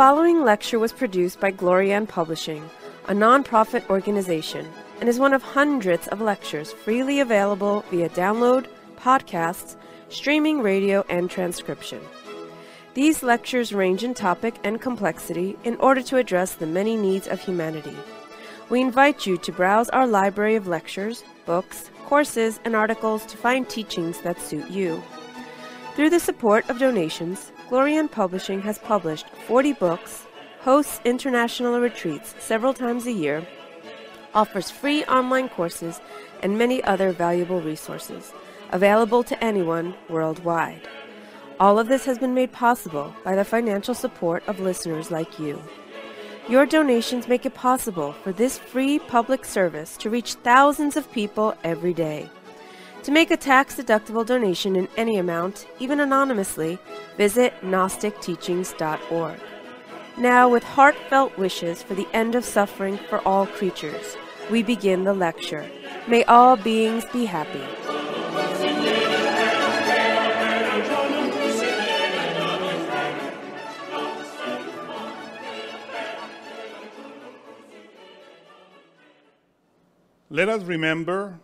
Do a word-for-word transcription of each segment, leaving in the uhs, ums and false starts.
following lecture was produced by Glorian Publishing, a non-profit organization, and is one of hundreds of lectures freely available via download, podcasts, streaming radio, and transcription. These lectures range in topic and complexity in order to address the many needs of humanity. We invite you to browse our library of lectures, books, courses, and articles to find teachings that suit you. Through the support of donations, Glorian Publishing has published forty books, hosts international retreats several times a year, offers free online courses, and many other valuable resources, available to anyone worldwide. All of this has been made possible by the financial support of listeners like you. Your donations make it possible for this free public service to reach thousands of people every day. To make a tax-deductible donation in any amount, even anonymously, visit gnostic teachings dot org. Now, with heartfelt wishes for the end of suffering for all creatures, we begin the lecture. May all beings be happy. Let us remember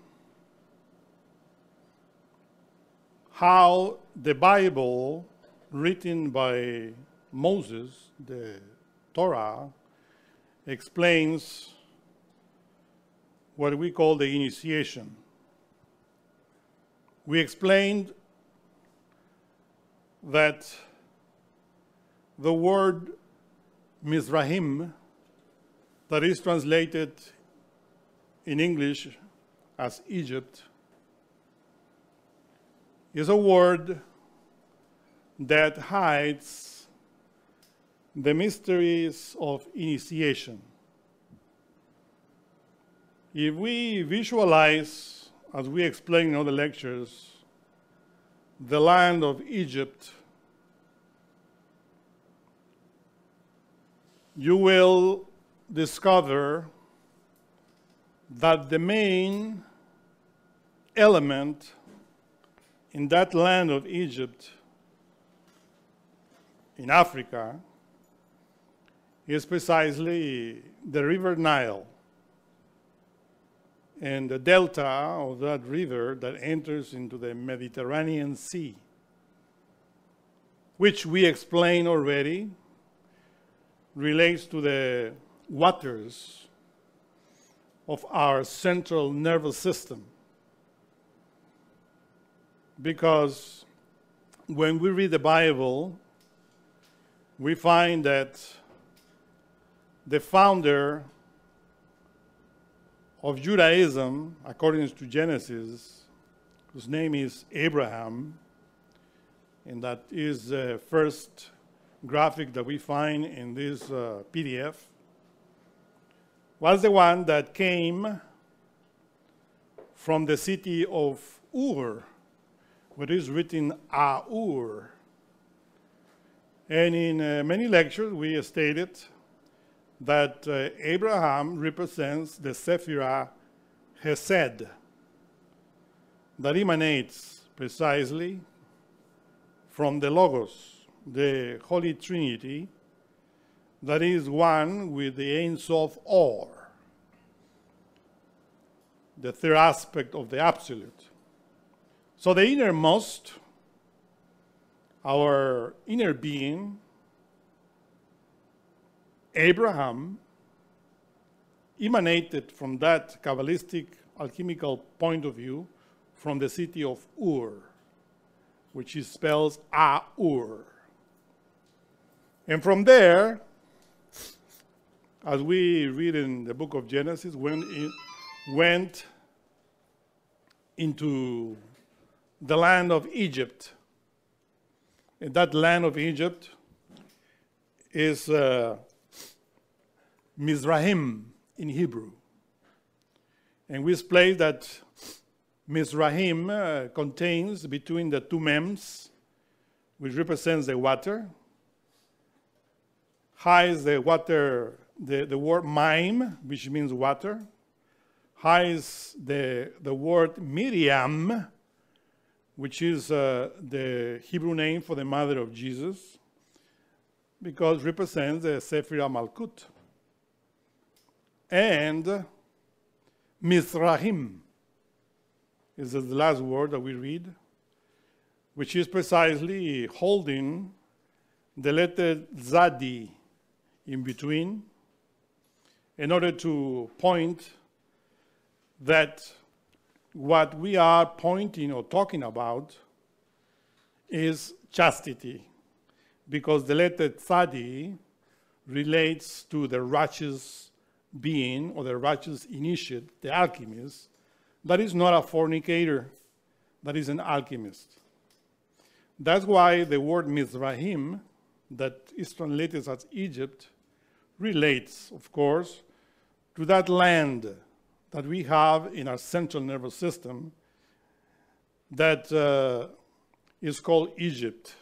how the Bible, written by Moses, the Torah, explains what we call the initiation. We explained that the word Mizrahim, that is translated in English as Egypt, is a word that hides the mysteries of initiation. If we visualize, as we explain in other lectures, the land of Egypt, you will discover that the main element in that land of Egypt, in Africa, is precisely the River Nile and the delta of that river that enters into the Mediterranean Sea, which we explained already relates to the waters of our central nervous system. Because when we read the Bible, we find that the founder of Judaism, according to Genesis, whose name is Abraham, and that is the first graphic that we find in this uh, P D F, was the one that came from the city of Ur, which is written A-Ur. And in uh, many lectures, we stated that uh, Abraham represents the Sephirah Chesed, that emanates precisely from the Logos, the Holy Trinity, that is one with the Ein Sof Or, the third aspect of the Absolute. So the innermost, our inner being, Abraham, emanated from that Kabbalistic alchemical point of view from the city of Ur, which is spells A-Ur. And from there, as we read in the book of Genesis, when it went into the land of Egypt. And that land of Egypt is uh, Mizrahim in Hebrew. And we explained that Mizrahim uh, contains between the two mems, which represents the water, hides the water. The, the word mime, which means water, hides the, the word Miriam, which is uh, the Hebrew name for the mother of Jesus, because represents the Sephira Malkut. And Mizrahim is the last word that we read, which is precisely holding the letter Zadi in between in order to point that what we are pointing or talking about is chastity, because the letter Tzadi relates to the righteous being or the righteous initiate, the alchemist, that is not a fornicator, that is an alchemist. That's why the word Mizrahim, that is translated as Egypt, relates, of course, to that land that we have in our central nervous system that uh, is called Egypt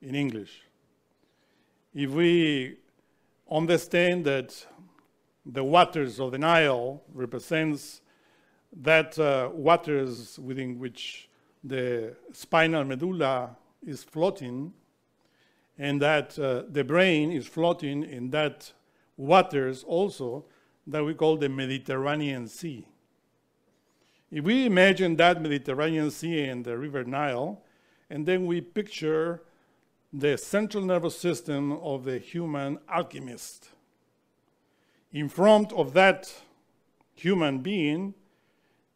in English. If we understand that the waters of the Nile represents that uh, waters within which the spinal medulla is floating, and that uh, the brain is floating in that waters also that we call the Mediterranean Sea. If we imagine that Mediterranean Sea and the River Nile, and then we picture the central nervous system of the human alchemist. In front of that human being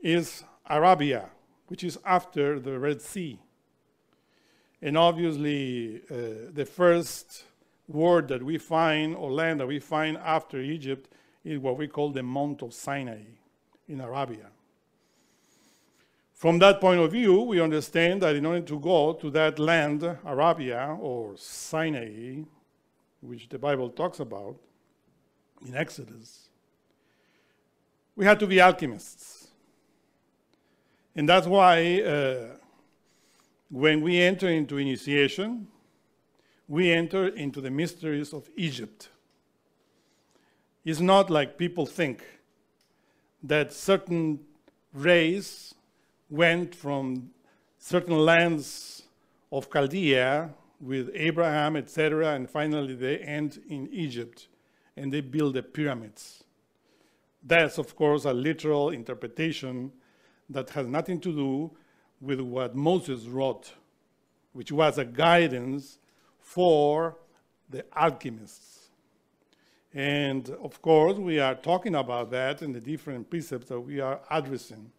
is Arabia, which is after the Red Sea. And obviously, uh, the first word that we find, or land that we find after Egypt, is what we call the Mount of Sinai in Arabia. From that point of view, we understand that in order to go to that land, Arabia, or Sinai, which the Bible talks about in Exodus, we had to be alchemists. And that's why uh, when we enter into initiation, we enter into the mysteries of Egypt. It's not like people think that certain race went from certain lands of Chaldea with Abraham, et cetera, and finally they end in Egypt and they build the pyramids. That's, of course, a literal interpretation that has nothing to do with what Moses wrote, which was a guidance for the alchemists. And of course, we are talking about that in the different precepts that we are addressing.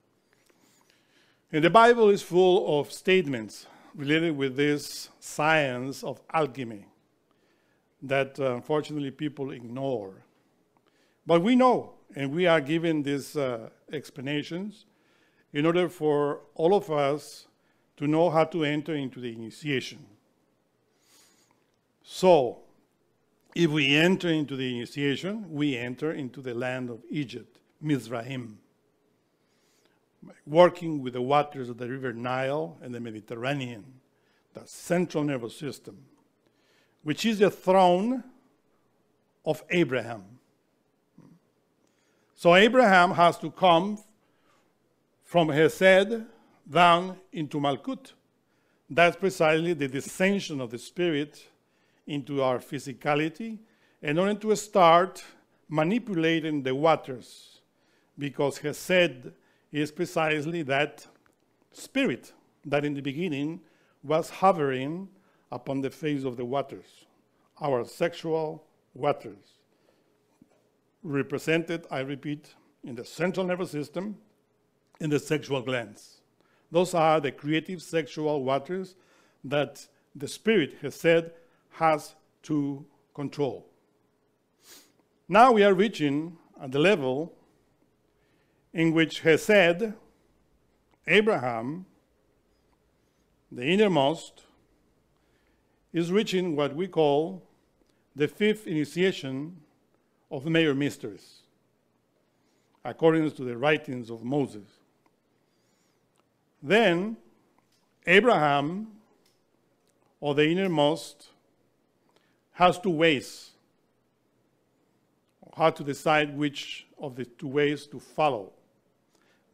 And the Bible is full of statements related with this science of alchemy that uh, unfortunately people ignore. But we know, and we are given these uh, explanations in order for all of us to know how to enter into the initiation. So, if we enter into the initiation, we enter into the land of Egypt, Mizrahim, working with the waters of the River Nile and the Mediterranean, the central nervous system, which is the throne of Abraham. So Abraham has to come from Hesed down into Malkut. That's precisely the descension of the Spirit into our physicality in order to start manipulating the waters, because Hesed is precisely that Spirit that in the beginning was hovering upon the face of the waters, our sexual waters, represented, I repeat, in the central nervous system, in the sexual glands. Those are the creative sexual waters that the Spirit has said has to control. Now we are reaching at the level in which Hesed, Abraham, the innermost, is reaching what we call the fifth initiation of major mysteries, according to the writings of Moses. Then Abraham, or the innermost, has two ways, how to decide which of the two ways to follow.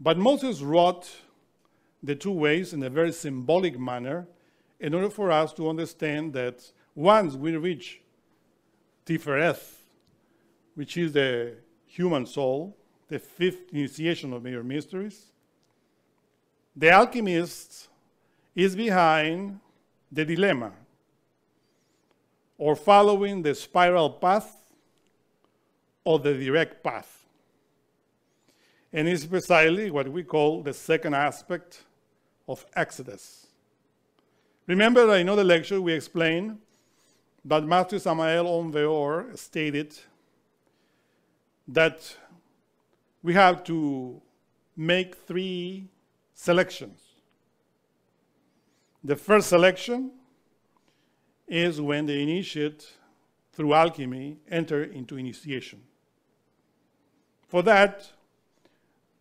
But Moses wrote the two ways in a very symbolic manner in order for us to understand that once we reach Tifereth, which is the human soul, the fifth initiation of major mysteries. The alchemist is behind the dilemma, or following the spiral path or the direct path. And it's precisely what we call the second aspect of Exodus. Remember that in other lecture we explained that Master Samael Onveor stated that we have to make three selections. The first selection is when the initiate, through alchemy, enter into initiation. For that,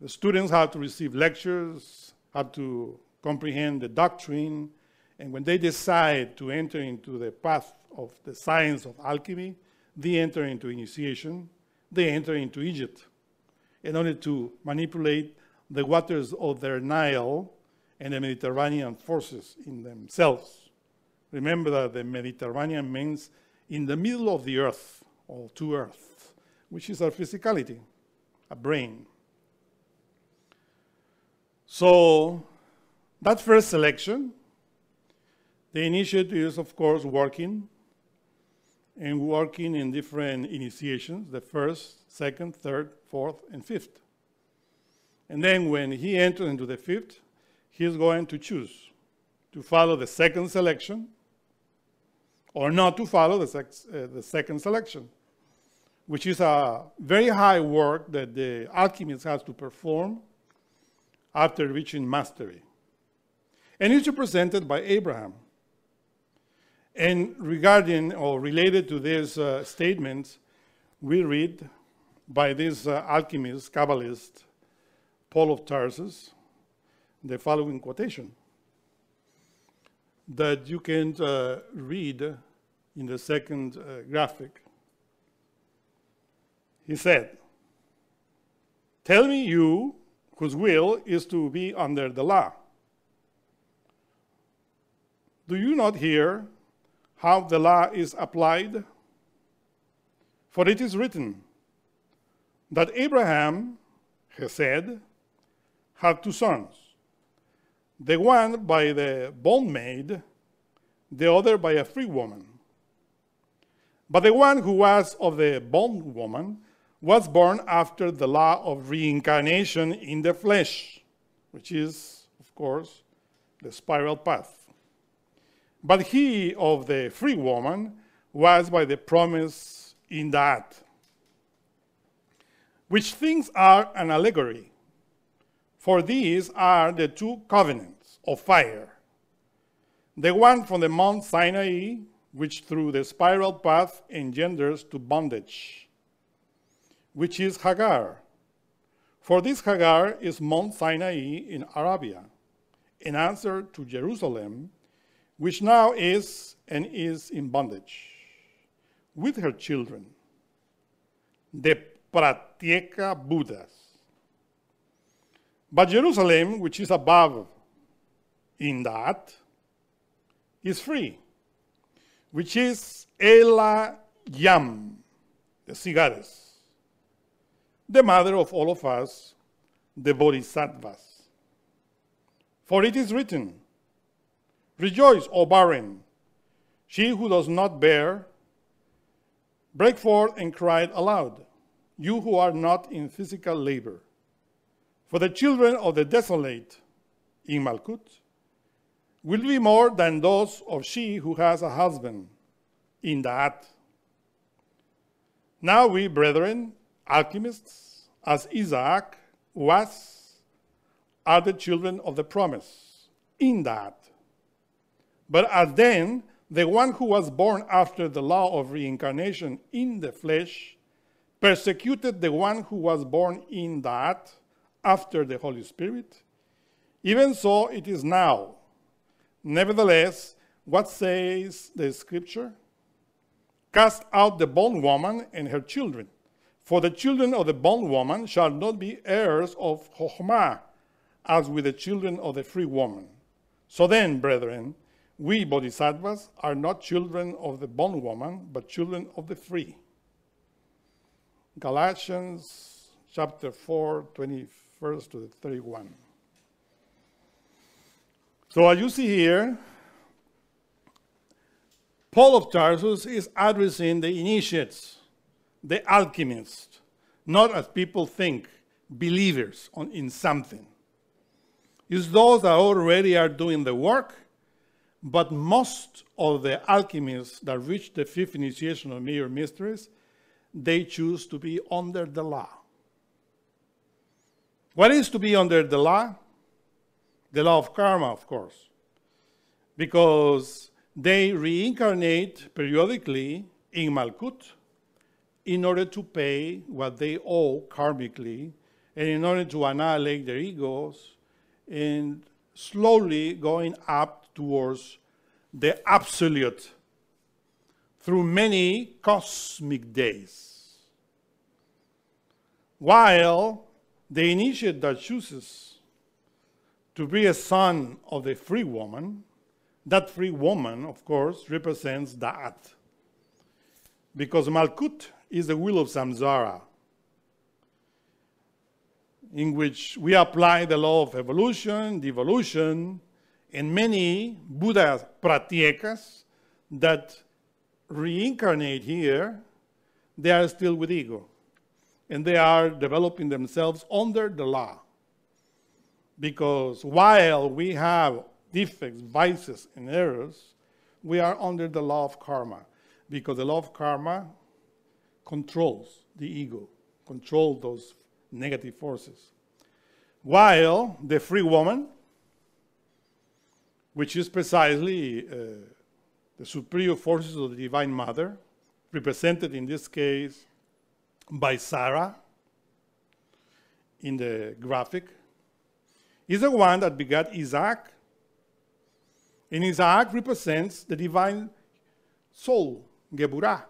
the students have to receive lectures, have to comprehend the doctrine, and when they decide to enter into the path of the science of alchemy, they enter into initiation, they enter into Egypt, in order to manipulate the waters of their Nile and the Mediterranean forces in themselves. Remember that the Mediterranean means in the middle of the earth, or to earth, which is our physicality, a brain. So that first selection, the initiate is, of course, working and working in different initiations, the first, second, third, fourth, and fifth. And then when he enters into the fifth, he's going to choose to follow the second selection, or not to follow the, sex, uh, the second selection, which is a very high work that the alchemist has to perform after reaching mastery. And it's represented by Abraham. And regarding or related to these uh, statements, we read by this uh, alchemist, Kabbalist, Paul of Tarsus, the following quotation that you can uh, read in the second uh, graphic. He said, "Tell me you whose will is to be under the law. Do you not hear how the law is applied? For it is written that Abraham, he said, had two sons, the one by the bondmaid, the other by a free woman. But the one who was of the bondwoman was born after the law of reincarnation in the flesh," which is, of course, the spiral path. "But he of the free woman was by the promise in that, which things are an allegory. For these are the two covenants of fire, the one from the Mount Sinai, which through the spiral path engenders to bondage, which is Hagar. For this Hagar is Mount Sinai in Arabia, in answer to Jerusalem, which now is and is in bondage, with her children, the Pratyeka Buddhas. But Jerusalem, which is above in that, is free, which is Ela Yam, the sea goddess, the mother of all of us, the Bodhisattvas. For it is written, rejoice, O barren, she who does not bear, break forth and cry aloud, you who are not in physical labor. For the children of the desolate in Malkut will be more than those of she who has a husband in Da'at. Now we, brethren, alchemists, as Isaac was, are the children of the promise in Da'at. But as then, the one who was born after the law of reincarnation in the flesh persecuted the one who was born in Da'at after the Holy Spirit, even so it is now. Nevertheless, what says the Scripture? Cast out the bondwoman and her children, for the children of the bondwoman shall not be heirs of Chokhmah, as with the children of the free woman. So then, brethren, We bodhisattvas are not children of the bondwoman, but children of the free. Galatians chapter four, twenty-first to the thirty-one. So as you see here, Paul of Tarsus is addressing the initiates, the alchemists, not as people think, believers on, in something. It's those that already are doing the work, but most of the alchemists that reach the fifth initiation of Major Mysteries, they choose to be under the law. What is to be under the law? The law of karma, of course, because they reincarnate periodically in Malkut in order to pay what they owe karmically and in order to annihilate their egos and slowly going up towards the absolute through many cosmic days. While the initiate that chooses to be a son of the free woman, that free woman, of course, represents Da'at. Because Malkut is the wheel of Samsara, in which we apply the law of evolution, devolution, and many Buddha pratyekas that reincarnate here, they are still with ego. And they are developing themselves under the law. Because while we have defects, vices, and errors, we are under the law of karma. Because the law of karma controls the ego, controls those negative forces. While the free woman, which is precisely uh, the superior forces of the Divine Mother, represented in this case by Sarah in the graphic, is the one that begat Isaac. And Isaac represents the divine soul, Geburah,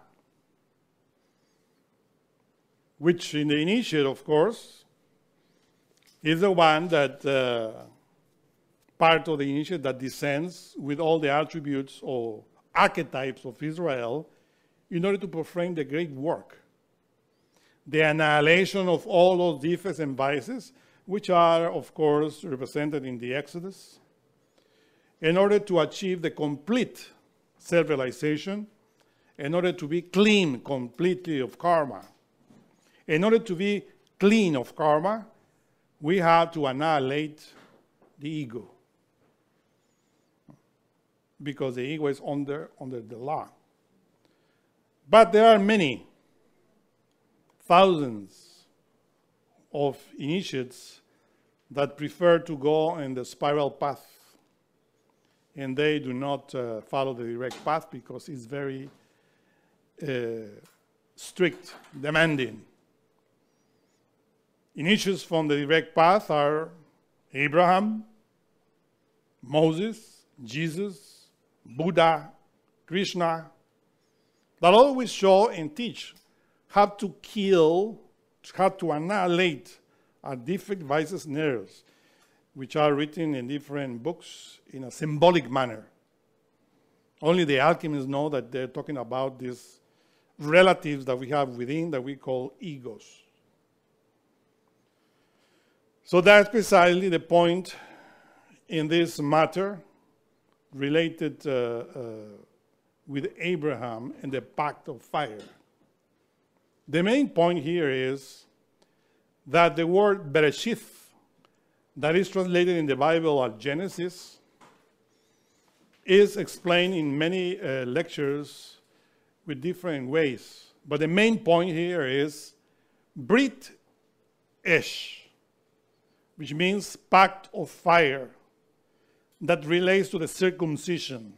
which in the initiate, of course, is the one that, uh, part of the initiate that descends with all the attributes or archetypes of Israel in order to perform the great work. The annihilation of all those defects and vices, which are, of course, represented in the Exodus, in order to achieve the complete self-realization, in order to be clean completely of karma. In order to be clean of karma, we have to annihilate the ego, because the ego is under, under the law. But there are many, thousands, of initiates that prefer to go in the spiral path, and they do not uh, follow the direct path because it's very uh, strict, demanding. Initiates from the direct path are Abraham, Moses, Jesus, Buddha, Krishna, that always show and teach how to kill, how to annihilate our defect, vices, and errors, which are written in different books in a symbolic manner. Only the alchemists know that they're talking about these relatives that we have within that we call egos. So that's precisely the point in this matter related uh, uh, with Abraham and the pact of fire. The main point here is that the word Bereshith, that is translated in the Bible as Genesis, is explained in many uh, lectures with different ways. But the main point here is Brit Esh, which means pact of fire, that relates to the circumcision.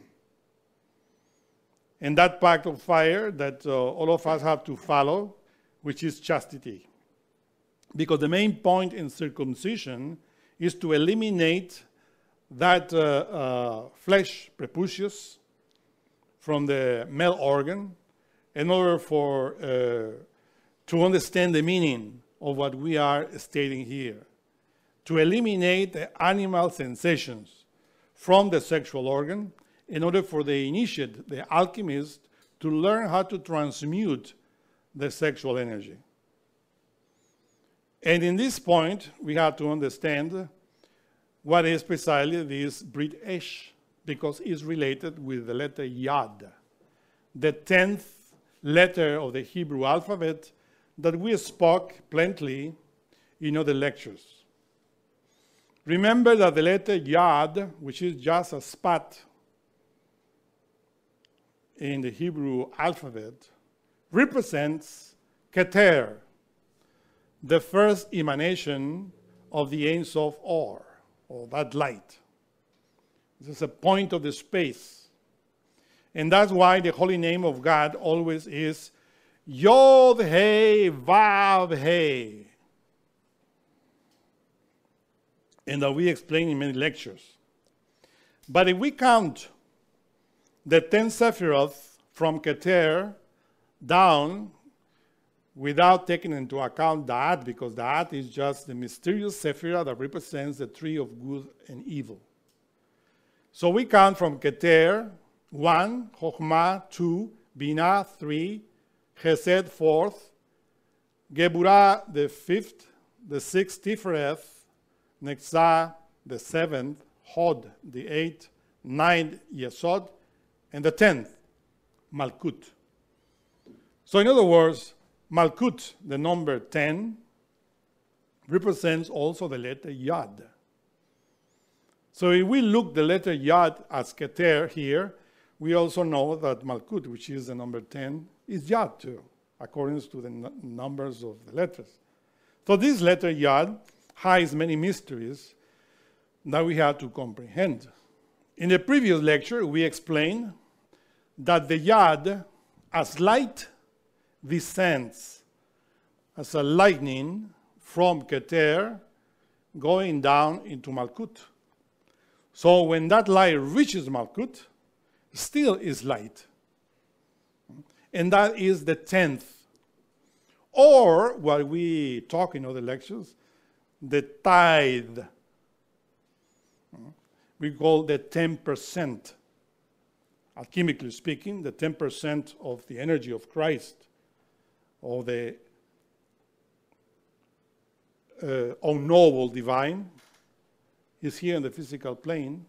And that pact of fire that uh, all of us have to follow, which is chastity. Because the main point in circumcision is to eliminate that uh, uh, flesh prepucius from the male organ in order for, uh, to understand the meaning of what we are stating here. To eliminate the animal sensations from the sexual organ in order for the initiate, the alchemist, to learn how to transmute the sexual energy. And in this point, we have to understand what is precisely this Brit Esh, because it's related with the letter Yad, the tenth letter of the Hebrew alphabet that we spoke plenty in other lectures. Remember that the letter Yad, which is just a spot in the Hebrew alphabet, represents Keter, the first emanation of the Ein Sof Or, or that light. This is a point of the space. And that's why the holy name of God always is Yod He Vav He. And that we explain in many lectures. But if we count the ten Sephiroth from Keter down, without taking into account Da'at, because Da'at is just the mysterious Sephirah that represents the tree of good and evil. So we count from Keter, one, Chokhmah, two, Binah, three, Chesed, fourth, Geburah, the fifth, the sixth, Tifereth, Netzah, the seventh, Hod, the eighth, ninth, Yesod, and the tenth, Malkut. So in other words, Malkut, the number ten, represents also the letter Yad. So if we look the letter Yad as Keter here, we also know that Malkut, which is the number ten, is Yad too, according to the numbers of the letters. So this letter Yad hides many mysteries that we have to comprehend. In the previous lecture, we explained that the Yad, as light, descends as a lightning from Keter going down into Malkut. So when that light reaches Malkut, still is light. And that is the tenth. Or, what we talk in other lectures, the tithe. We call the ten percent. Alchemically speaking, the ten percent of the energy of Christ, or the uh, unknowable divine, is here in the physical plane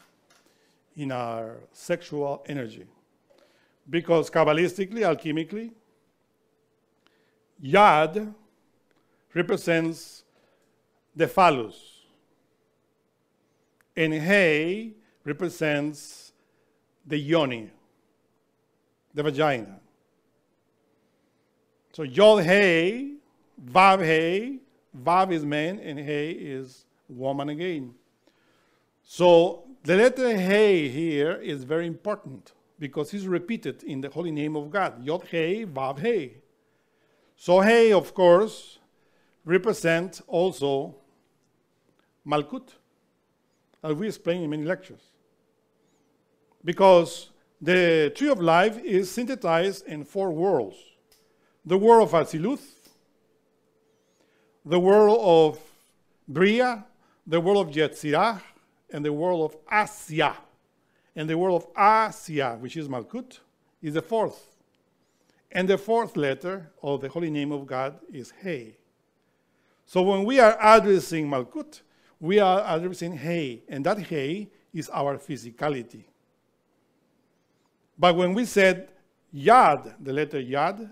in our sexual energy. Because Kabbalistically, alchemically, Yad represents the phallus, and He represents the yoni, the vagina. So Yod He, Vav He, Vav is man and He is woman again. So the letter He here is very important because it's repeated in the holy name of God. Yod He, Vav He. So He, of course, represents also Malkut, as we explain in many lectures. Because the tree of life is synthesized in four worlds. The world of Atziluth, the world of Bria, the world of Yetzirah, and the world of Asiya. And the world of Asiya, which is Malkut, is the fourth. And the fourth letter of the holy name of God is He. So when we are addressing Malkut, we are addressing He, and that He is our physicality. But when we said Yad, the letter Yad,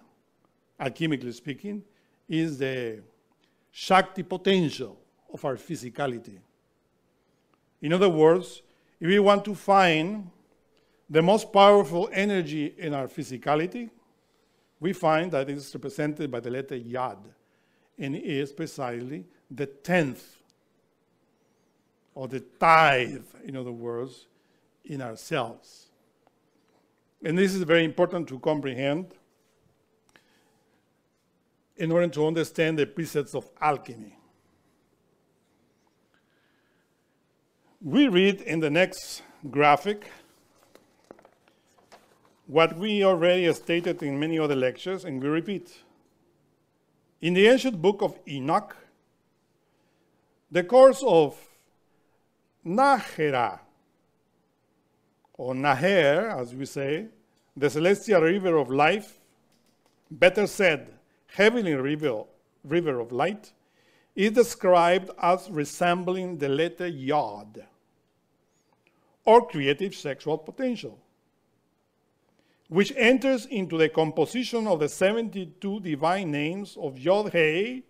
alchemically speaking, is the Shakti potential of our physicality. In other words, if we want to find the most powerful energy in our physicality, we find that it is represented by the letter Yad, and it is precisely the tenth, or the tithe, in other words, in ourselves. And this is very important to comprehend in order to understand the precepts of alchemy. We read in the next graphic what we already stated in many other lectures, and we repeat. In the ancient book of Enoch, the course of Nahera, or Naher, as we say, the celestial river of life, better said, heavenly river, river of light, is described as resembling the letter Yod, or creative sexual potential, which enters into the composition of the seventy-two divine names of Yod-Heh,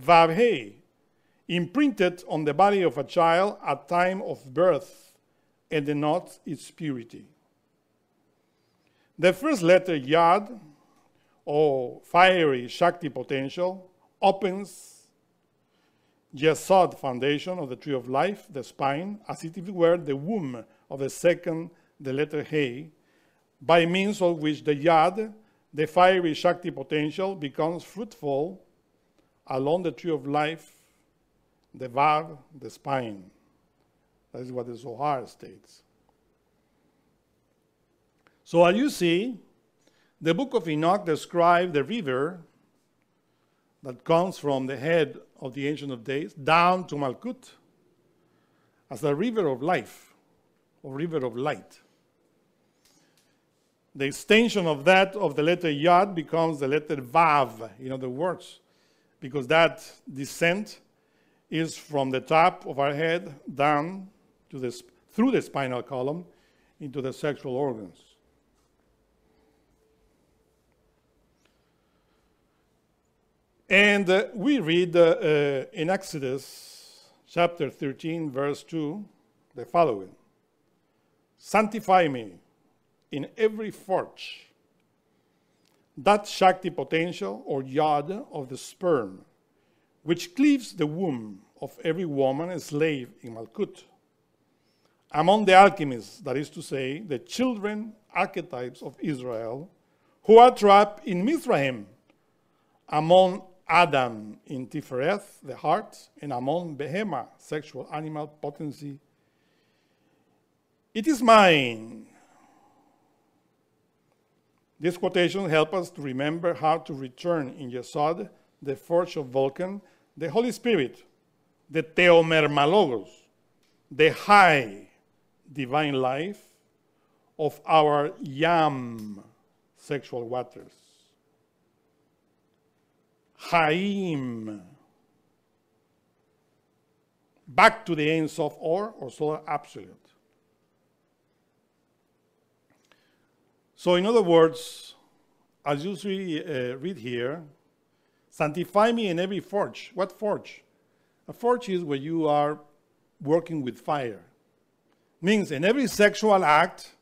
Vav-Heh, imprinted on the body of a child at time of birth and denotes its purity. The first letter Yod, or fiery Shakti potential, opens Yesod, foundation of the tree of life, the spine, as if it were the womb of the second, the letter He, by means of which the Yod, the fiery Shakti potential, becomes fruitful along the tree of life, the Vav, the spine. That is what the Zohar states. So as you see, the Book of Enoch describes the river that comes from the head of the Ancient of Days down to Malkut as a river of life, or river of light. The extension of that of the letter Yod becomes the letter Vav, in other words, because that descent is from the top of our head down to the sp through the spinal column into the sexual organs. And uh, we read uh, uh, in Exodus chapter thirteen, verse two, the following: "Sanctify me in every forge, that Shakti potential or Yod of the sperm, which cleaves the womb of every woman slave in Malkut, among the alchemists, that is to say, the children archetypes of Israel, who are trapped in Mizraim, among Adam in Tifereth, the heart, and among Behemah, sexual animal potency. It is mine." This quotation helps us to remember how to return in Yesod, the forge of Vulcan, the Holy Spirit, the Theomermalogos, the high divine life of our Yam, sexual waters. Chaim, back to the Ein Sof Or, or Solar Absolute. So in other words, as you see, uh, read here, "Sanctify me in every forge." What forge? A forge is where you are working with fire. Means in every sexual act,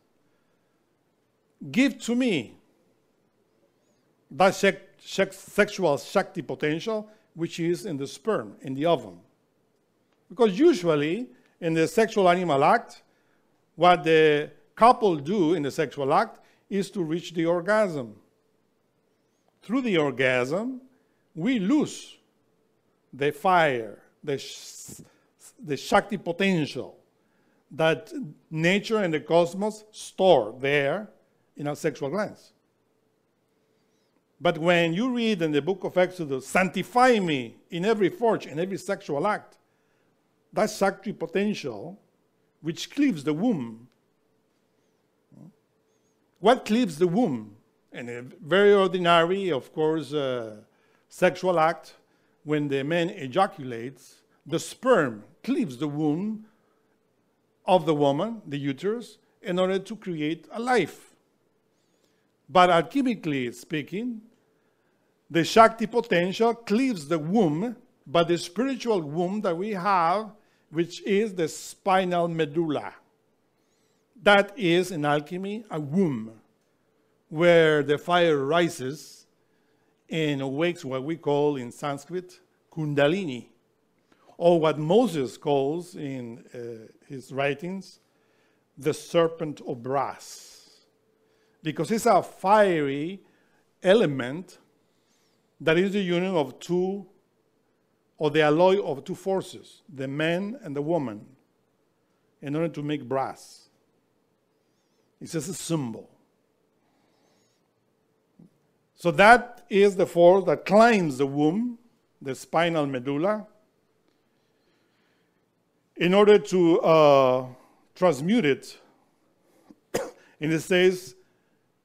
give to me that sexual Shakti potential, which is in the sperm, in the ovum. Because usually in the sexual animal act, what the couple do in the sexual act is to reach the orgasm. Through the orgasm, we lose the fire, the, sh the Shakti potential that nature and the cosmos store there in our sexual glands. But when you read in the book of Exodus, "Sanctify me in every forge and every sexual act," that Shakti potential which cleaves the womb. What cleaves the womb? And a very ordinary, of course, uh, sexual act, when the man ejaculates, the sperm cleaves the womb of the woman, the uterus, in order to create a life. But alchemically speaking, the Shakti potential cleaves the womb, but the spiritual womb that we have, which is the spinal medulla, that is in alchemy a womb where the fire rises and awakes what we call in Sanskrit Kundalini, or what Moses calls in uh, his writings the serpent of brass, because it's a fiery element that is the union of two, or the alloy of two forces, the man and the woman, in order to make brass. It's just a symbol. So that is the force that climbs the womb, the spinal medulla, in order to uh, transmute it And it says,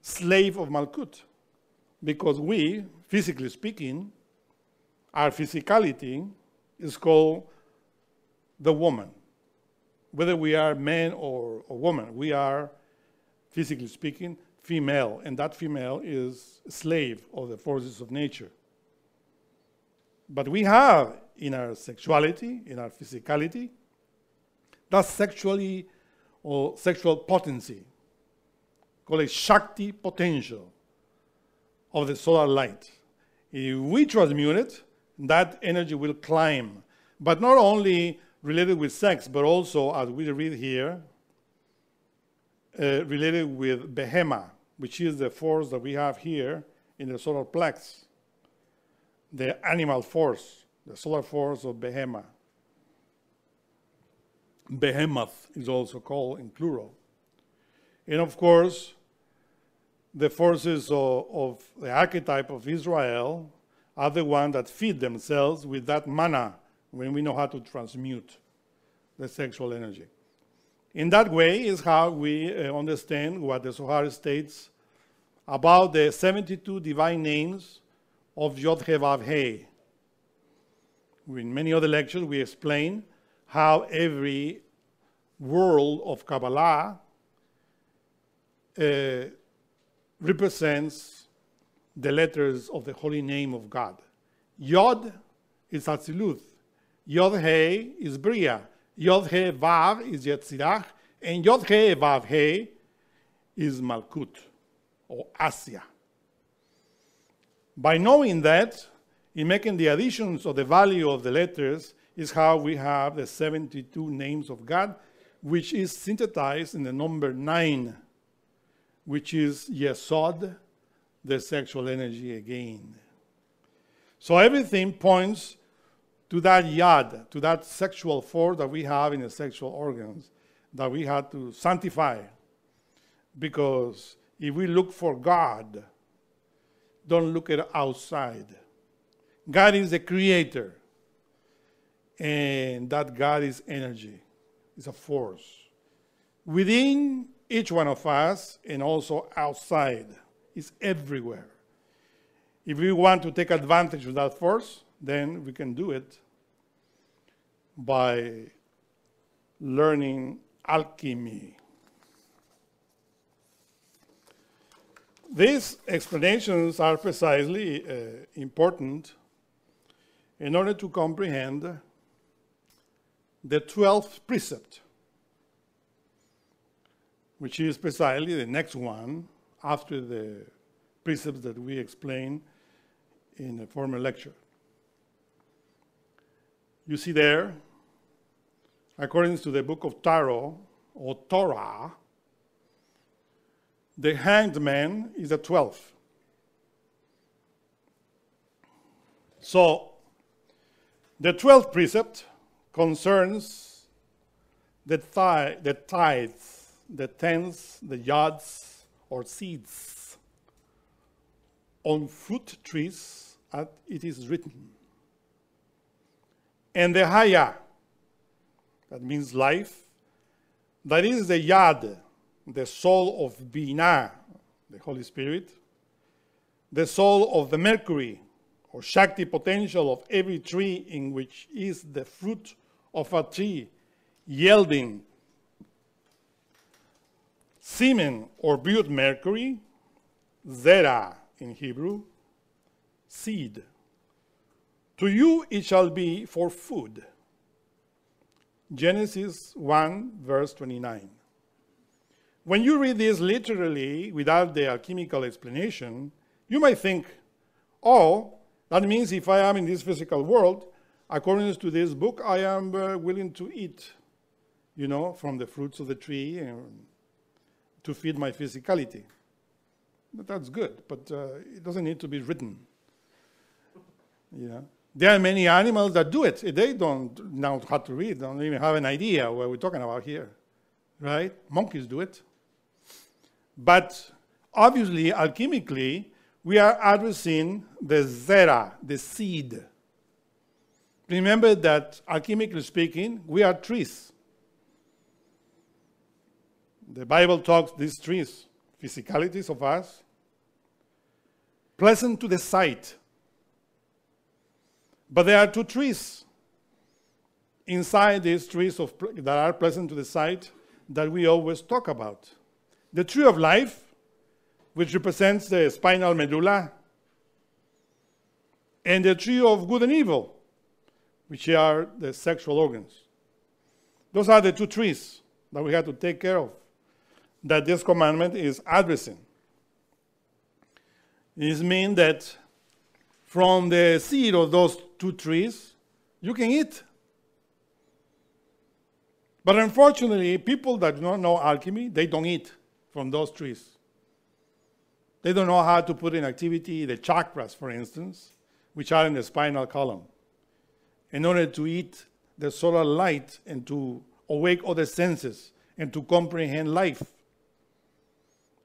slave of Malkut, because we, physically speaking, our physicality is called the woman. Whether we are man or, or woman, we are, physically speaking, female, and that female is slave of the forces of nature. But we have in our sexuality, in our physicality, that sexually or sexual potency, called a Shakti potential of the solar light. If we transmute it, that energy will climb, but not only related with sex, but also, as we read here, uh, related with Behema, which is the force that we have here in the solar plex, the animal force, the solar force of Behema. Behemoth is also called in plural. And of course, the forces of, of the archetype of Israel are the ones that feed themselves with that manna when we know how to transmute the sexual energy. In that way is how we uh, understand what the Zohar states about the seventy-two divine names of Yod-He-Vav-He. In many other lectures, we explain how every world of Kabbalah Uh, represents the letters of the holy name of God. Yod is Atziluth. Yod He is Bria. Yod He Vav is Yetzirah. And Yod He Vav He is Malkut or Asya. By knowing that, in making the additions of the value of the letters, is how we have the seventy-two names of God, which is synthesized in the number nine, which is Yesod, the sexual energy again. So everything points to that Yad, to that sexual force that we have in the sexual organs, that we had to sanctify. Because if we look for God, don't look at outside. God is the creator. And that God is energy. It's a force. Within each one of us, and also outside, is everywhere. If we want to take advantage of that force, then we can do it by learning alchemy. These explanations are precisely uh, important in order to comprehend the twelfth precept, which is precisely the next one after the precepts that we explained in a former lecture. You see there, according to the book of Tarot or Torah, the hanged man is the twelfth. So, the twelfth precept concerns the, thi the tithes, the tenths, the yards, or seeds on fruit trees, as it is written. And the Hayah, that means life, that is the Yad, the soul of Binah, the Holy Spirit, the soul of the Mercury, or Shakti potential of every tree in which is the fruit of a tree, yielding semen or butte mercury, zera in Hebrew, seed. To you it shall be for food. Genesis one, verse twenty-nine. When you read this literally, without the alchemical explanation, you might think, oh, that means if I am in this physical world, according to this book, I am uh, willing to eat, you know, from the fruits of the tree and to feed my physicality. But that's good, but uh, it doesn't need to be written. Yeah. There are many animals that do it. They don't know how to read, don't even have an idea what we're talking about here, right? Monkeys do it. But obviously, alchemically, we are addressing the zera, the seed. Remember that alchemically speaking, we are trees. The Bible talks these three physicalities of us. Pleasant to the sight. But there are two trees inside these trees of, that are pleasant to the sight that we always talk about. The tree of life, which represents the spinal medulla, and the tree of good and evil, which are the sexual organs. Those are the two trees that we have to take care of, that this commandment is addressing. It means that from the seed of those two trees, you can eat. But unfortunately, people that do not know alchemy, they don't eat from those trees. They don't know how to put in activity the chakras, for instance, which are in the spinal column, in order to eat the solar light and to awake other senses and to comprehend life.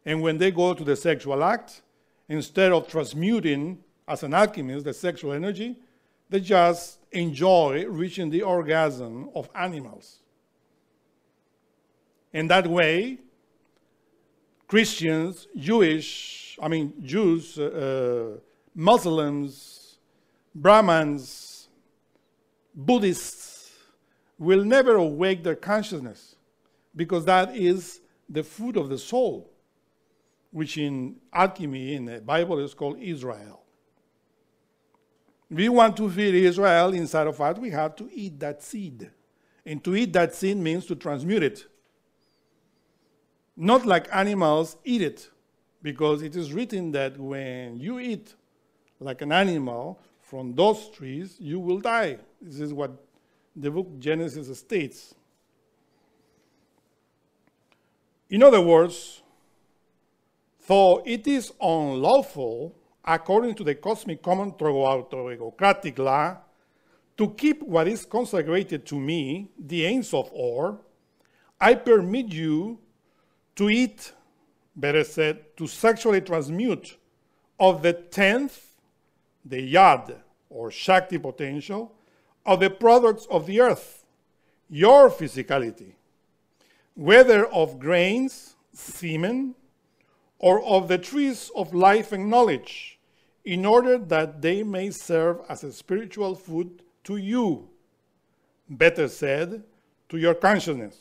And when they go to the sexual act, instead of transmuting, as an alchemist, the sexual energy, they just enjoy reaching the orgasm of animals. In that way, Christians, Jewish, I mean Jews, uh, Muslims, Brahmins, Buddhists will never awake their consciousness, because that is the food of the soul, which in alchemy, in the Bible, is called Israel. We want to feed Israel inside of us, we have to eat that seed. And to eat that seed means to transmute it. Not like animals eat it, because it is written that when you eat like an animal from those trees, you will die. This is what the book Genesis states. In other words, though it is unlawful, according to the cosmic common Trogoautoegocratic law, to keep what is consecrated to me, the Ein Sof Or, I permit you to eat, better said, to sexually transmute of the tenth, the Yad, or Shakti potential, of the products of the earth, your physicality, whether of grains, semen, or of the trees of life and knowledge, in order that they may serve as a spiritual food to you, better said, to your consciousness,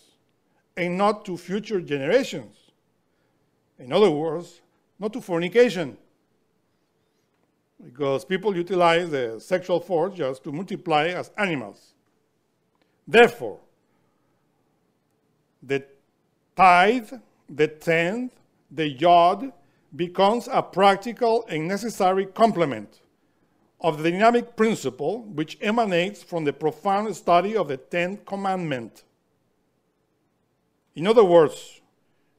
and not to future generations. In other words, not to fornication, because people utilize the sexual force just to multiply as animals. Therefore, the tithe, the tenth, the yod becomes a practical and necessary complement of the dynamic principle which emanates from the profound study of the tenth commandment. In other words,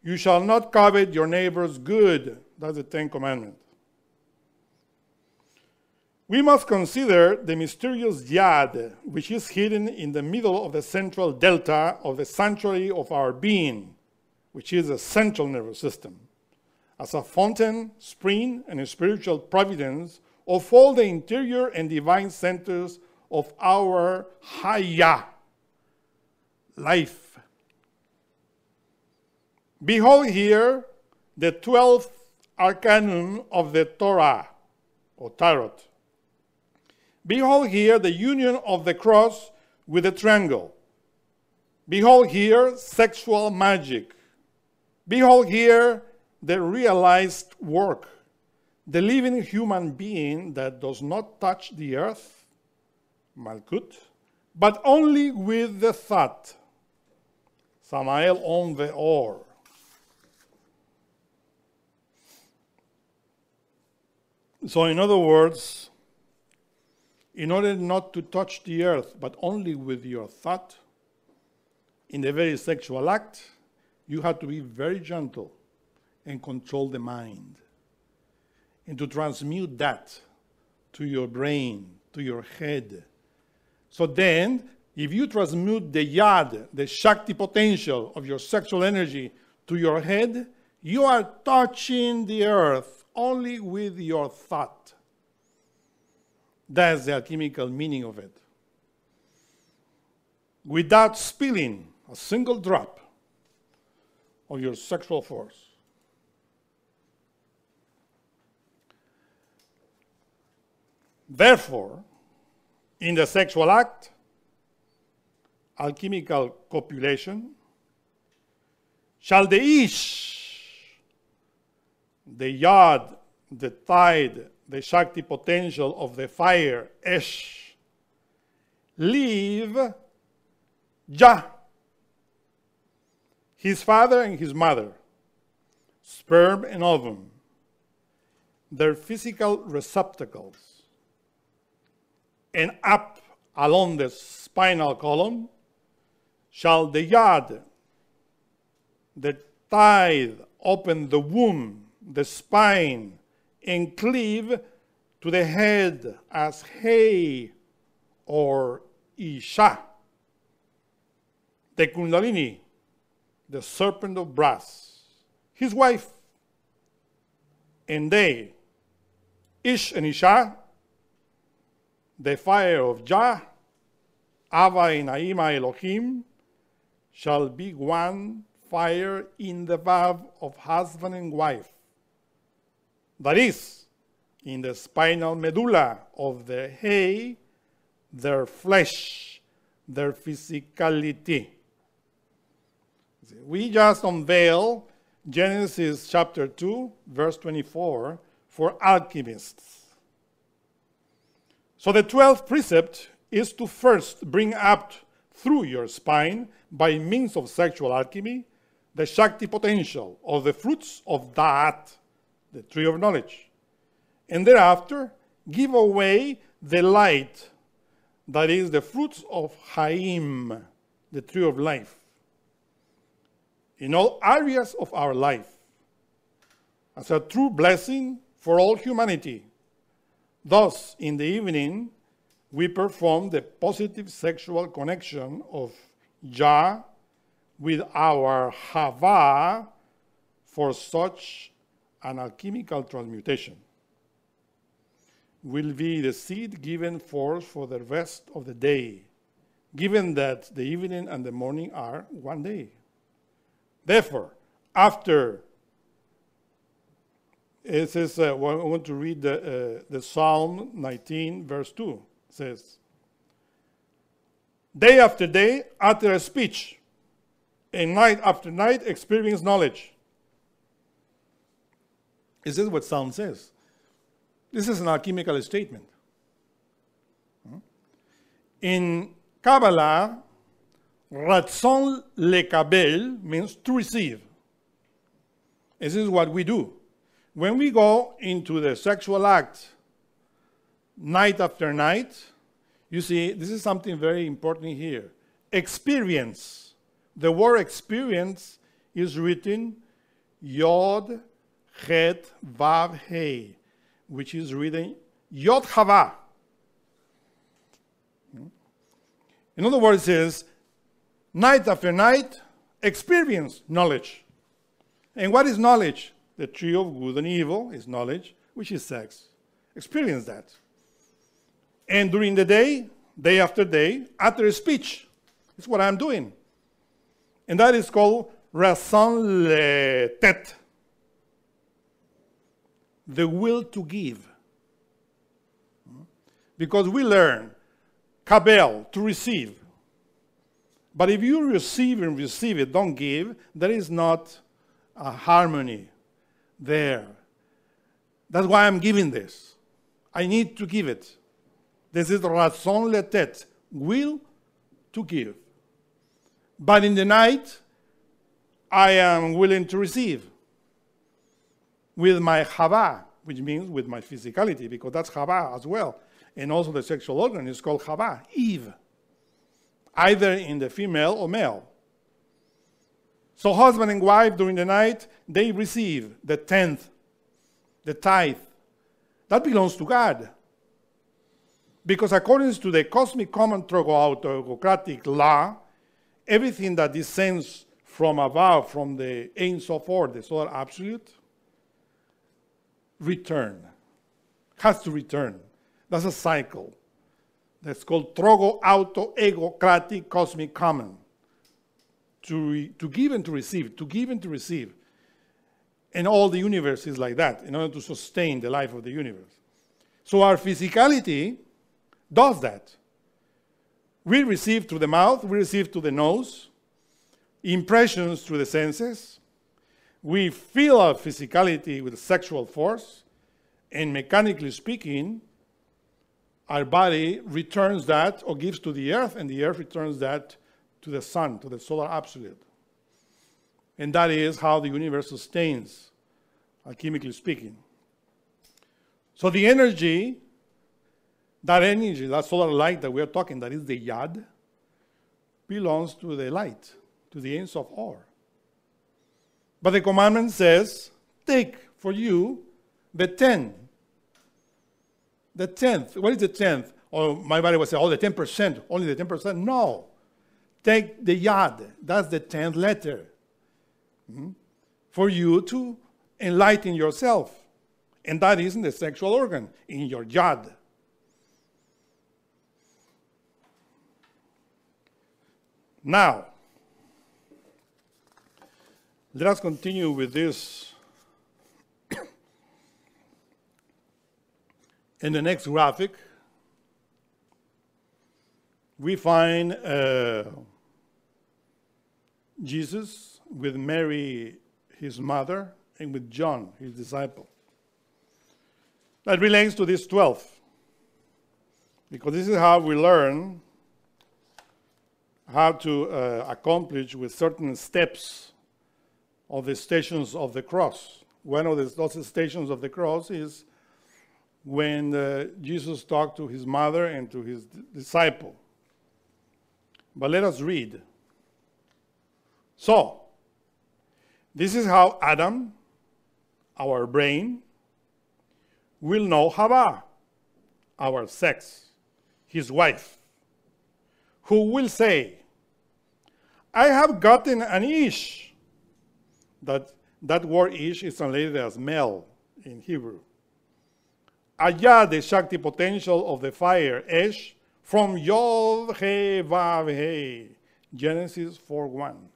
you shall not covet your neighbor's good. That's the tenth commandment. We must consider the mysterious yad, which is hidden in the middle of the central delta of the sanctuary of our being, which is a central nervous system, as a fountain, spring, and a spiritual providence of all the interior and divine centers of our Haya, life. Behold here the twelfth arcanum of the Torah, or Tarot. Behold here the union of the cross with the triangle. Behold here sexual magic. Behold here the realized work, the living human being that does not touch the earth, Malkut, but only with the thought, Samael on the Or. So in other words, in order not to touch the earth, but only with your thought, in the very sexual act, you have to be very gentle and control the mind, and to transmute that to your brain, to your head. So then, if you transmute the yad, the Shakti potential of your sexual energy to your head, you are touching the earth only with your thought. That's the alchemical meaning of it. Without spilling a single drop of your sexual force. Therefore, in the sexual act, alchemical copulation, shall the ish, the yod, the tide, the Shakti potential of the fire, esh, leave Jah, his father and his mother, sperm and ovum, their physical receptacles, and up along the spinal column shall the yod, the tithe, open the womb, the spine, and cleave to the head as Hei or Isha, the Kundalini, the serpent of brass, his wife, and they, Ish and Isha, the fire of Jah, Ava and Aima Elohim, shall be one fire in the valve of husband and wife, that is, in the spinal medulla of the Hei, their flesh, their physicality. We just unveil Genesis chapter two, verse twenty-four, for alchemists. So the twelfth precept is to first bring up through your spine, by means of sexual alchemy, the Shakti potential of the fruits of Da'at, the tree of knowledge, and thereafter give away the light, that is, the fruits of Chaim, the tree of life, in all areas of our life, as a true blessing for all humanity. Thus, in the evening, we perform the positive sexual connection of Jah with our Hava for such an alchemical transmutation. Will be the seed given forth for the rest of the day, given that the evening and the morning are one day. Therefore, after, it says, uh, I want to read the, uh, the Psalm nineteen, verse two. It says, day after day, utter a speech, and night after night, experience knowledge. Is this what Psalm says? This is an alchemical statement. In Kabbalah, Ratzon lekabel means to receive. This is what we do. When we go into the sexual act, night after night, you see, this is something very important here. Experience. The word experience is written Yod, Het, Vav, Hei, which is written Yod Hava. In other words, it says, night after night, experience knowledge. And what is knowledge? The tree of good and evil is knowledge, which is sex. Experience that. And during the day, day after day, utter a speech. It's what I'm doing. And that is called Raison le Tet, the will to give. Because we learn Kabel, to receive. But if you receive and receive it, don't give, there is not a harmony there. That's why I'm giving this. I need to give it. This is Raison le Tet, will to give. But in the night, I am willing to receive with my Hava, which means with my physicality, because that's Hava as well. And also the sexual organ is called Hava, Eve, either in the female or male. So husband and wife during the night, they receive the tenth, the tithe. That belongs to God. Because according to the cosmic common Trogoautocratic law, everything that descends from above, from the Ein Sof Or, the solar absolute, return, has to return. That's a cycle. That's called Trogoautoegocratic cosmic common. to, re, to give and to receive, to give and to receive. And all the universe is like that in order to sustain the life of the universe. So our physicality does that. We receive through the mouth, we receive through the nose, impressions through the senses. We feel our physicality with sexual force, and mechanically speaking, our body returns that or gives to the earth, and the earth returns that to the sun, to the solar absolute. And that is how the universe sustains, alchemically speaking. So the energy, that energy, that solar light that we are talking, that is the yad, belongs to the light, to the Ein Sof Or. But the commandment says, take for you the ten. The tenth. What is the tenth? Or my body would say, oh, the ten percent, only the ten percent. No. Take the yad. That's the tenth letter. Mm-hmm. For you to enlighten yourself. And that is in the sexual organ, in your yad. Now, let us continue with this in the next graphic. We find uh, Jesus with Mary, his mother, and with John, his disciple. That relates to these twelve, because this is how we learn how to uh, accomplish with certain steps of the stations of the cross. One of those stations of the cross is when uh, Jesus talked to his mother and to his disciple. But let us read. So, this is how Adam, our brain, will know Hava, our sex, his wife, who will say, I have gotten an ish. That, that word ish is translated as male in Hebrew. Allá the Shakti potential of the fire, Esh, from Yod He Vav He, Genesis four one.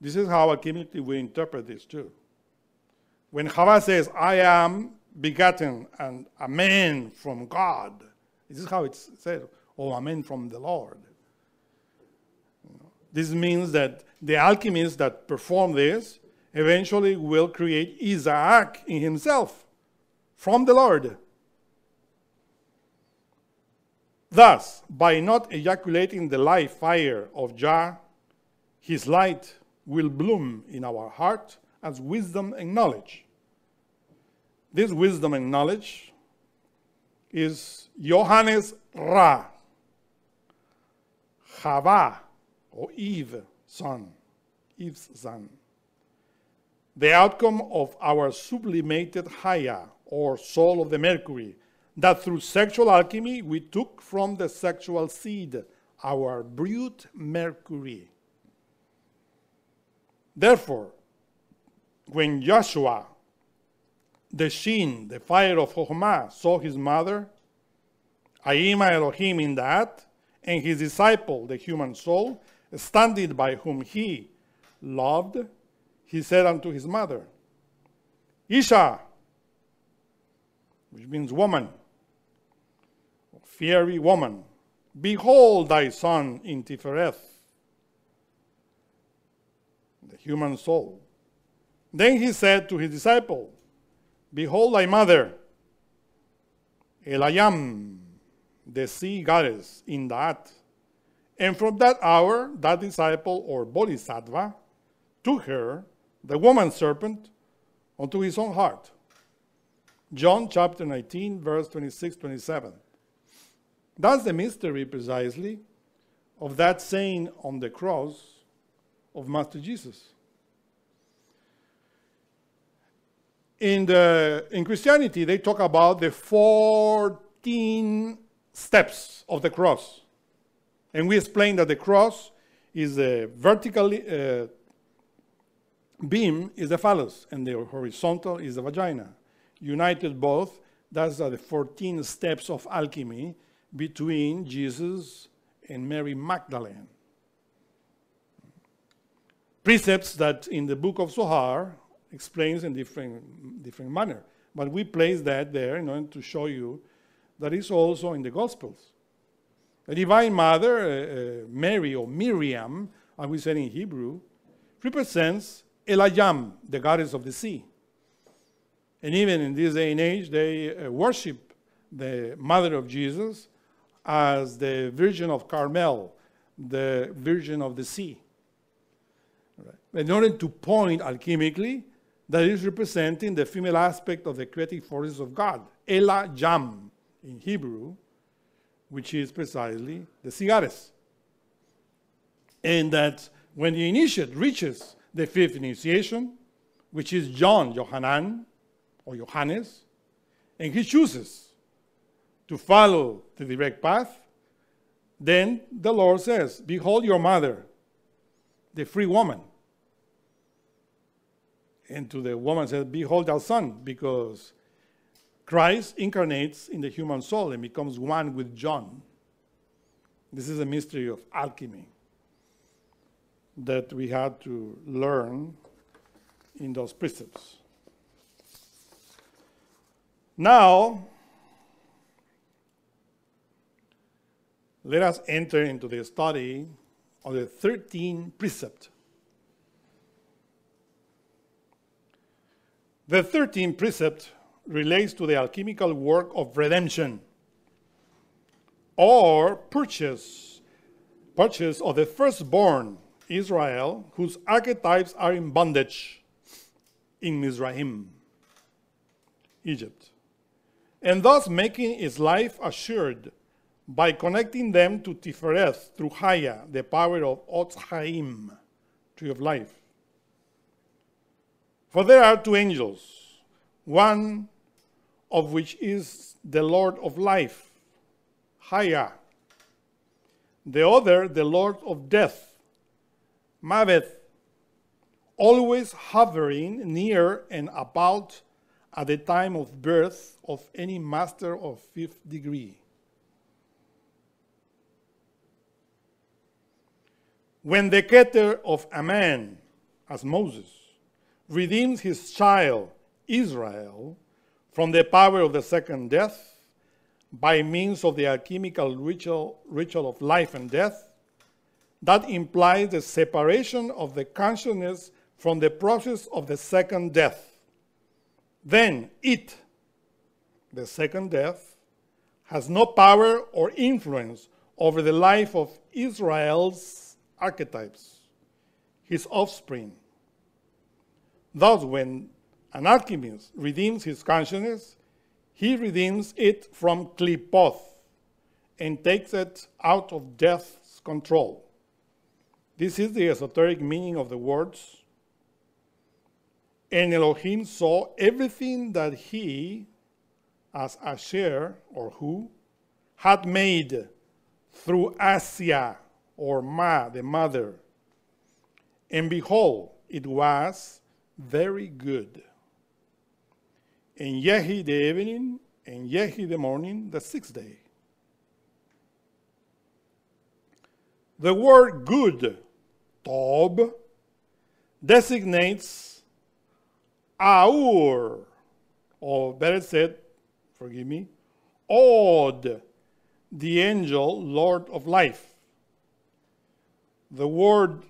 This is how alchemically we interpret this too. When Hava says, I am begotten and a man from God, this is how it's said, or a man from the Lord. This means that the alchemists that perform this eventually will create Isaac in himself, from the Lord. Thus, by not ejaculating the life fire of Jah, his light will bloom in our heart as wisdom and knowledge. This wisdom and knowledge is Yohanes Ra, Chava, or Eve, son, Eve's son. The outcome of our sublimated Haya, or soul of the mercury, that through sexual alchemy we took from the sexual seed, our brute mercury. Therefore, when Joshua, the Shin, the fire of Chokhmah, saw his mother, Aima Elohim in that, and his disciple, the human soul, standing by whom he loved, he said unto his mother, Isha, which means woman, fiery woman, behold thy son in Tifereth, the human soul. Then he said to his disciple, behold thy mother, Elayam, the sea goddess, in that. And from that hour, that disciple, or bodhisattva, took her, the woman serpent, unto his own heart. John chapter nineteen, verse twenty-six, twenty-seven. That's the mystery, precisely, of that saying on the cross of Master Jesus. In, the, in Christianity, they talk about the fourteen steps of the cross. And we explain that the cross is a vertical uh, beam is the phallus, and the horizontal is the vagina. United both, those are the fourteen steps of alchemy between Jesus and Mary Magdalene. precepts that in the book of Zohar explains in different, different manner. But we place that there in order to show you that is also in the Gospels. The Divine Mother, uh, uh, Mary or Miriam, as we said in Hebrew, represents Elayam, the goddess of the sea. And even in this day and age, they uh, worship the mother of Jesus as the Virgin of Carmel, the Virgin of the Sea. Right. In order to point alchemically, that is representing the female aspect of the creative forces of God, Elayam in Hebrew, which is precisely the sea goddess. And that when the initiate reaches the fifth initiation, which is John, Yohanan, or Johannes, and he chooses to follow the direct path, then the Lord says, behold your mother, the free woman. And to the woman says, behold thy son, because Christ incarnates in the human soul and becomes one with John. This is a mystery of alchemy that we had to learn in those precepts. Now, let us enter into the study of the thirteenth precept. The thirteenth precept relates to the alchemical work of redemption or purchase, purchase of the firstborn Israel, whose archetypes are in bondage in Mizraim, Egypt, and thus making his life assured by connecting them to Tifereth through Haya, the power of Otz Haim, tree of life. For there are two angels, one of which is the Lord of life, Haya, the other the Lord of death, Maveth, always hovering near and about at the time of birth of any master of fifth degree. When the Keter of a man, as Moses, redeems his child, Israel, from the power of the second death, by means of the alchemical ritual, ritual of life and death, that implies the separation of the consciousness from the process of the second death. Then it, the second death, has no power or influence over the life of Israel's archetypes, his offspring. Thus, when an alchemist redeems his consciousness, he redeems it from Klipoth and takes it out of death's control. This is the esoteric meaning of the words. And Elohim saw everything that he, as Asher, or who, had made through Asya, or Ma, the mother. And behold, it was very good. And Yehi the evening, and Yehi the morning, the sixth day. The word good, Tob, designates Aur, or better said, forgive me, Od, the angel, Lord of life. The word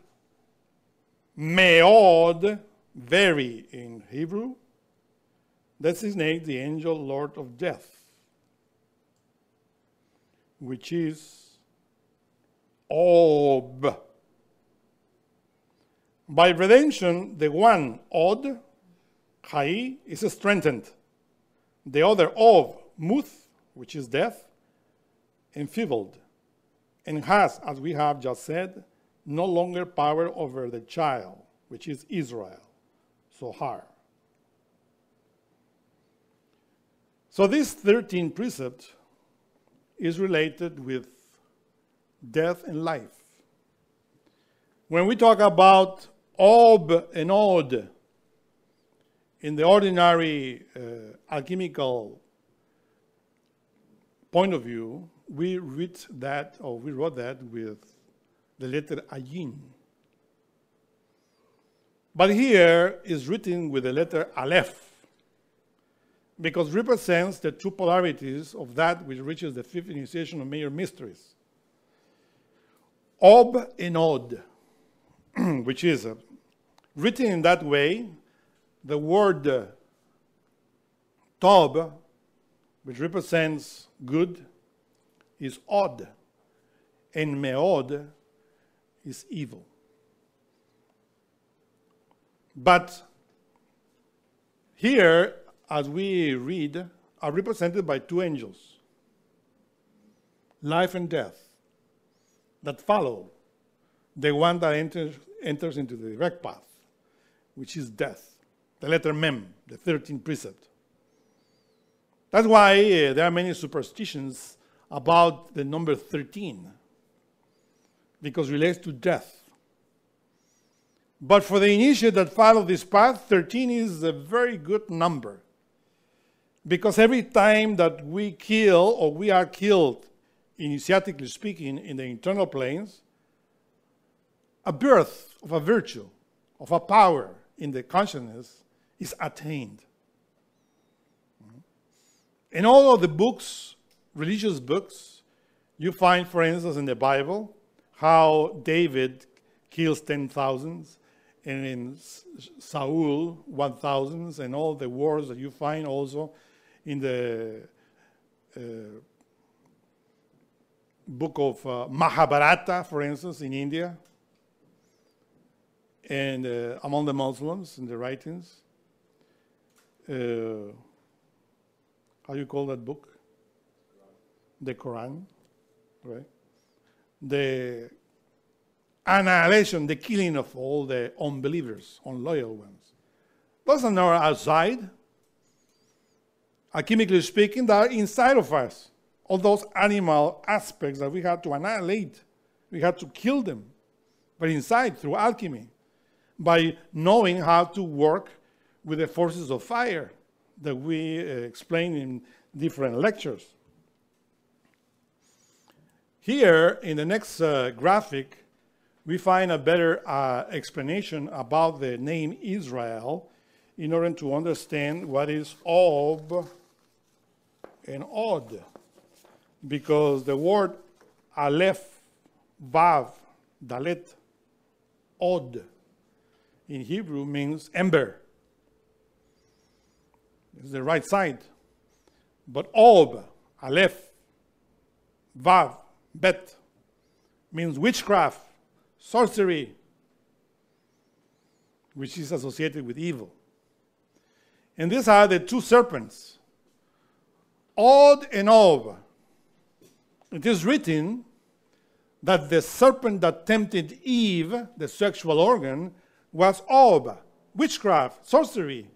Meod, very in Hebrew, designates the angel, Lord of death, which is Ob. By redemption, the one, Od, Chai, is strengthened. The other, Ov, Muth, which is death, enfeebled, and has, as we have just said, no longer power over the child, which is Israel, Zohar. So this thirteenth precept is related with death and life. When we talk about Ob and Od in the ordinary uh, alchemical point of view, we read that, or we wrote that with the letter Ayin. But here is written with the letter Aleph, because represents the two polarities of that which reaches the fifth initiation of major mysteries. Ob and Od, which is uh, written in that way, the word uh, Tob, which represents good, is Od, and Meod is evil. But here, as we read, are represented by two angels, life and death, that follow the one that enters, enters into the direct path, which is death, the letter Mem, the thirteenth precept. That's why uh, there are many superstitions about the number thirteen, because it relates to death. But for the initiate that follow this path, thirteen is a very good number, because every time that we kill or we are killed, initiatically speaking, in the internal planes, a birth of a virtue, of a power in the consciousness is attained. In all of the books, religious books, you find, for instance, in the Bible, how David kills ten thousand, and in Saul, one thousand, and all the wars that you find also in the uh, book of uh, Mahabharata, for instance, in India, and uh, among the Muslims in the writings. Uh, how do you call that book? The Quran, right? The annihilation, the killing of all the unbelievers, unloyal ones. Those are not outside. Alchemically speaking, they are inside of us. All those animal aspects that we had to annihilate, we had to kill them, but inside through alchemy, by knowing how to work with the forces of fire that we uh, explain in different lectures. Here, in the next uh, graphic, we find a better uh, explanation about the name Israel in order to understand what is Ob and Od. Because the word Aleph, Vav, Dalet, Od in Hebrew means ember. It's the right side. But Ob, Aleph, Vav, Bet means witchcraft, sorcery, which is associated with evil. And these are the two serpents, Od and Ob. It is written that the serpent that tempted Eve, the sexual organ, was Ob, witchcraft, sorcery,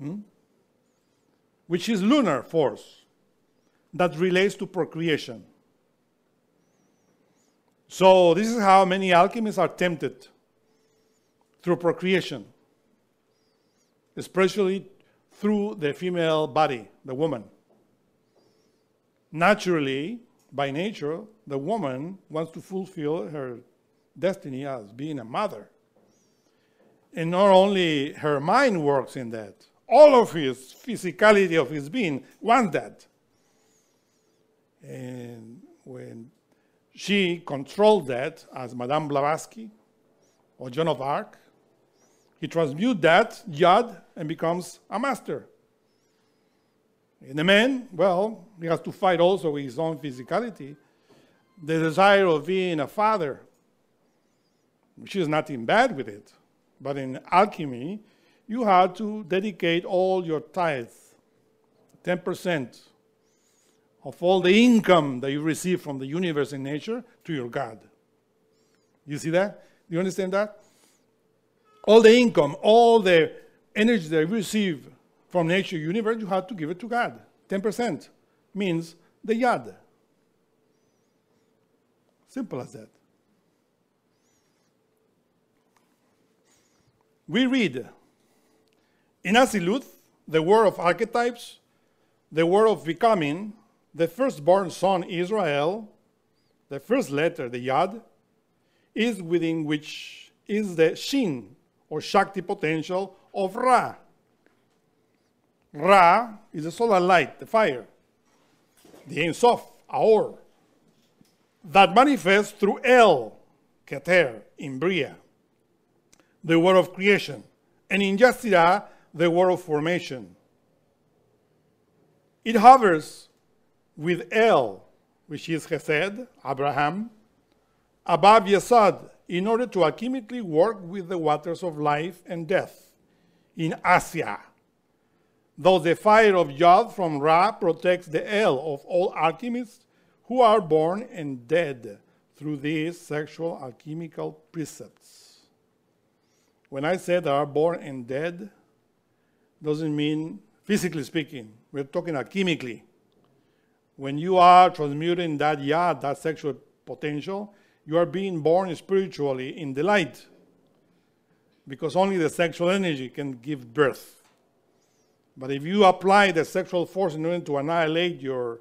hmm? which is lunar force that relates to procreation. So this is how many alchemists are tempted through procreation, especially through the female body, the woman. Naturally, by nature, the woman wants to fulfill her destiny as being a mother. And not only her mind works in that, all of his physicality of his being wants that. And when she controlled that, as Madame Blavatsky or Joan of Arc, he transmutes that yad and becomes a master. And the man, well, he has to fight also with his own physicality, the desire of being a father, which is nothing bad with it. But in alchemy, you have to dedicate all your tithe, ten percent of all the income that you receive from the universe and nature to your God. You see that? You understand that? All the income, all the energy that you receive from nature, universe, you have to give it to God. ten percent means the yad. Simple as that. We read, in Asiluth, the war of archetypes, the war of becoming, the firstborn son Israel, the first letter, the Yad, is within which is the Shin, or Shakti potential of Ra. Ra is the solar light, the fire, the Ein Sof, Aor, that manifests through El, Keter, in Bria, the word of creation, and in Yetzirah, the word of formation. It hovers with El, which is Chesed, Abraham, above Yesod, in order to alchemically work with the waters of life and death in Asya. Though the fire of Yod from Ra protects the El of all alchemists who are born and dead through these sexual alchemical precepts. When I say they are born and dead, doesn't mean physically speaking. We're talking alchemically. When you are transmuting that Yod, that sexual potential, you are being born spiritually in the light, because only the sexual energy can give birth. But if you apply the sexual force in order to annihilate your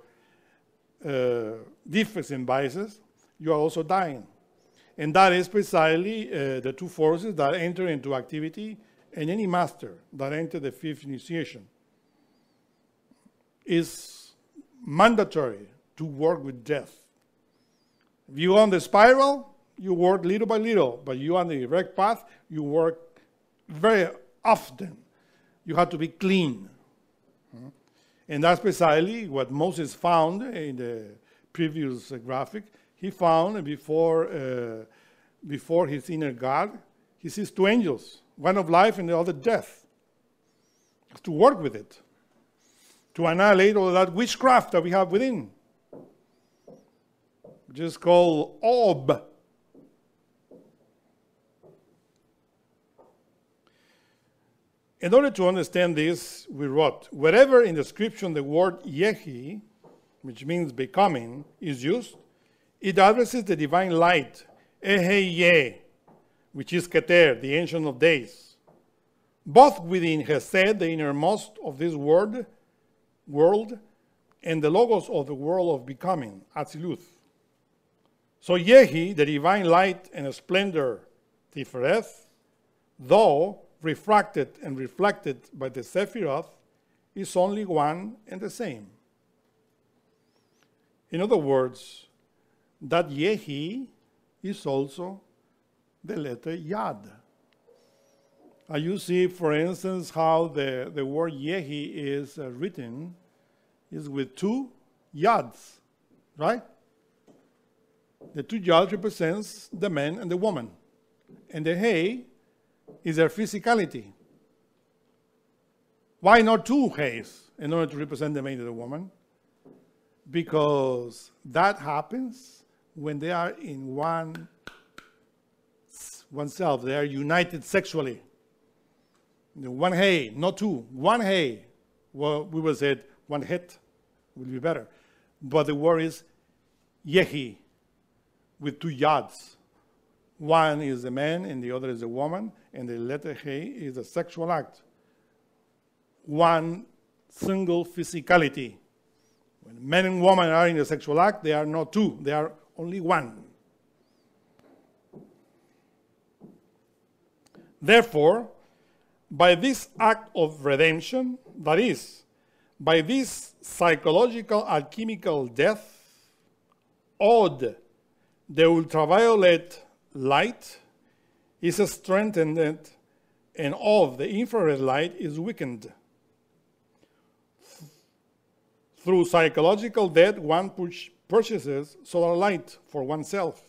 uh, defects and biases, you are also dying. And that is precisely uh, the two forces that enter into activity, and any master that enters the fifth initiation is mandatory to work with death. If you on the spiral, you work little by little, but you on the direct path, you work very often. You have to be clean. Mm-hmm. And that's precisely what Moses found in the previous uh, graphic. He found before, uh, before his inner God, he sees two angels, one of life and the other death. He has to work with it, to annihilate all that witchcraft that we have within. Just call Ob. In order to understand this, we wrote, wherever in the scripture the word Yehi, which means becoming, is used, it addresses the divine light, Eheyeh, which is Keter, the Ancient of Days. Both within Chesed, the innermost of this word, world, and the logos of the world of becoming, Atziluth. So Yehi, the divine light and splendor, Tifereth, though refracted and reflected by the Sephiroth, is only one and the same. In other words, that Yehi is also the letter Yad. And you see, for instance, how the, the word Yehi is uh, written is with two Yads, right? The two Yod represents the man and the woman. And the Hey is their physicality. Why not two Heys in order to represent the man and the woman? Because that happens when they are in one oneself. They are united sexually. The one Hey, not two. One Hey. Well, we will say one Het will be better. But the word is Yehi, with two Yads. One is a man and the other is a woman, and the letter He is a sexual act. One single physicality. When men and women are in a sexual act, they are not two, they are only one. Therefore, by this act of redemption, that is, by this psychological alchemical death, Od, the ultraviolet light, is strengthened, and of the infrared light is weakened. Through psychological death, one purchases solar light for oneself,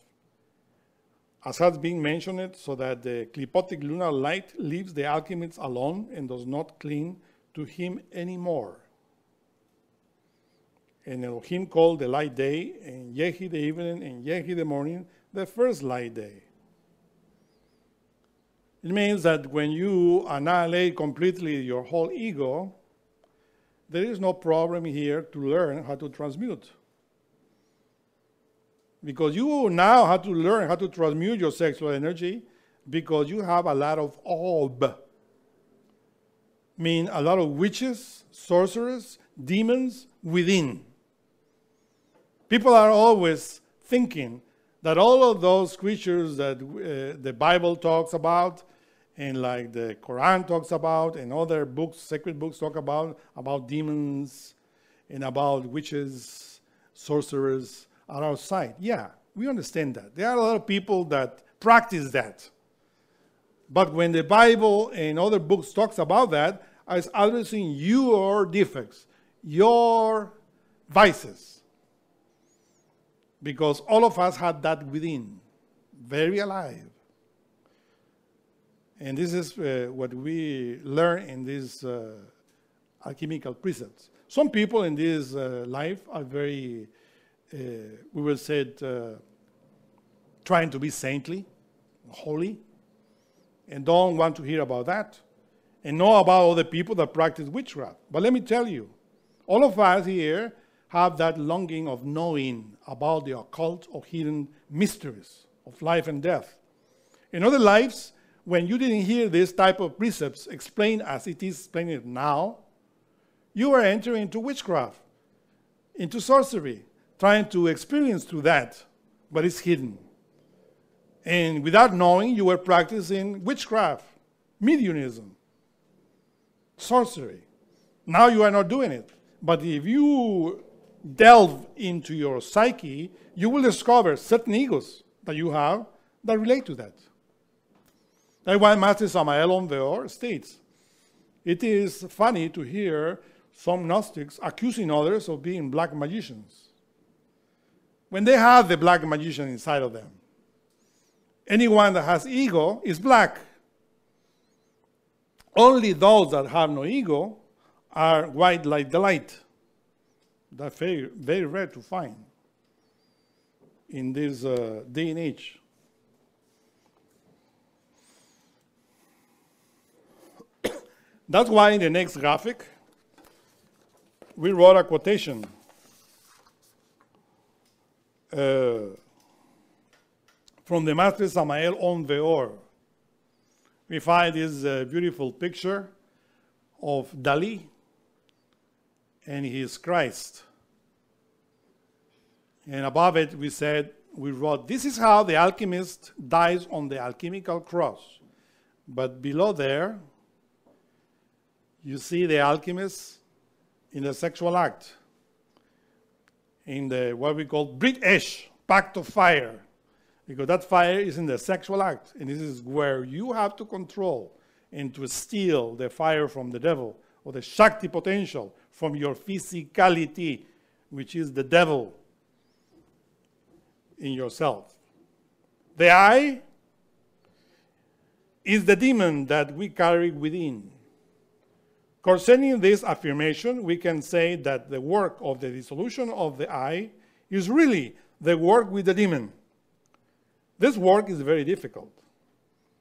as has been mentioned, so that the clipotic lunar light leaves the alchemist alone and does not cling to him anymore. And Elohim called the light day, and Yehi the evening, and Yehi the morning, the first light day. It means that when you annihilate completely your whole ego, there is no problem here to learn how to transmute. Because you now have to learn how to transmute your sexual energy, because you have a lot of Ob. Mean a lot of witches, sorcerers, demons within. People are always thinking that all of those creatures that uh, the Bible talks about and like the Quran talks about, and other books, sacred books talk about, about demons and about witches, sorcerers are outside. Yeah, we understand that. There are a lot of people that practice that. But when the Bible and other books talks about that, it's addressing your defects, your vices. Because all of us had that within, very alive. And this is uh, what we learn in these uh, alchemical precepts. Some people in this uh, life are very, uh, we will say, it, uh, trying to be saintly, holy, and don't want to hear about that, and know about other people that practice witchcraft. But let me tell you, all of us here have that longing of knowing about the occult or hidden mysteries of life and death. In other lives, when you didn't hear this type of precepts explained as it is explained now, you were entering into witchcraft, into sorcery, trying to experience through that, but it's hidden. And without knowing, you were practicing witchcraft, mediumism, sorcery. Now you are not doing it. But if you delve into your psyche, you will discover certain egos that you have that relate to that. That's why Master Samael Ondeor states, it is funny to hear some Gnostics accusing others of being black magicians, when they have the black magician inside of them. Anyone that has ego is black. Only those that have no ego are white like the light. That's very, very rare to find in this uh, day and age. That's why in the next graphic, we wrote a quotation. Uh, From the Master Samael Ondeor, we find this uh, beautiful picture of Dali and his Christ. And above it, we said, we wrote, this is how the alchemist dies on the alchemical cross. But below there, you see the alchemist in the sexual act, in the what we call Brit Esh, pact of fire. Because that fire is in the sexual act, and this is where you have to control and to steal the fire from the devil, or the Shakti potential from your physicality, which is the devil in yourself. The eye is the demon that we carry within. Concerning this affirmation, we can say that the work of the dissolution of the eye is really the work with the demon. This work is very difficult.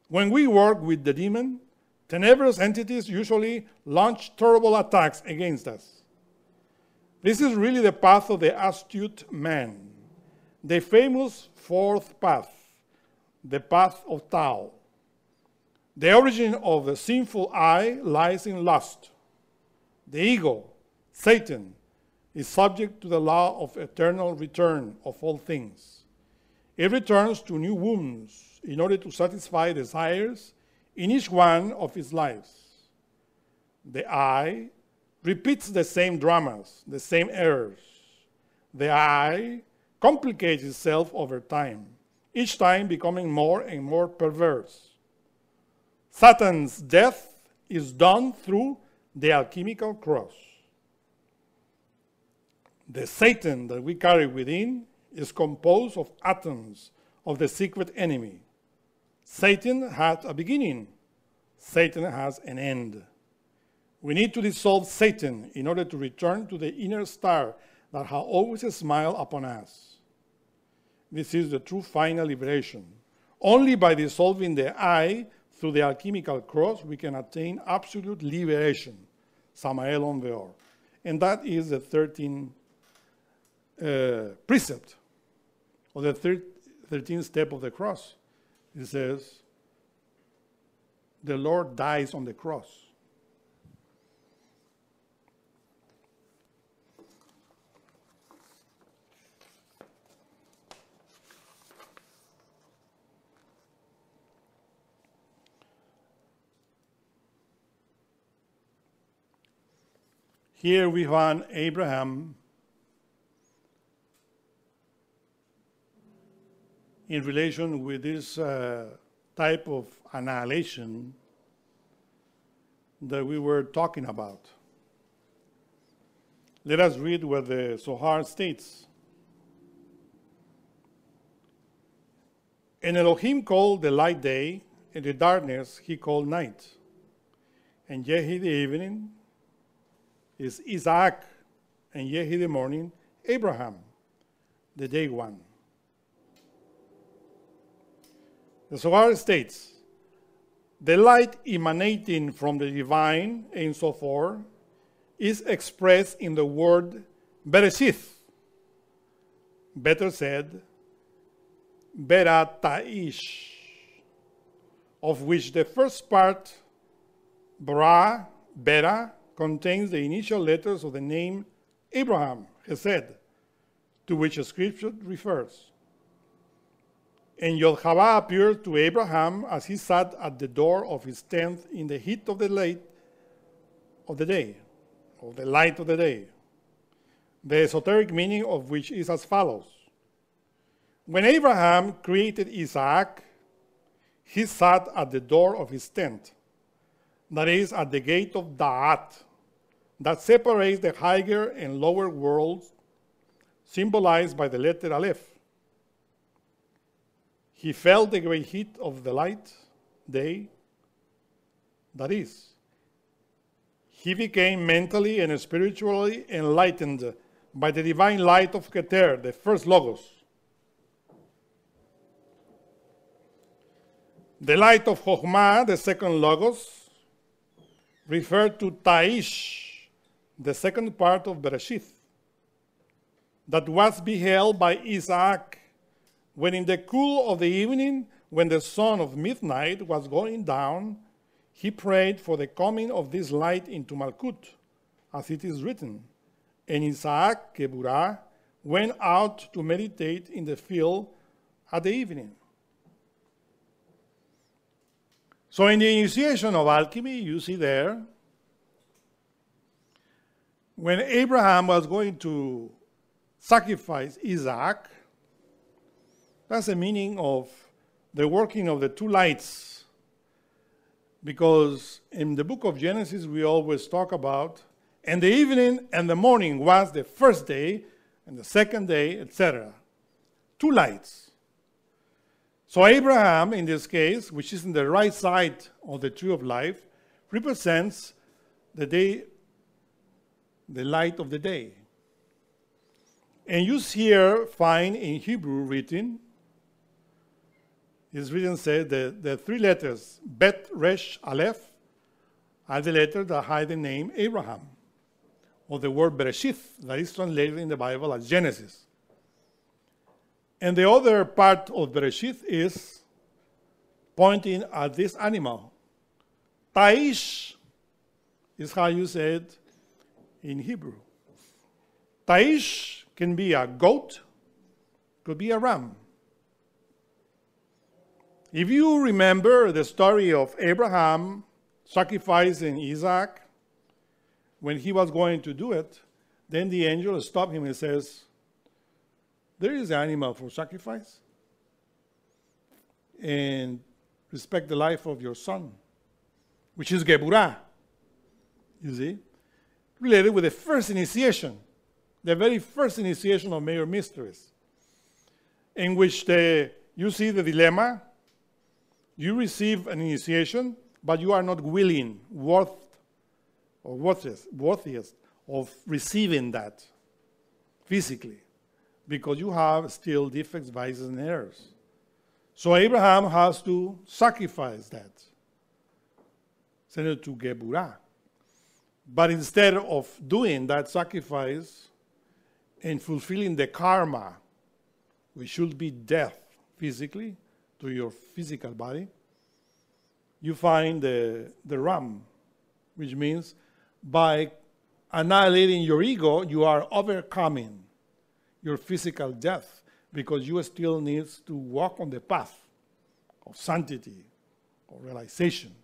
When we work with the demon, tenebrous entities usually launch terrible attacks against us. This is really the path of the astute man, the famous fourth path, the path of Tao. The origin of the sinful eye lies in lust. The ego, Satan, is subject to the law of eternal return of all things. It returns to new wombs in order to satisfy desires in each one of its lives. The eye repeats the same dramas, the same errors. The eye complicates itself over time, each time becoming more and more perverse. Satan's death is done through the alchemical cross. The Satan that we carry within is composed of atoms of the secret enemy. Satan has a beginning. Satan has an end. We need to dissolve Satan in order to return to the inner star that has always a smile upon us. This is the true final liberation. Only by dissolving the I through the alchemical cross we can attain absolute liberation. Samael Ondeor. And that is the thirteenth uh, precept. Or the thirteenth step of the cross. It says, the Lord dies on the cross. Here we find Abraham in relation with this uh, type of annihilation that we were talking about. Let us read what the Zohar states. And Elohim called the light day, and the darkness he called night. And Yehi the evening is Isaac, and Yehi the morning, Abraham, the day one. The Zohar states, the light emanating from the divine, and so forth, is expressed in the word Bereshith. Better said, Berataish, of which the first part, Bara, Bera, contains the initial letters of the name Abraham, Chesed, to which the scripture refers. And Yod-Hava appeared to Abraham as he sat at the door of his tent in the heat of the light of the day, of the light of the day, the esoteric meaning of which is as follows. When Abraham created Isaac, he sat at the door of his tent, that is, at the gate of Da'at, that separates the higher and lower worlds, symbolized by the letter Aleph. He felt the great heat of the light day, that is, he became mentally and spiritually enlightened by the divine light of Keter, the first Logos. The light of Chokhmah, the second Logos, referred to Ta'ish, the second part of Bereshith, that was beheld by Isaac when in the cool of the evening, when the sun of midnight was going down, he prayed for the coming of this light into Malkut, as it is written, and Isaac, Keburah, went out to meditate in the field at the evening. So in the initiation of alchemy, you see there, when Abraham was going to sacrifice Isaac, that's the meaning of the working of the two lights. Because in the book of Genesis, we always talk about, and the evening and the morning was the first day, and the second day, et cetera. Two lights. So Abraham, in this case, which is in the right side of the tree of life, represents the day, the light of the day. And you here find in Hebrew written, it's written, said the, the three letters, Bet, Resh, Aleph, are the letters that hide the name Abraham, or the word Bereshith, that is translated in the Bible as Genesis. And the other part of Bereshith is pointing at this animal. Ta'ish is how you say it in Hebrew. Ta'ish can be a goat, could be a ram. If you remember the story of Abraham sacrificing Isaac, when he was going to do it, then the angel stopped him and says, there is an animal for sacrifice, and respect the life of your son, which is Geburah, you see, related with the first initiation, the very first initiation of major mysteries, in which the, you see the dilemma, you receive an initiation, but you are not willing, worth, or worthless, worthiest of receiving that physically, because you have still defects, vices, and errors. So Abraham has to sacrifice that, send it to Geburah. But instead of doing that sacrifice and fulfilling the karma, which should be death physically, to your physical body, you find the, the ram, which means by annihilating your ego, you are overcoming your physical death, because you still need to walk on the path of sanctity or realization.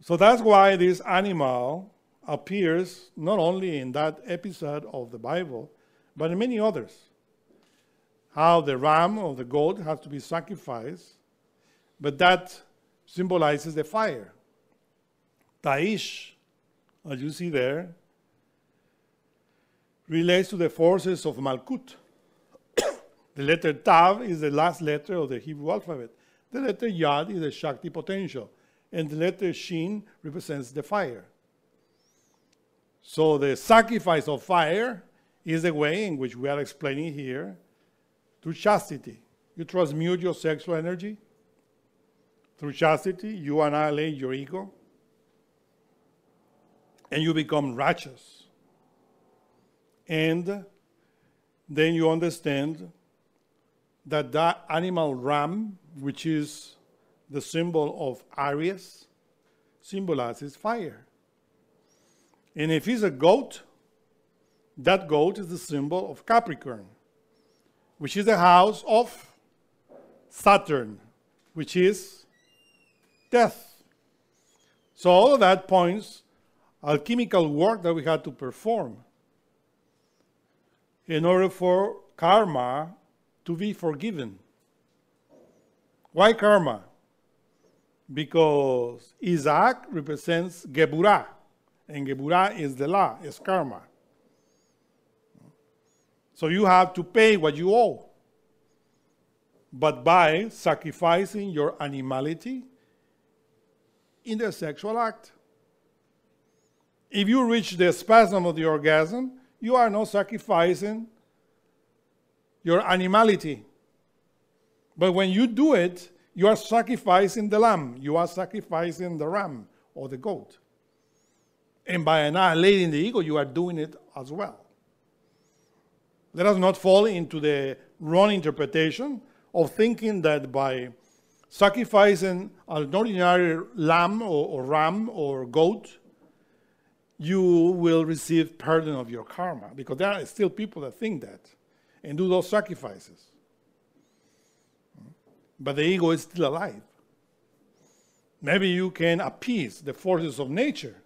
So that's why this animal appears not only in that episode of the Bible, but in many others. How the ram or the goat has to be sacrificed, but that symbolizes the fire. Taish, as you see there, relates to the forces of Malkut. The letter Tav is the last letter of the Hebrew alphabet. The letter Yad is the Shakti potential. And the letter Shin represents the fire. So the sacrifice of fire is the way in which we are explaining here through chastity. You transmute your sexual energy. Through chastity, you annihilate your ego. And you become righteous. And then you understand that that animal ram, which is the symbol of Aries, symbolizes fire. And if he's a goat, that goat is the symbol of Capricorn, which is the house of Saturn, which is death. So all of that points alchemical work that we had to perform in order for karma to be forgiven. Why karma? Because Isaac represents Geburah, and Geburah is the law, is karma. So you have to pay what you owe. But by sacrificing your animality in the sexual act. If you reach the spasm of the orgasm, you are not sacrificing your animality. But when you do it, you are sacrificing the lamb. You are sacrificing the ram or the goat. And by annihilating the ego, you are doing it as well. Let us not fall into the wrong interpretation of thinking that by sacrificing an ordinary lamb or, or ram or goat, you will receive pardon of your karma. Because there are still people that think that and do those sacrifices. But the ego is still alive. Maybe you can appease the forces of nature,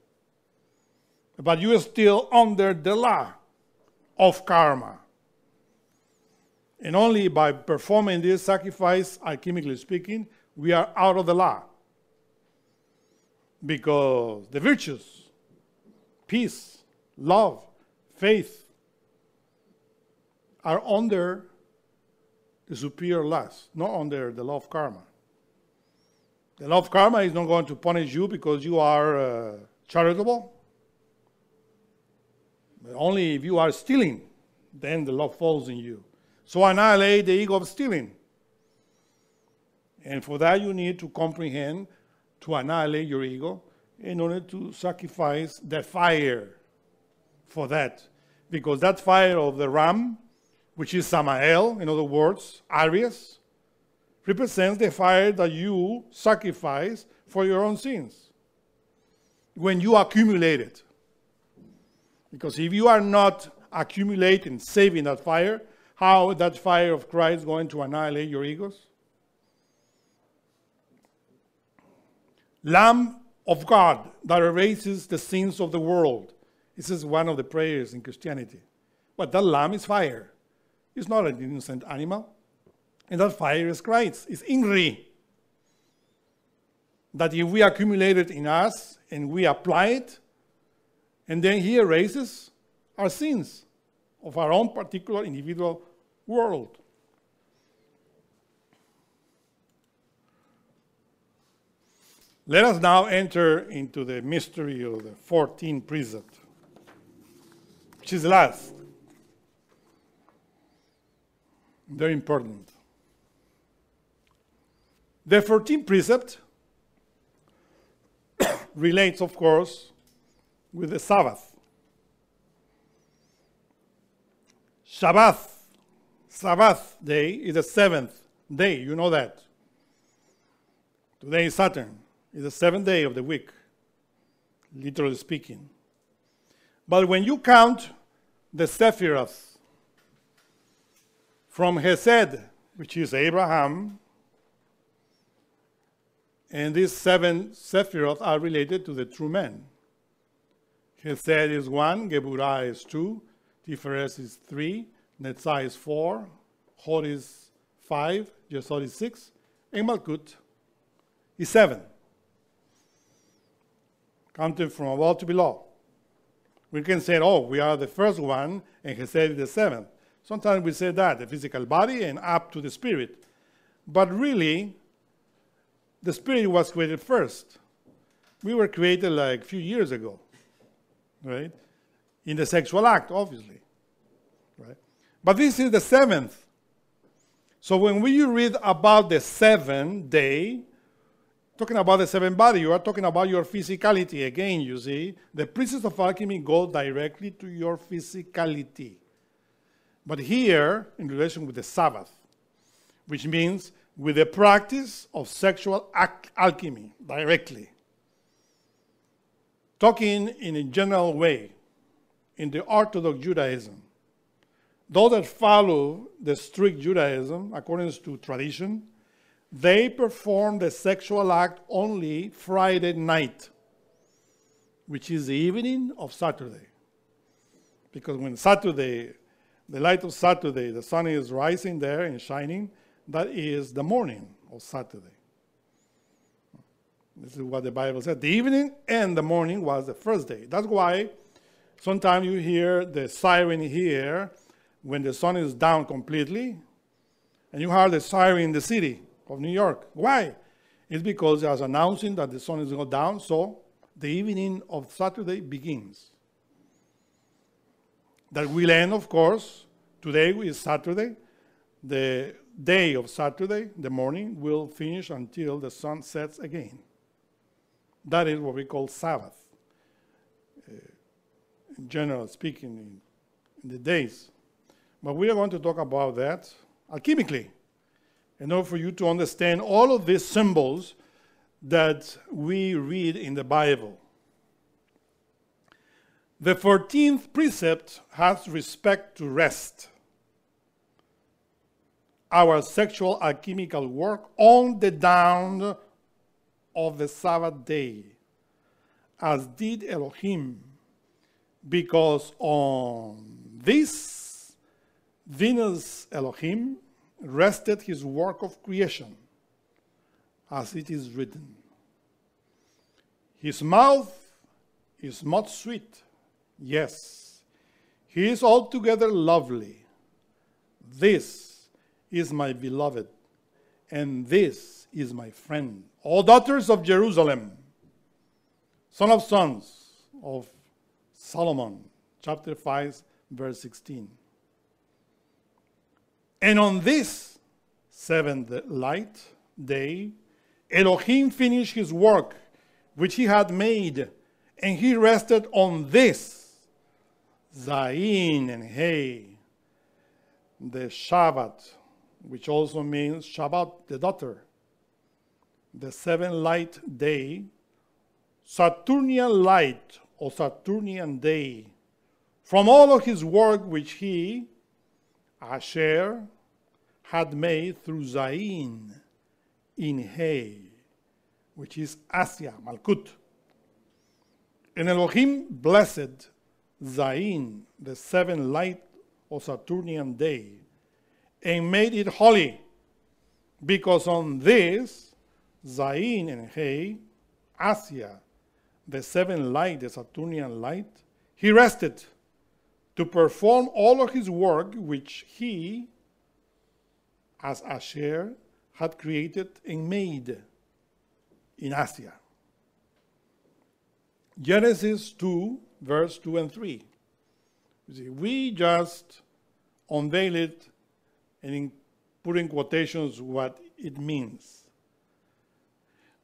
but you are still under the law of karma. And only by performing this sacrifice, alchemically speaking, we are out of the law. Because the virtues, peace, love, faith, are under the superior laws, not under the law of karma. The law of karma is not going to punish you because you are uh, charitable. But only if you are stealing, then the law falls in you. So annihilate the ego of stealing. And for that you need to comprehend, to annihilate your ego in order to sacrifice the fire for that. Because that fire of the ram, which is Samael, in other words, Aries, represents the fire that you sacrifice for your own sins when you accumulate it. Because if you are not accumulating, saving that fire, how is that fire of Christ is going to annihilate your egos? Lamb of God that erases the sins of the world. This is one of the prayers in Christianity. But that lamb is fire. It's not an innocent animal. And that fire is Christ. It's Inri. That if we accumulate it in us and we apply it, and then he erases our sins of our own particular individual world. Let us now enter into the mystery of the fourteenth precept, which is the last. Very important. The fourteenth precept relates, of course, with the Sabbath. Shabbath, Sabbath day is the seventh day, you know that. Today is Saturn, it's the seventh day of the week, literally speaking. But when you count the Sephiroth, from Hesed, which is Abraham, and these seven Sephiroth are related to the true man. Chesed is one, Geburah is two, Tiferes is three, Netzah is four, Hor is five, Yesod is six, and Malkut is seven. Counted from above to below. We can say, oh, we are the first one, and Chesed is the seventh. Sometimes we say that, the physical body and up to the spirit. But really, the spirit was created first. We were created like a few years ago, right? In the sexual act, obviously, right? But this is the seventh. So when we read about the seventh day, talking about the seventh body, you are talking about your physicality. Again, you see, the principles of alchemy go directly to your physicality. But here, in relation with the Sabbath, which means with the practice of sexual alchemy directly. Talking in a general way, in the Orthodox Judaism, those that follow the strict Judaism, according to tradition, they perform the sexual act only Friday night, which is the evening of Saturday. Because when Saturday, the light of Saturday, the sun is rising there and shining, that is the morning of Saturday. This is what the Bible said. The evening and the morning was the first day. That's why sometimes you hear the siren here when the sun is down completely, and you hear the siren in the city of New York. Why? It's because it was announcing that the sun is going down, so the evening of Saturday begins. That will end, of course. Today is Saturday. The day of Saturday, the morning, will finish until the sun sets again. That is what we call Sabbath, uh, in general speaking, in, in the days. But we are going to talk about that alchemically, in order for you to understand all of these symbols that we read in the Bible. The fourteenth precept has respect to rest, our sexual alchemical work on the dawn of the Sabbath day, as did Elohim, because on this Venus Elohim rested his work of creation, as it is written. His mouth is not sweet, yes, he is altogether lovely. This is my beloved, and this is my friend. All daughters of Jerusalem, son of sons of Solomon, chapter five, verse sixteen. And on this seventh light day, Elohim finished his work, which he had made, and he rested on this, Zayin and Hey, the Shabbat, which also means Shabbat, the daughter, the seventh light day, Saturnian light or Saturnian day, from all of his work which he, Asher, had made through Zayin in Hay, which is Asya, Malkut. And Elohim blessed Zayin, the seventh light or Saturnian day, and made it holy, because on this, Zayin and Hey, Asya, the seventh light, the Saturnian light, he rested to perform all of his work which he, as Asher, had created and made in Asya. Genesis two, verse two and three. You see, we just unveil it and in, put in quotations what it means.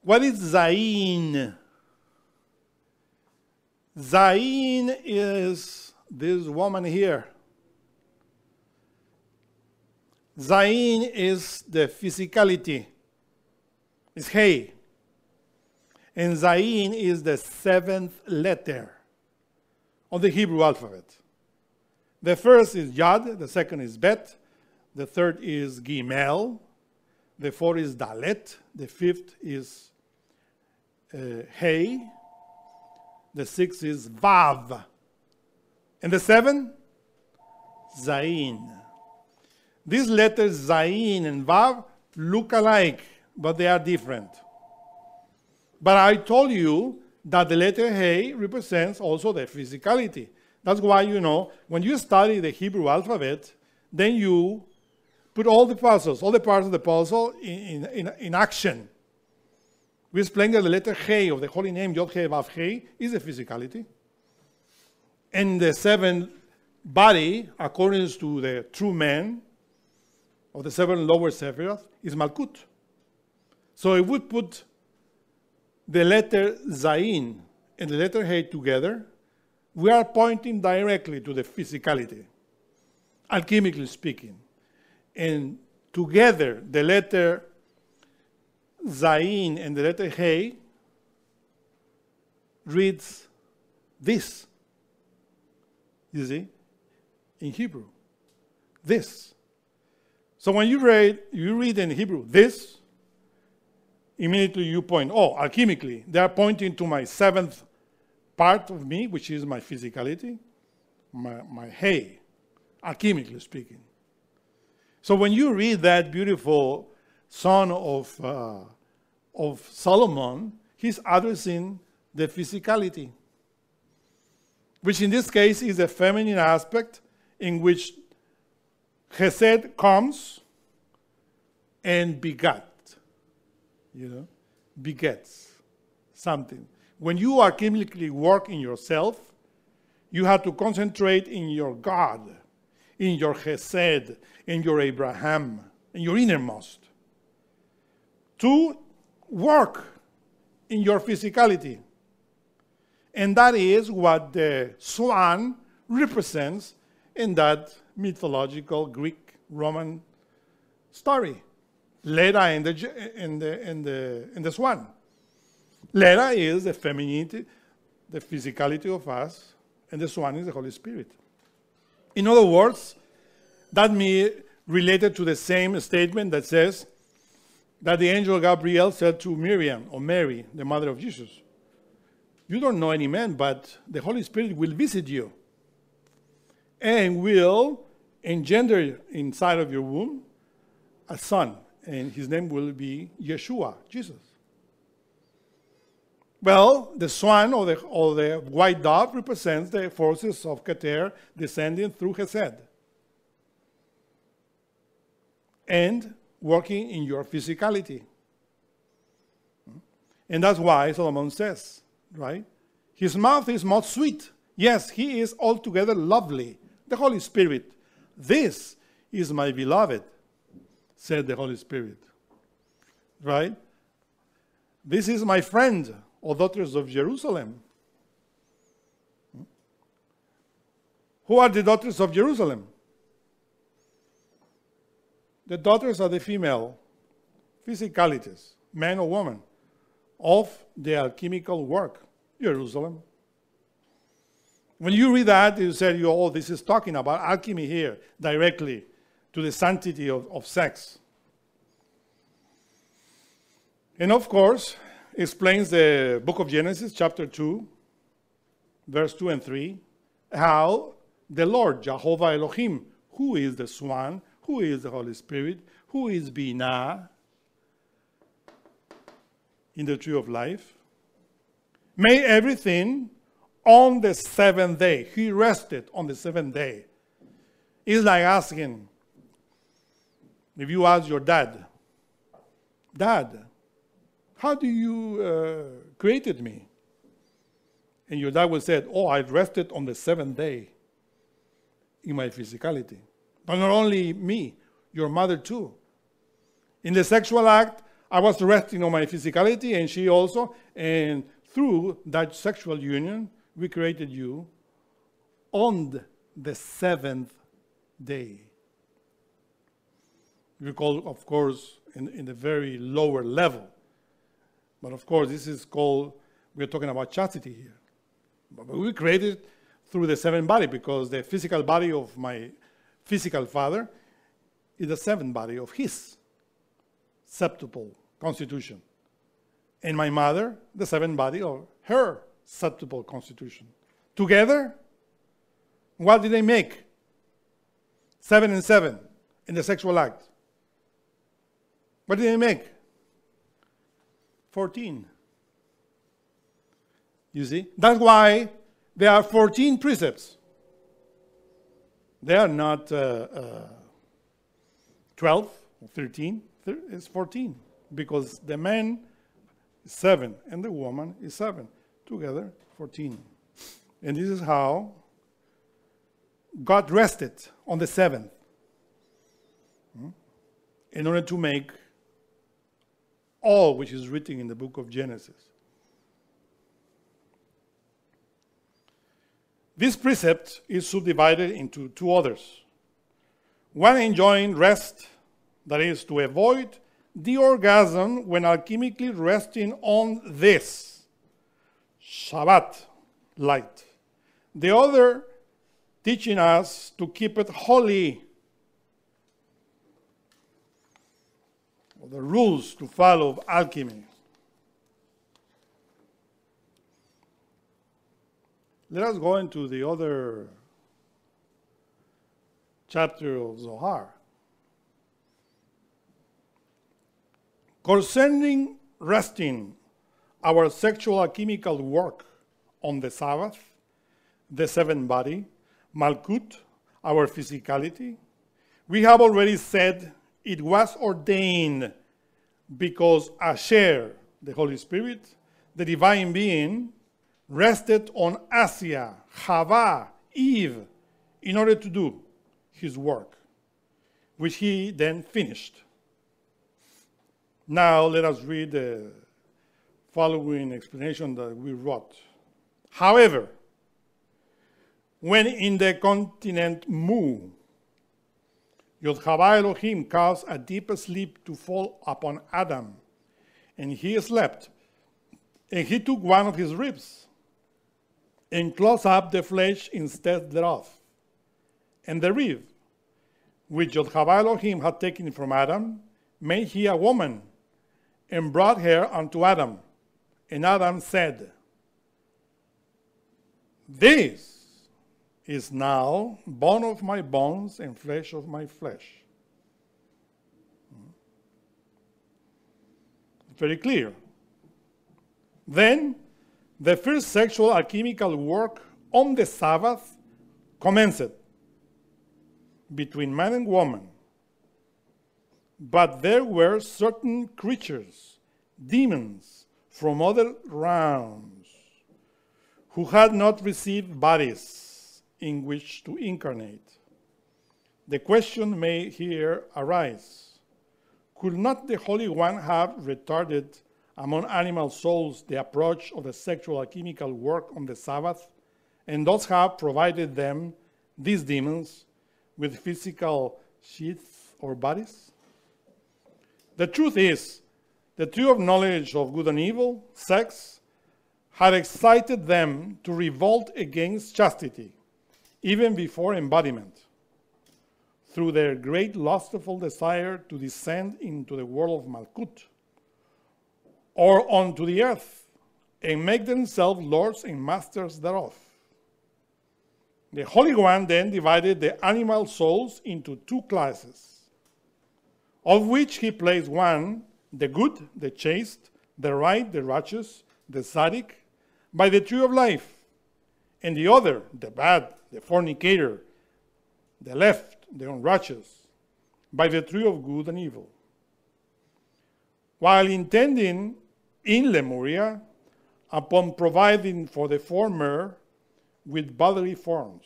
What is Zayin? Zayin is this woman here. Zayin is the physicality. It's Hey. And Zayin is the seventh letter of the Hebrew alphabet. The first is Yad, the second is Bet, the third is Gimel, the fourth is Dalet, the fifth is uh, Hey, The six is Vav. And the seven? Zayin. These letters Zayin and Vav look alike, but they are different. But I told you that the letter He represents also the physicality. That's why, you know, when you study the Hebrew alphabet, then you put all the puzzles, all the parts of the puzzle in, in, in action. We explained that the letter He of the holy name Yod He Vav He is the physicality. And the seven body, according to the true man, of the seven lower Sephiroth, is Malkut. So it would put the letter Zayin and the letter He together. We are pointing directly to the physicality, alchemically speaking. And together, the letter Zayin and the letter He reads this, you see, in Hebrew, this. So when you read, you read in Hebrew this, immediately you point, oh, alchemically, they are pointing to my seventh part of me, which is my physicality, my, my He, alchemically speaking. So when you read that beautiful son of, uh, of Solomon, he's addressing the physicality, which in this case is a feminine aspect in which Chesed comes and begat, you know, begets something. When you alchemically work in yourself, you have to concentrate in your God, in your Chesed, in your Abraham, in your innermost, to work in your physicality. And that is what the swan represents in that mythological Greek Roman story. Leda and the, and the, and the, and the swan. Leda is the femininity, the physicality of us, and the swan is the Holy Spirit. In other words, that me related to the same statement that says that the angel Gabriel said to Miriam, or Mary, the mother of Jesus, you don't know any man, but the Holy Spirit will visit you and will engender inside of your womb a son, and his name will be Yeshua, Jesus. Well, the swan or the, or the white dove represents the forces of Keter descending through Chesed and working in your physicality. And that's why Solomon says, right? His mouth is most sweet. Yes, he is altogether lovely. The Holy Spirit. This is my beloved, said the Holy Spirit. Right? This is my friend, O daughters of Jerusalem. Who are the daughters of Jerusalem? The daughters are the female physicalities, man or woman, of the alchemical work, Jerusalem. When you read that, you say, oh, this is talking about alchemy here, directly to the sanctity of, of sex. And of course, explains the book of Genesis, chapter two, verse two and three, how the Lord, Jehovah Elohim, who is the Swan, who is the Holy Spirit, who is Binah, in the tree of life, made everything on the seventh day. He rested on the seventh day. It's like asking, if you ask your dad, Dad, how do you uh, created me? And your dad will say, oh, I rested on the seventh day in my physicality. But not only me, your mother too. In the sexual act, I was resting on my physicality, and she also, and through that sexual union, we created you on the seventh day. We call, of course, in, in the very lower level. But of course, this is called, we're talking about chastity here. But we created through the seventh body, because the physical body of my physical father is the seventh body of his septuple constitution. And my mother, the seventh body of her acceptable constitution. Together, what did they make? Seven and seven in the sexual act. What did they make? fourteen. You see? That's why there are fourteen precepts. They are not uh, uh, twelve, thirteen, it's fourteen. Because the man is seven and the woman is seven. Together, fourteen. And this is how God rested on the seventh in order to make all which is written in the book of Genesis. This precept is subdivided into two others. One enjoins rest, that is, to avoid the orgasm when alchemically resting on this Shabbat light. The other teaching us to keep it holy. The rules to follow of alchemy. Let us go into the other chapter of Zohar. Concerning resting our sexual alchemical work on the Sabbath, the seventh body, Malkut, our physicality, we have already said it was ordained because Asher, the Holy Spirit, the divine being, rested on Asya, Chava, Eve, in order to do his work, which he then finished. Now let us read the following explanation that we wrote. However, when in the continent Mu, Yod-Havah Elohim caused a deep sleep to fall upon Adam, and he slept, and he took one of his ribs, and closed up the flesh instead thereof. And the rib, which Yod-Havah Elohim had taken from Adam, made he a woman, and brought her unto Adam. And Adam said, "This is now bone of my bones and flesh of my flesh." Very clear. Then the first sexual alchemical work on the Sabbath commenced between man and woman. But there were certain creatures, demons from other realms, who had not received bodies in which to incarnate. The question may here arise, could not the Holy One have retarded among animal souls the approach of the sexual alchemical work on the Sabbath, and thus have provided them, these demons, with physical sheaths or bodies? The truth is, the tree of knowledge of good and evil, sex, had excited them to revolt against chastity, even before embodiment, through their great lustful desire to descend into the world of Malkut, or onto the earth, and make themselves lords and masters thereof. The Holy One then divided the animal souls into two classes, of which he placed one, the good, the chaste, the right, the righteous, the Sadic, by the tree of life, and the other, the bad, the fornicator, the left, the unrighteous, by the tree of good and evil. While intending in Lemuria upon providing for the former with bodily forms,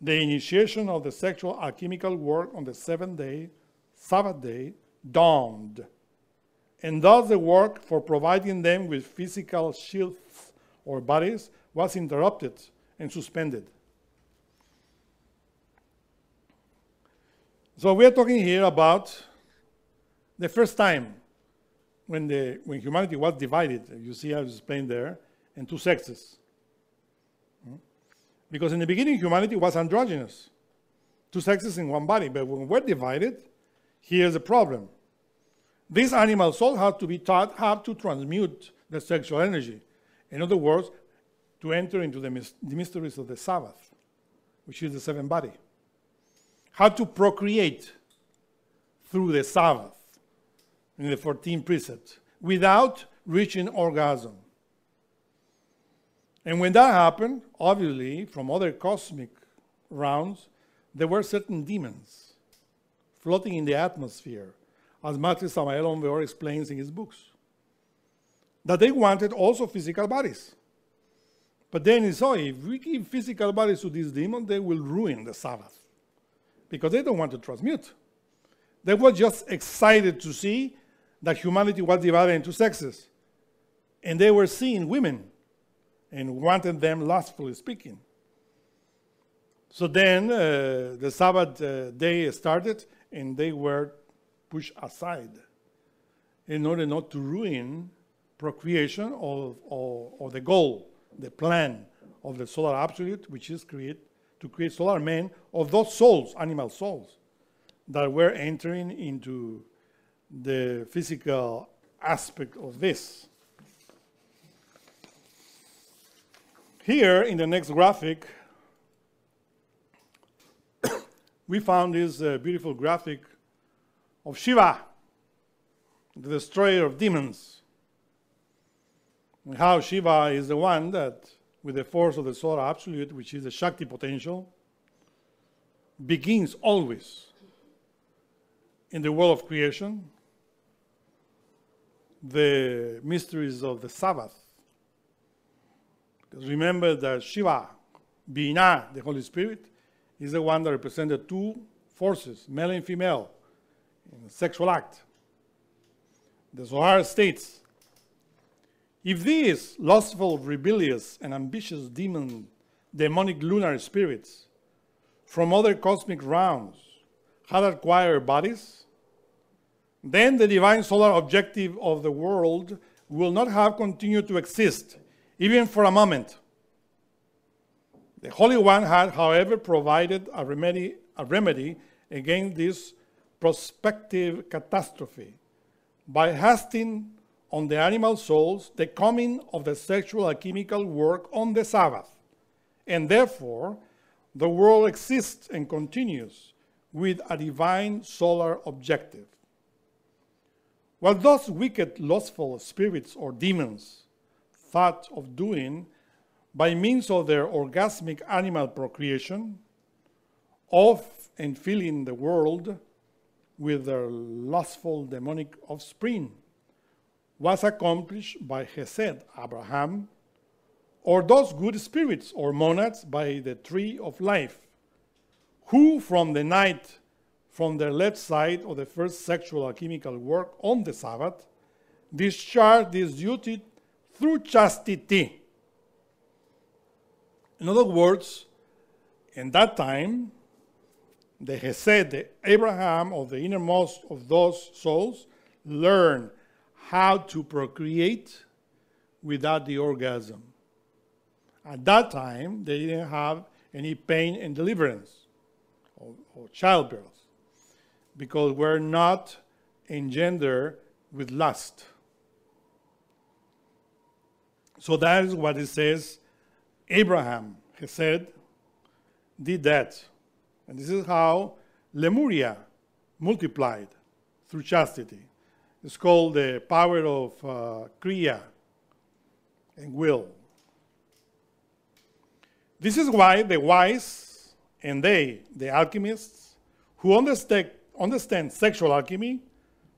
the initiation of the sexual alchemical work on the seventh day, Sabbath day, dawned, and thus the work for providing them with physical shields or bodies was interrupted and suspended. So we are talking here about the first time when, the, when humanity was divided. You see, I was explained there, in two sexes. Because in the beginning, humanity was androgynous. Two sexes in one body. But when we're divided, here's the problem. These animal souls have to be taught how to transmute the sexual energy In other words, to enter into the, myst the mysteries of the Sabbath, which is the seventh body. How to procreate through the Sabbath in the fourteenth precept without reaching orgasm. And when that happened, obviously, from other cosmic rounds, there were certain demons floating in the atmosphere, as Matthew Samael Onveor explains in his books, that they wanted also physical bodies. But then he saw, if we give physical bodies to these demons, they will ruin the Sabbath, because they don't want to transmute. They were just excited to see that humanity was divided into sexes, and they were seeing women and wanted them, lustfully speaking. So then uh, the Sabbath uh, day started, and they were pushed aside in order not to ruin procreation of, of, of the goal, the plan of the solar absolute, which is create, to create solar men of those souls, animal souls, that were entering into the physical aspect of this. Here, in the next graphic, we found this uh, beautiful graphic of Shiva, the destroyer of demons. And how Shiva is the one that, with the force of the solar absolute, which is the Shakti potential, begins always in the world of creation, the mysteries of the Sabbath. Remember that Shiva, Bina, the Holy Spirit, is the one that represents the two forces, male and female, in the sexual act. The Zohar states, if these lustful, rebellious, and ambitious demon, demonic lunar spirits from other cosmic realms had acquired bodies, then the divine solar objective of the world will not have continued to exist, even for a moment. The Holy One had, however, provided a remedy, a remedy against this prospective catastrophe by hastening on the animal souls the coming of the sexual alchemical work on the Sabbath. And therefore, the world exists and continues with a divine solar objective. What those wicked, lustful spirits or demons thought of doing by means of their orgasmic animal procreation, of and filling the world with their lustful demonic offspring, was accomplished by Chesed, Abraham, or those good spirits or monads by the tree of life, who from the night, from their left side of the first sexual alchemical work on the Sabbath, discharged this duty through chastity. In other words, in that time, the Chesed, the Abraham of the innermost of those souls, learned how to procreate without the orgasm. At that time, they didn't have any pain and deliverance or, or childbirth, because we're not engendered with lust. So that is what it says. Abraham, he said, did that. And this is how Lemuria multiplied through chastity. It's called the power of uh, Kriya and will. This is why the wise and they, the alchemists, who understand, understand sexual alchemy,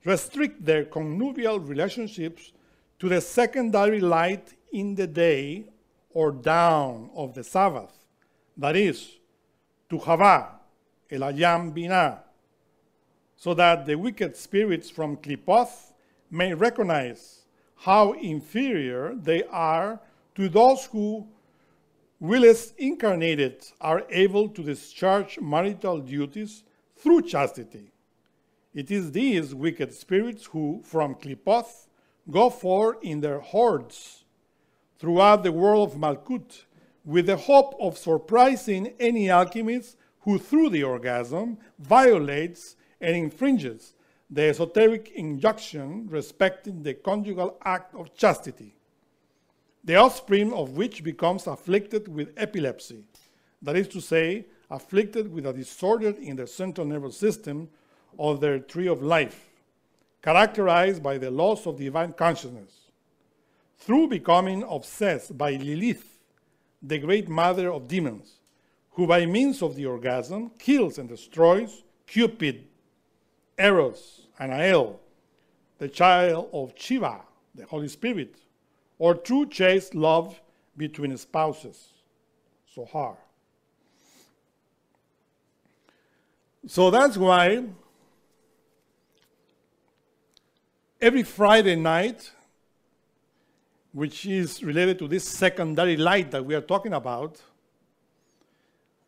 restrict their connubial relationships to the secondary light in the day or dawn of the Sabbath, that is, to Havah, El Hayam Binah, so that the wicked spirits from Klipoth may recognize how inferior they are to those who, whilst incarnated, are able to discharge marital duties through chastity. It is these wicked spirits who, from Klipoth, go forth in their hordes throughout the world of Malkut, with the hope of surprising any alchemist who, through the orgasm, violates and infringes the esoteric injunction respecting the conjugal act of chastity. the offspring of which becomes afflicted with epilepsy, that is to say, afflicted with a disorder in their central nervous system or their tree of life, characterized by the loss of divine consciousness, through becoming obsessed by Lilith, the great mother of demons, who by means of the orgasm kills and destroys Cupid, Eros, and Anael, the child of Shiva, the Holy Spirit, or true chaste love between spouses, Sohar. So that's why every Friday night, which is related to this secondary light that we are talking about,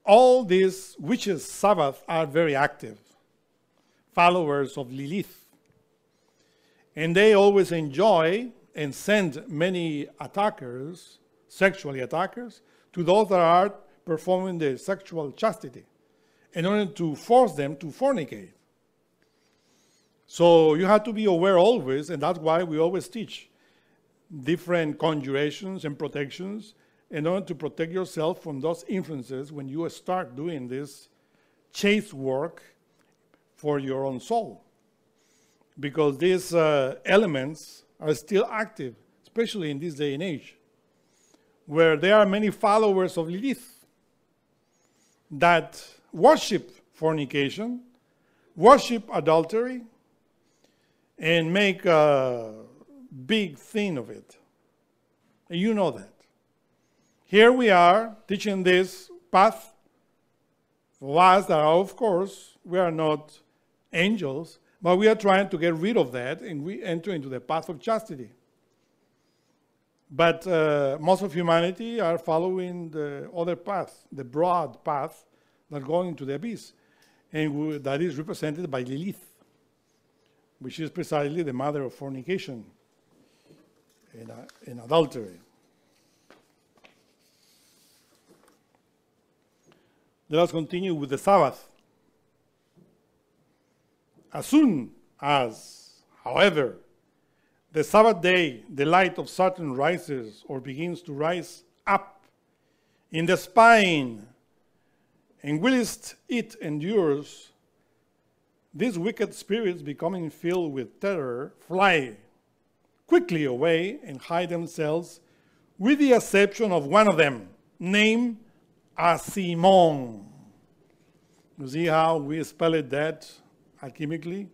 all these witches' Sabbath are very active, followers of Lilith. And they always enjoy and send many attackers, sexually attackers, to those that are performing their sexual chastity in order to force them to fornicate. So you have to be aware always, and that's why we always teach different conjurations and protections in order to protect yourself from those influences when you start doing this chaste work for your own soul. Because these uh, elements are still active, especially in this day and age, where there are many followers of Lilith that worship fornication, worship adultery, and make a big thing of it. And you know that. Here we are teaching this path for us that are, of course, we are not angels, but we are trying to get rid of that, and we enter into the path of chastity. But uh, most of humanity are following the other path, the broad path that goes into the abyss, and we, that is represented by Lilith, which is precisely the mother of fornication and, uh, and adultery. Let us continue with the Sabbath. As soon as, however, the Sabbath day, the light of Saturn rises or begins to rise up in the spine, and whilst it endures, these wicked spirits, becoming filled with terror, fly quickly away and hide themselves, with the exception of one of them, named Asimon. You see how we spell it that? Alchemically,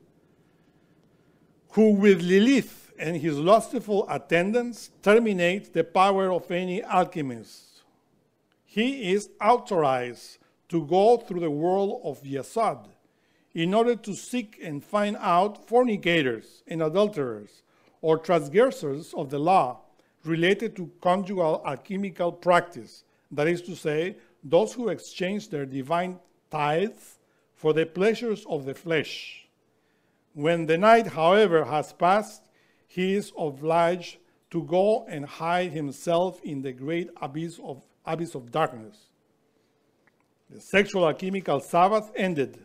who with Lilith and his lustful attendants terminates the power of any alchemist. He is authorized to go through the world of Yasod in order to seek and find out fornicators and adulterers or transgressors of the law related to conjugal alchemical practice, that is to say, those who exchange their divine tithes for the pleasures of the flesh. When the night, however, has passed, he is obliged to go and hide himself in the great abyss of, abyss of darkness. The sexual alchemical Sabbath ended.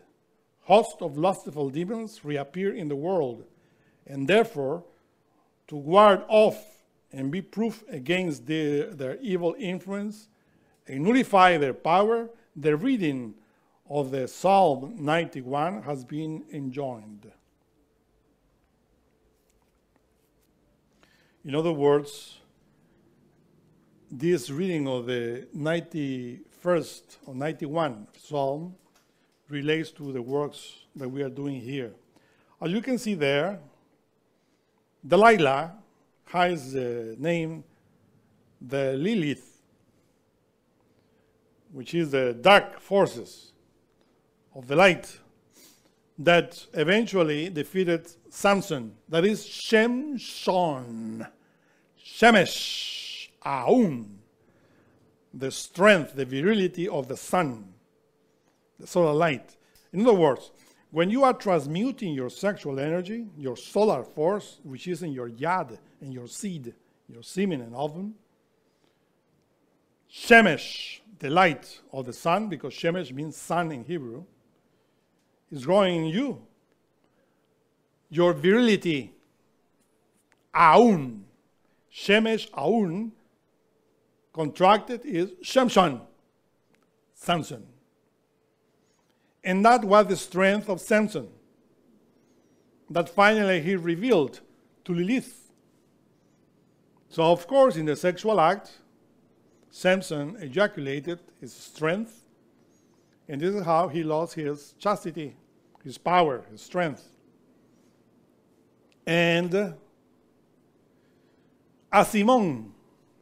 Hosts of lustful demons reappear in the world, and therefore, to ward off and be proof against the, their evil influence and nullify their power, the reading of the Psalm ninety-one has been enjoined. In other words, this reading of the ninety-first or ninety-first Psalm relates to the works that we are doing here. As you can see there, Delilah has the name the Lilith, which is the dark forces of the light that eventually defeated Samson, that is Shem-shon, Shemesh, Aun, the strength, the virility of the sun, the solar light. In other words, when you are transmuting your sexual energy, your solar force, which is in your yad and your seed, your semen and ovum, Shemesh, the light of the sun, because Shemesh means sun in Hebrew, is growing in you. Your virility, Aun, Shemesh Aun, contracted is Samson, Samson. And that was the strength of Samson that finally he revealed to Lilith. So of course, in the sexual act, Samson ejaculated his strength, and this is how he lost his chastity, his power, his strength. And Asimon,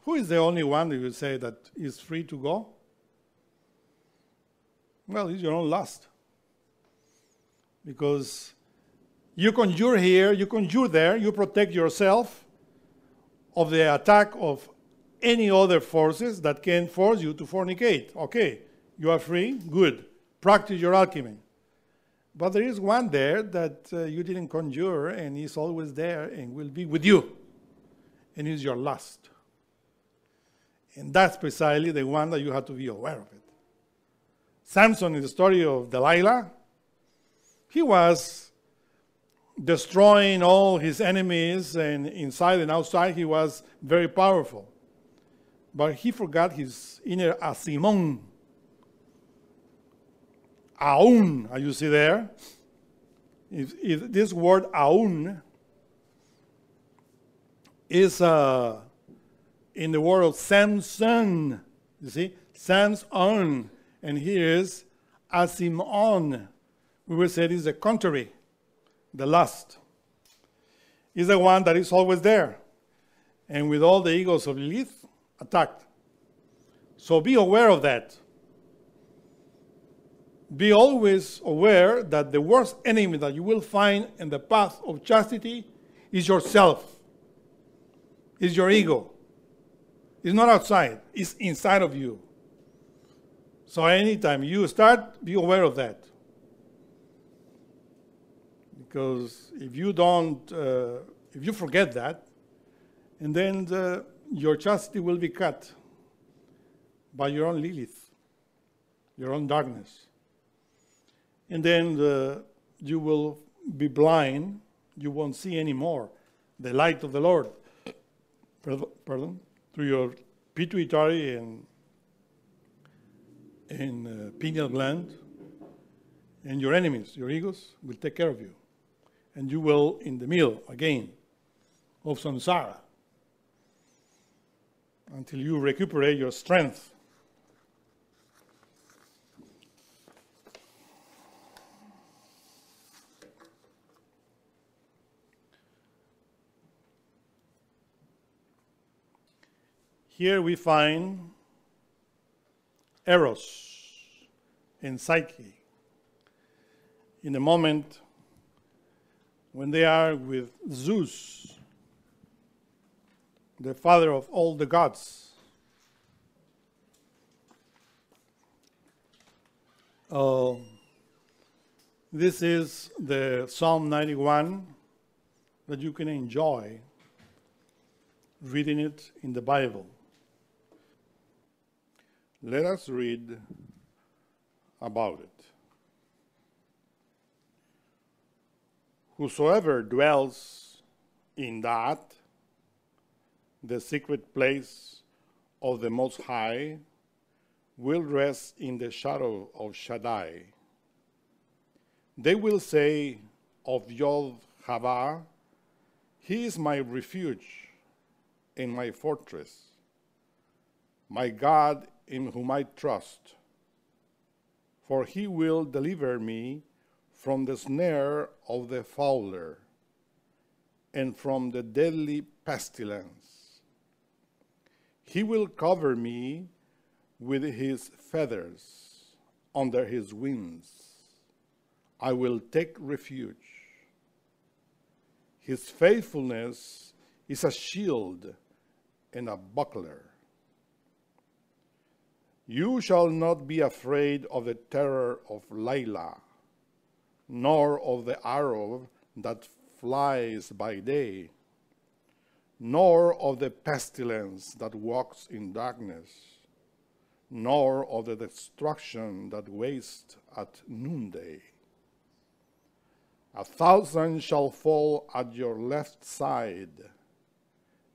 who is the only one that you say that is free to go? Well, it's your own lust. Because you conjure here, you conjure there, you protect yourself of the attack of any other forces that can force you to fornicate. Okay, you are free, good. Practice your alchemy. But there is one there that uh, you didn't conjure, and is always there and will be with you. And is your lust. And that's precisely the one that you have to be aware of it. Samson, in the story of Delilah, he was destroying all his enemies, and inside and outside he was very powerful. But he forgot his inner Asimon. Aun, as you see there. If, if this word Aun is uh, in the word of Samson, you see, Samson, and here is Asimon. We will say this is the contrary, the lust. Is the one that is always there, and with all the egos of Lilith attacked. So be aware of that. Be always aware that the worst enemy that you will find in the path of chastity is yourself, is your ego. It's not outside, it's inside of you. So anytime you start, be aware of that. Because if you don't, uh, if you forget that, and then the, your chastity will be cut by your own Lilith, your own darkness. And then the, you will be blind, you won't see anymore the light of the Lord, pardon, through your pituitary and in uh, pineal gland, and your enemies, your egos, will take care of you. And you will in the middle again of samsara until you recuperate your strength. Here we find Eros and Psyche, in the moment when they are with Zeus, the father of all the gods. Uh, this is the Psalm ninety-one that you can enjoy reading it in the Bible. Let us read about it. Whosoever dwells in that, the secret place of the Most High, will rest in the shadow of Shaddai. They will say of Yod-Hava, He is my refuge and my fortress, my God in whom I trust, for he will deliver me from the snare of the fowler, and from the deadly pestilence. He will cover me with his feathers under his wings. I will take refuge. His faithfulness is a shield and a buckler. You shall not be afraid of the terror of Layla, nor of the arrow that flies by day, nor of the pestilence that walks in darkness, nor of the destruction that wastes at noonday. A thousand shall fall at your left side,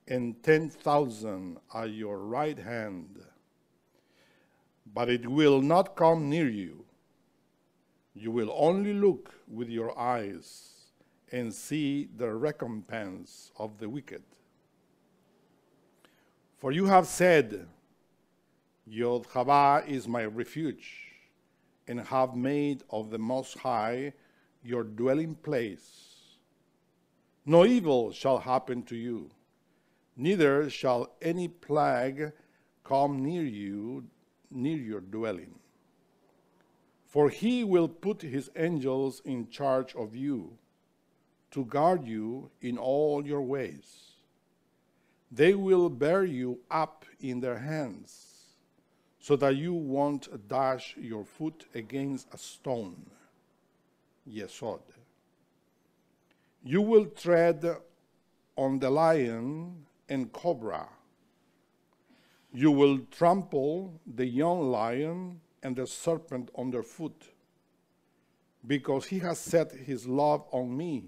and ten thousand at your right hand, but it will not come near you. You will only look with your eyes and see the recompense of the wicked. For you have said, Yod-Hava is my refuge, and have made of the Most High your dwelling place. No evil shall happen to you, neither shall any plague come near you, near your dwelling. For he will put his angels in charge of you, to guard you in all your ways. They will bear you up in their hands, so that you won't dash your foot against a stone. Yesod. You will tread on the lion and cobra. You will trample the young lion and the serpent underfoot, because he has set his love on me.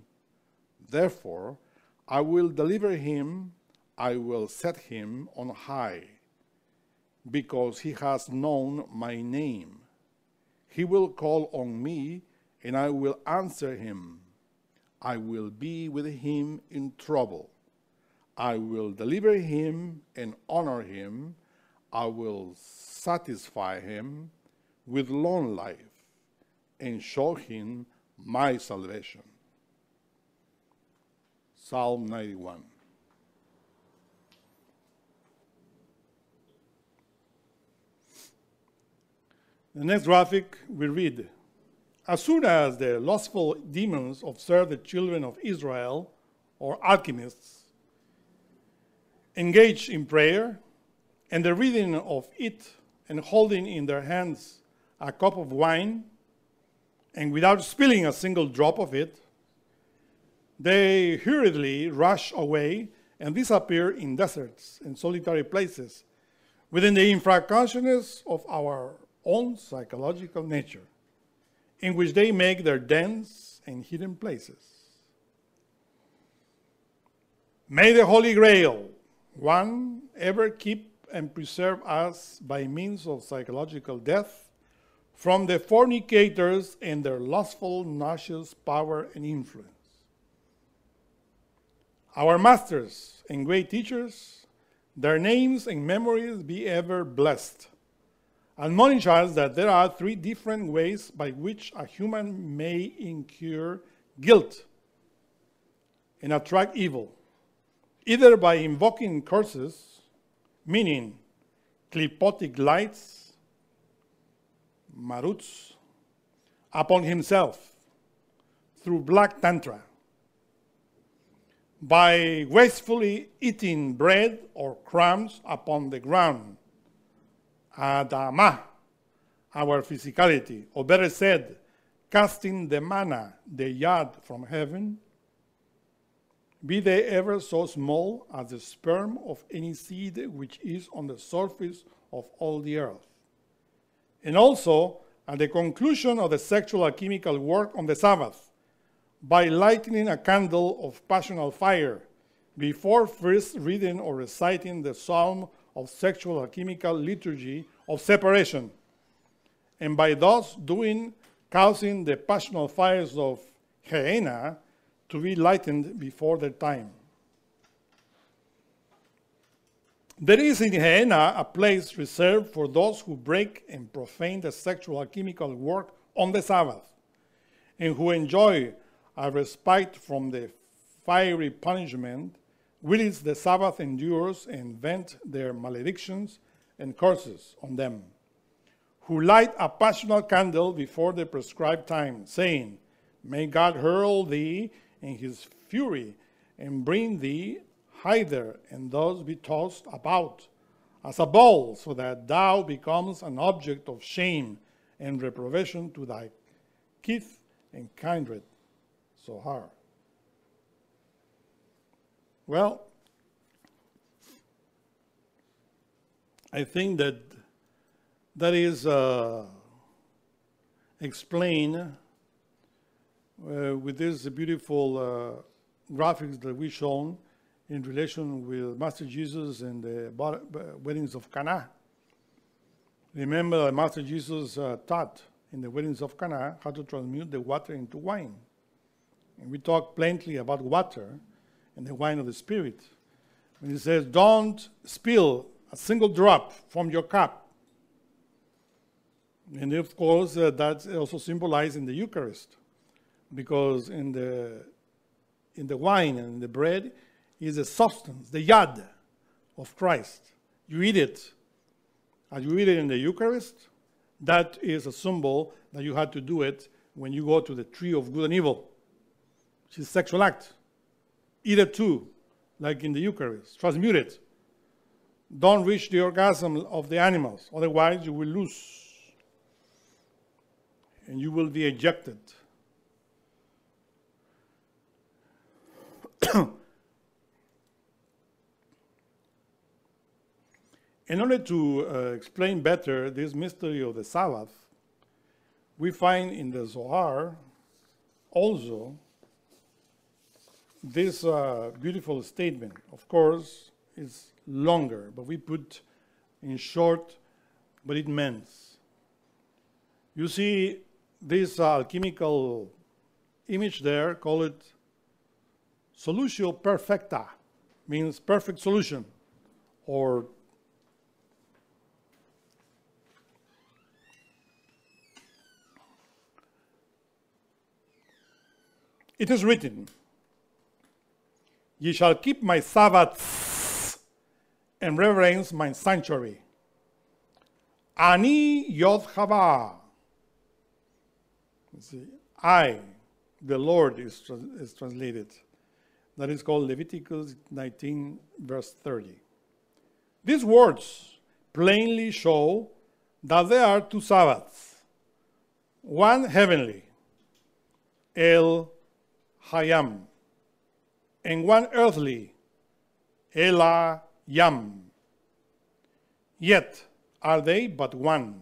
Therefore, I will deliver him, I will set him on high, because he has known my name. He will call on me, and I will answer him. I will be with him in trouble. I will deliver him and honor him. I will satisfy him with long life and show him my salvation. Psalm ninety-one. The next graphic we read, as soon as the lustful demons observed the children of Israel, or alchemists, engaged in prayer and the reading of it and holding in their hands a cup of wine, and without spilling a single drop of it, they hurriedly rush away and disappear in deserts and solitary places within the infraconsciousness of our own psychological nature, in which they make their dens and hidden places. May the Holy Grail, one, ever keep and preserve us by means of psychological death from the fornicators and their lustful, nauseous power and influence. Our masters and great teachers, their names and memories be ever blessed, admonish us that there are three different ways by which a human may incur guilt and attract evil, either by invoking curses, meaning clipotic lights, maruts, upon himself through black tantra, by wastefully eating bread or crumbs upon the ground, Adama, our physicality, or better said, casting the manna, the yad from heaven, be they ever so small as the sperm of any seed which is on the surface of all the earth. And also, at the conclusion of the sexual alchemical work on the Sabbath, by lighting a candle of passional fire, before first reading or reciting the psalm of sexual alchemical liturgy of separation, and by thus doing, causing the passional fires of Gehenna to be lightened before their time. There is in Gehenna a place reserved for those who break and profane the sexual alchemical work on the Sabbath, and who enjoy a respite from the fiery punishment whilst the Sabbath endures, and vent their maledictions and curses on them, who light a passional candle before the prescribed time, saying, May God hurl thee in his fury, and bring thee hither, and thus be tossed about as a ball, so that thou becomest an object of shame and reprobation to thy kith and kindred, Zohar. Well, I think that that is uh, explained uh, with this beautiful uh, graphics that we shown in relation with Master Jesus and the weddings of Cana. Remember that Master Jesus uh, taught in the weddings of Cana how to transmute the water into wine. And we talk plainly about water and the wine of the Spirit. And he says, don't spill a single drop from your cup. And of course, uh, that's also symbolized in the Eucharist, because in the, in the wine and in the bread is the substance, the yad of Christ. You eat it. As you read it in the Eucharist, that is a symbol that you had to do it when you go to the tree of good and evil. It's a sexual act. Eat it too, like in the Eucharist. Transmute it. Don't reach the orgasm of the animals, otherwise you will lose. And you will be ejected. In order to uh, explain better this mystery of the Sabbath, we find in the Zohar also this uh, beautiful statement. Of course, it's longer, but we put in short what it means. You see this uh, alchemical image there, call it solutio perfecta, means perfect solution, or it is written, ye shall keep my Sabbaths and reverence my sanctuary. Ani Yod Hava. I, the Lord, is, trans is translated. That is called Leviticus nineteen, verse thirty. These words plainly show that there are two Sabbaths, one heavenly, El Hayam, and one earthly, Ela Yam. Yet are they but one,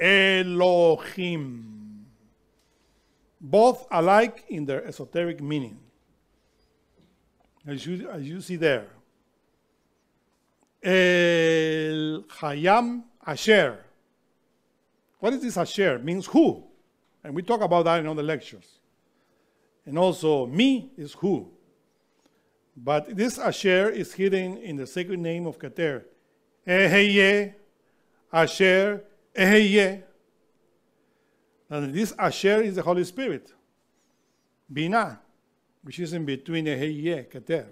Elohim, both alike in their esoteric meaning. As you, as you see there, El Hayam Asher. What is this Asher? Means who? And we talk about that in other lectures. And also, me is who. But this Asher is hidden in the sacred name of Keter. Eheye, Asher, Eheye. And this Asher is the Holy Spirit. Bina, which is in between Eheye, Keter.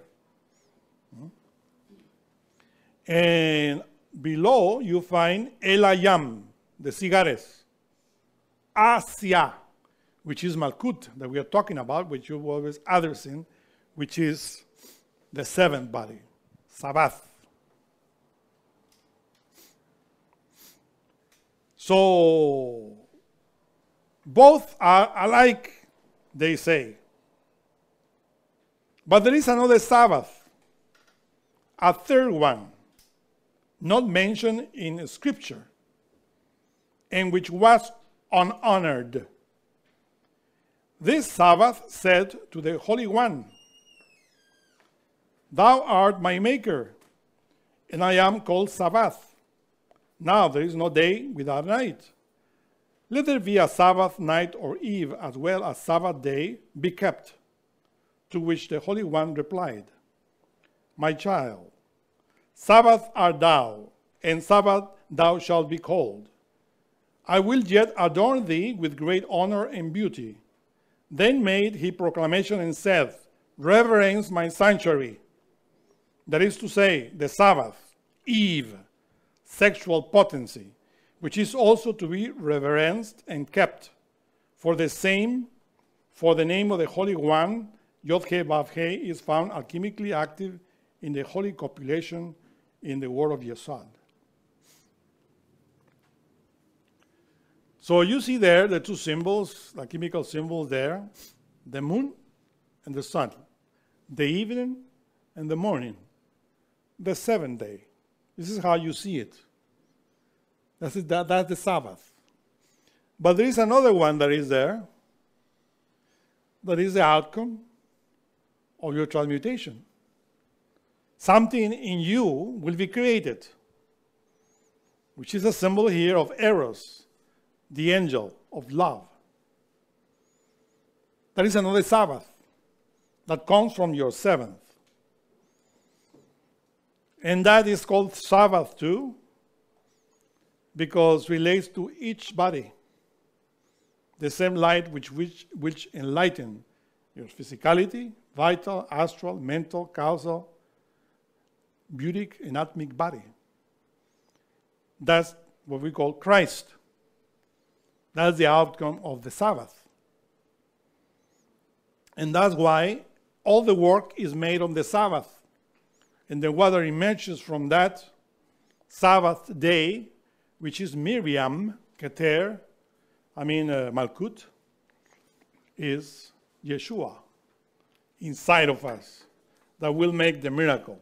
And below you find Elayam, the cigares. Asya, which is Malkut, that we are talking about, which you always addressing, which is the seventh body, Sabbath. So, both are alike, they say. But there is another Sabbath, a third one, not mentioned in Scripture, and which was unhonored. This Sabbath said to the Holy One, thou art my maker, and I am called Sabbath. Now there is no day without night. Let there be a Sabbath night or eve, as well as Sabbath day, be kept. To which the Holy One replied, my child, Sabbath art thou, and Sabbath thou shalt be called. I will yet adorn thee with great honor and beauty. Then made he proclamation and said, reverence my sanctuary. That is to say, the Sabbath, Eve, sexual potency, which is also to be reverenced and kept. For the same, for the name of the Holy One, Yod-Heh Vav-Heh, is found alchemically active in the holy copulation in the word of Yesod. So you see there the two symbols, the chemical symbols there, the moon and the sun, the evening and the morning, the seventh day. This is how you see it. That's, it, that, that's the Sabbath. But there is another one that is there, that is the outcome of your transmutation. something in you will be created, which is a symbol here of Eros, the angel of love. That is another Sabbath that comes from your seventh. And that is called Sabbath too, because it relates to each body. The same light which, which, which enlightens your physicality, vital, astral, mental, causal, buddhic, and atmic body. That's what we call Christ. That's the outcome of the Sabbath. And that's why all the work is made on the Sabbath. And the water emerges from that Sabbath day, which is Miriam, Keter, I mean uh, Malkut, is Yeshua inside of us that will make the miracle.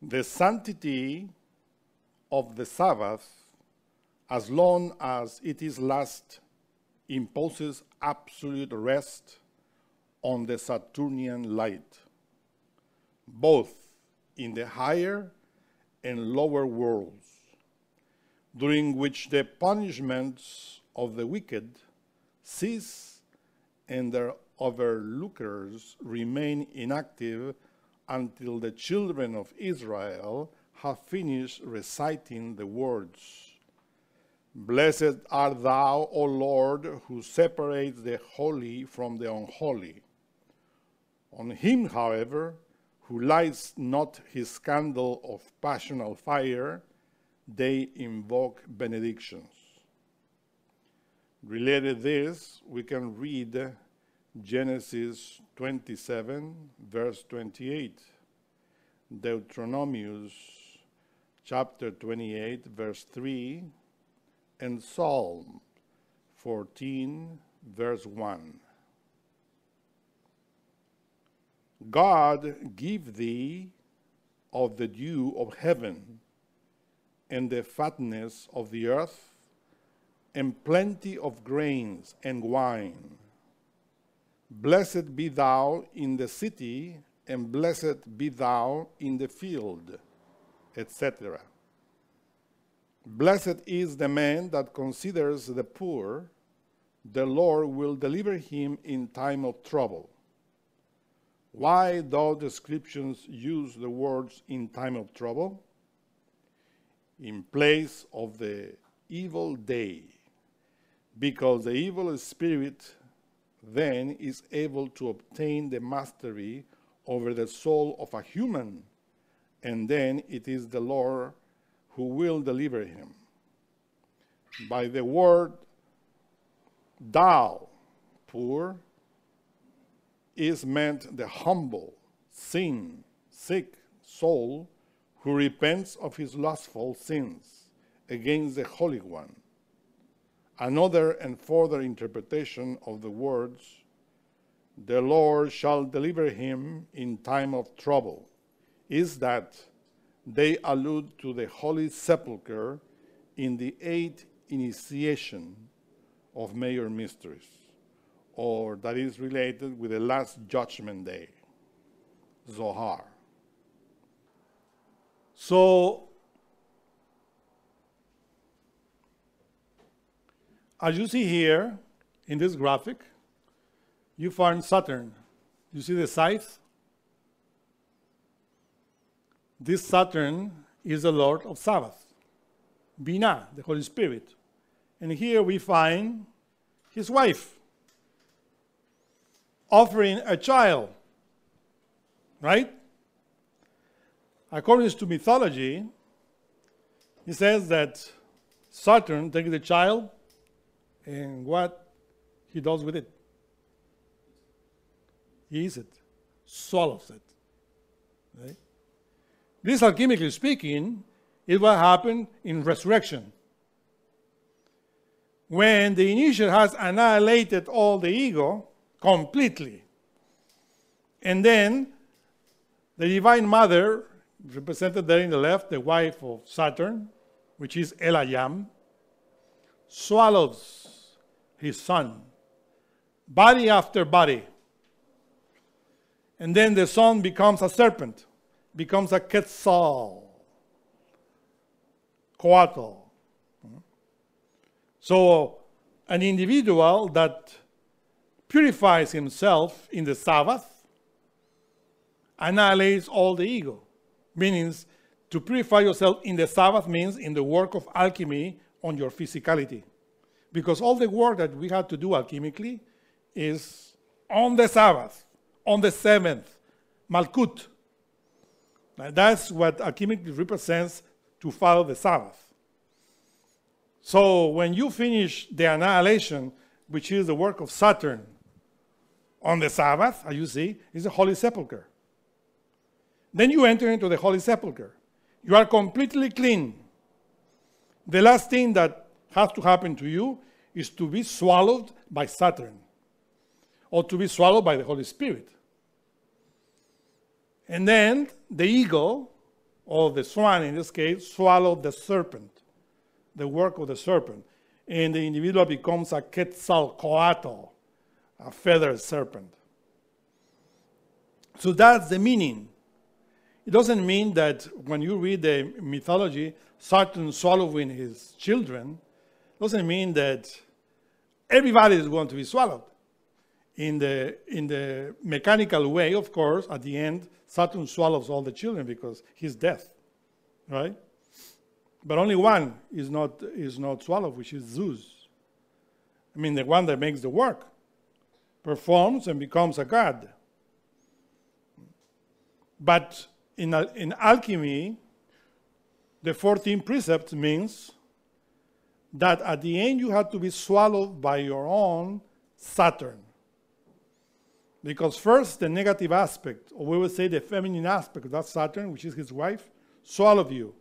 The sanctity of the Sabbath, as long as it is last, imposes absolute rest on the Saturnian light, both in the higher and lower worlds, during which the punishments of the wicked cease and their overlookers remain inactive until the children of Israel have finished reciting the words, "Blessed art thou, O Lord, who separates the holy from the unholy. On him, however, who lights not his candle of passional fire, they invoke benedictions." Related this, we can read Genesis twenty-seven, verse twenty-eight, Deuteronomy chapter twenty-eight, verse three, and Psalm fourteen, verse one. God give thee of the dew of heaven, and the fatness of the earth, and plenty of grains and wine. Blessed be thou in the city, and blessed be thou in the field, et cetera. Blessed is the man that considers the poor, the Lord will deliver him in time of trouble. Why do descriptions use the words "in time of trouble"? In place of the evil day, because the evil spirit then is able to obtain the mastery over the soul of a human, and then it is the Lord who will deliver him. By the word "thou," poor, is meant the humble, sin, sick soul who repents of his lustful sins against the Holy One. Another and further interpretation of the words, "the Lord shall deliver him in time of trouble," is that they allude to the Holy Sepulchre in the eighth initiation of major mysteries, or that is related with the last judgment day, Zohar. So, as you see here in this graphic, you find Saturn. You see the scythe? This Saturn is the Lord of Sabbath, Binah, the Holy Spirit. And here we find his wife, offering a child, right? According to mythology, he says that Saturn takes the child and what he does with it. He eats it, swallows it, right? This, alchemically speaking, is what happened in resurrection. When the initiate has annihilated all the ego, completely. And then the Divine Mother, represented there in the left, the wife of Saturn, which is El Hayam, swallows his son, body after body. And then the son becomes a serpent, becomes a quetzal, coatl. So an individual that purifies himself in the Sabbath annihilates all the ego. Meaning, to purify yourself in the Sabbath means in the work of alchemy on your physicality. Because all the work that we have to do alchemically is on the Sabbath, on the seventh, Malkut. Now that's what alchemically represents, to follow the Sabbath. So when you finish the annihilation, which is the work of Saturn, on the Sabbath, as you see, is the Holy Sepulchre. Then you enter into the Holy Sepulchre. You are completely clean. The last thing that has to happen to you is to be swallowed by Saturn, or to be swallowed by the Holy Spirit. And then the eagle, or the swan in this case, swallowed the serpent, the work of the serpent. And the individual becomes a quetzalcoatl, a feathered serpent. So that's the meaning. It doesn't mean that when you read the mythology, Saturn swallowing his children, doesn't mean that everybody is going to be swallowed. In the, in the mechanical way, of course, at the end, Saturn swallows all the children because he's death, right? But only one is not, is not swallowed, which is Zeus. I mean, the one that makes the work, performs and becomes a god. But in, in alchemy, the fourteen precepts means that at the end you have to be swallowed by your own Saturn. Because first, the negative aspect, or we would say the feminine aspect of that Saturn, which is his wife, swallows you.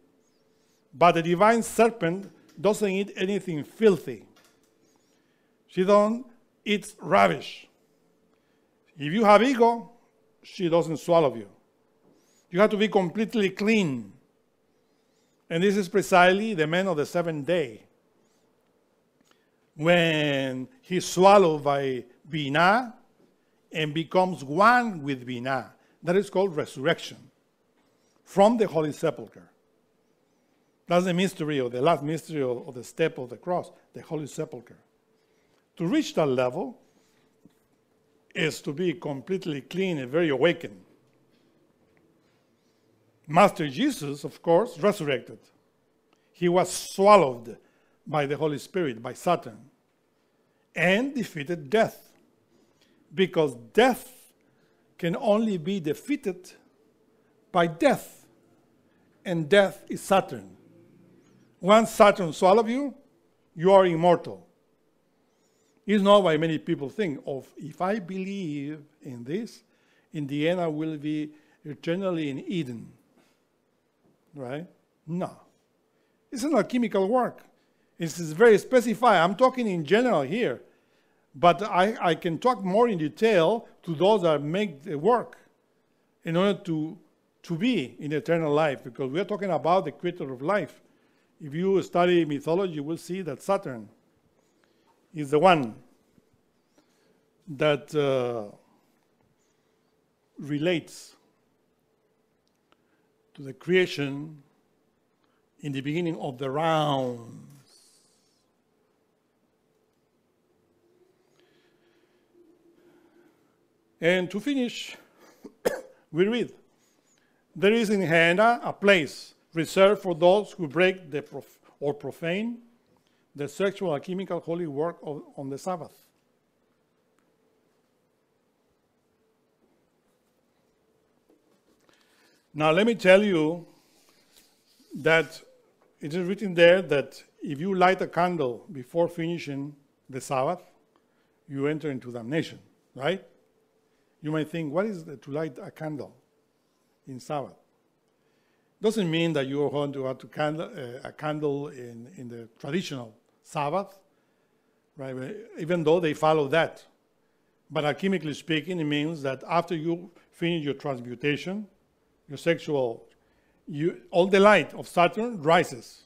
But the divine serpent doesn't eat anything filthy. She don't eat rubbish. If you have ego, she doesn't swallow you. You have to be completely clean. And this is precisely the man of the seventh day. When he's swallowed by Binah, and becomes one with Binah. That is called resurrection from the Holy Sepulchre. That's the mystery, or the last mystery of the step of the cross, the Holy Sepulchre. To reach that level is to be completely clean and very awakened. Master Jesus, of course, resurrected. He was swallowed by the Holy Spirit, by Saturn, and defeated death. Because death can only be defeated by death. And death is Saturn. Once Saturn swallows you, you are immortal. It's not why many people think of, if I believe in this, in the end I will be eternally in Eden. Right? No. It's an alchemical work. It's very specified. I'm talking in general here. But I, I can talk more in detail to those that make the work in order to, to be in eternal life, because we are talking about the creator of life. If you study mythology, you will see that Saturn is the one that uh, relates to the creation in the beginning of the round. And to finish, we read, there is in Gehenna a place reserved for those who break the prof or profane the sexual alchemical holy work of, on the Sabbath. Now let me tell you that it is written there that if you light a candle before finishing the Sabbath, you enter into damnation, right? You might think, what is the, to light a candle in Sabbath? Doesn't mean that you are going to have to candle, uh, a candle in, in the traditional Sabbath, right? Even though they follow that. But alchemically speaking, it means that after you finish your transmutation, your sexual, you, all the light of Saturn rises.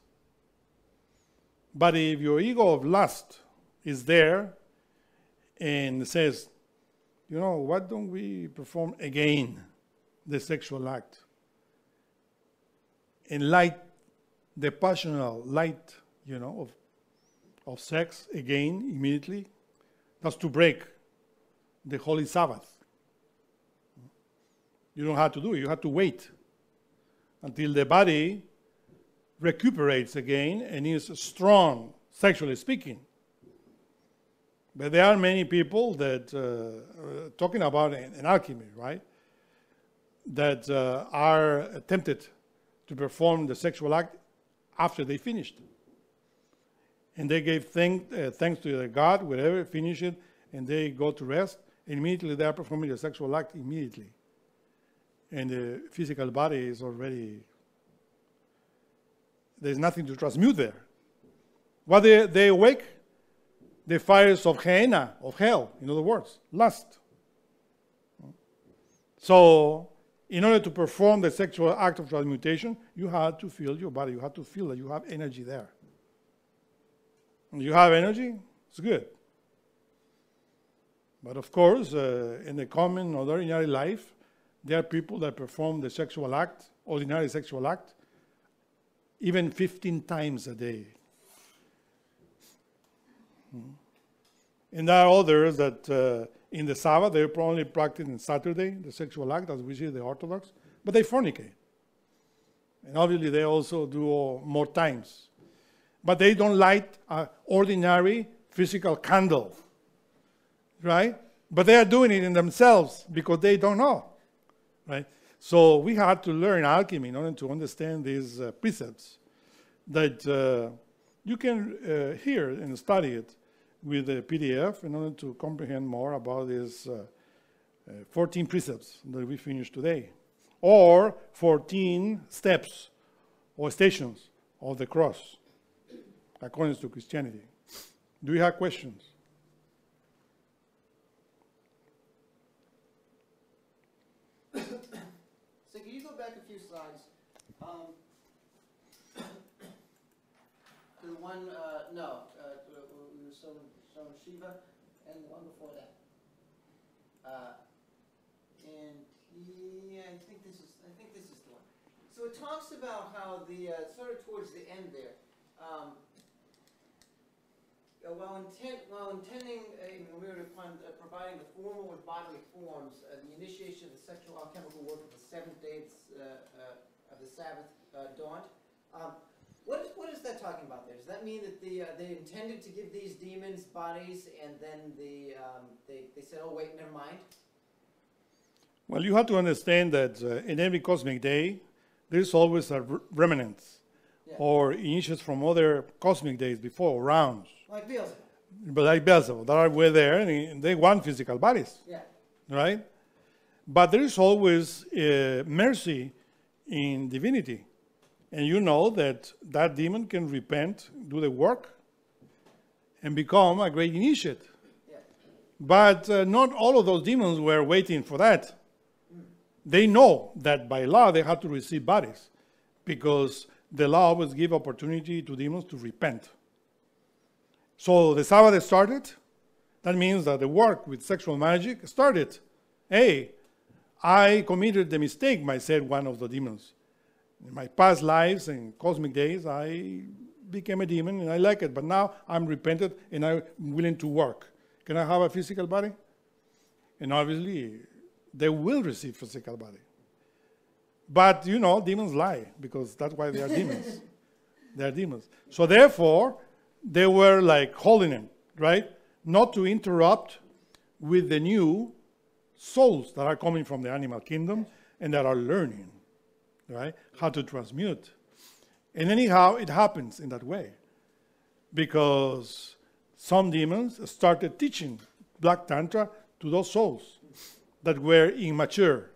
But if your ego of lust is there and says, you know, why don't we perform again the sexual act? And light, the passional light, you know, of, of sex again immediately. That's to break the holy Sabbath. You don't have to do it. You have to wait until the body recuperates again and is strong, sexually speaking. But there are many people that, uh, are talking about an, an alchemy, right, that uh, are tempted to perform the sexual act after they finished. And they gave thank, uh, thanks to their God, whatever, finish it, and they go to rest. And immediately they are performing the sexual act immediately. And the physical body is already, there's nothing to transmute there. While they, they awake, the fires of Gehenna, of hell, in other words, lust. So, in order to perform the sexual act of transmutation, you had to feel your body. You had to feel that you have energy there. And you have energy, it's good. But of course, uh, in the common, ordinary life, there are people that perform the sexual act, ordinary sexual act, even fifteen times a day. And there are others that uh, in the Sabbath, they're probably practicing Saturday, the sexual act, as we see the Orthodox, but they fornicate. And obviously they also do more times. But they don't light an ordinary physical candle, right? But they are doing it in themselves because they don't know, right? So we had to learn alchemy in order to understand these uh, precepts that uh, you can uh, hear and study it with the P D F in order to comprehend more about these uh, uh, fourteen precepts that we finished today, or fourteen steps or stations of the cross, according to Christianity. Do you have questions? So can you go back a few slides? Um, to the one, uh, no. Showing Shiva, and the one before that. Uh, and he, I think this is, I think this is the one. So it talks about how the, uh, sort of towards the end there, um, uh, while intent, while intending, uh, we were upon uh, providing the formal and bodily forms, uh, the initiation of the sexual alchemical work of the seventh day uh, uh, of the Sabbath uh, dawn. Um, What is, what is that talking about there? Does that mean that the, uh, they intended to give these demons bodies and then the, um, they, they said, oh, wait, never mind? Well, you have to understand that uh, in every cosmic day, there's always a remnant, yeah, or initiates from other cosmic days before, rounds. Like Beelzebub. But like Beelzebub, that are way there, and they want physical bodies, yeah, right? But there's always uh, mercy in divinity. And you know that that demon can repent, do the work, and become a great initiate. Yeah. But uh, not all of those demons were waiting for that. Mm. They know that by law they have to receive bodies, because the law always gives opportunity to demons to repent. So the Sabbath started. That means that the work with sexual magic started. Hey, I committed the mistake, might say one of the demons. In my past lives and cosmic days, I became a demon and I like it. But now I'm repentant and I'm willing to work. Can I have a physical body? And obviously, they will receive physical body. But, you know, demons lie, because that's why they are demons. They are demons. So therefore, they were like holding him, right? Not to interrupt with the new souls that are coming from the animal kingdom and that are learning, right, how to transmute. And anyhow, it happens in that way, because some demons started teaching Black Tantra to those souls that were immature.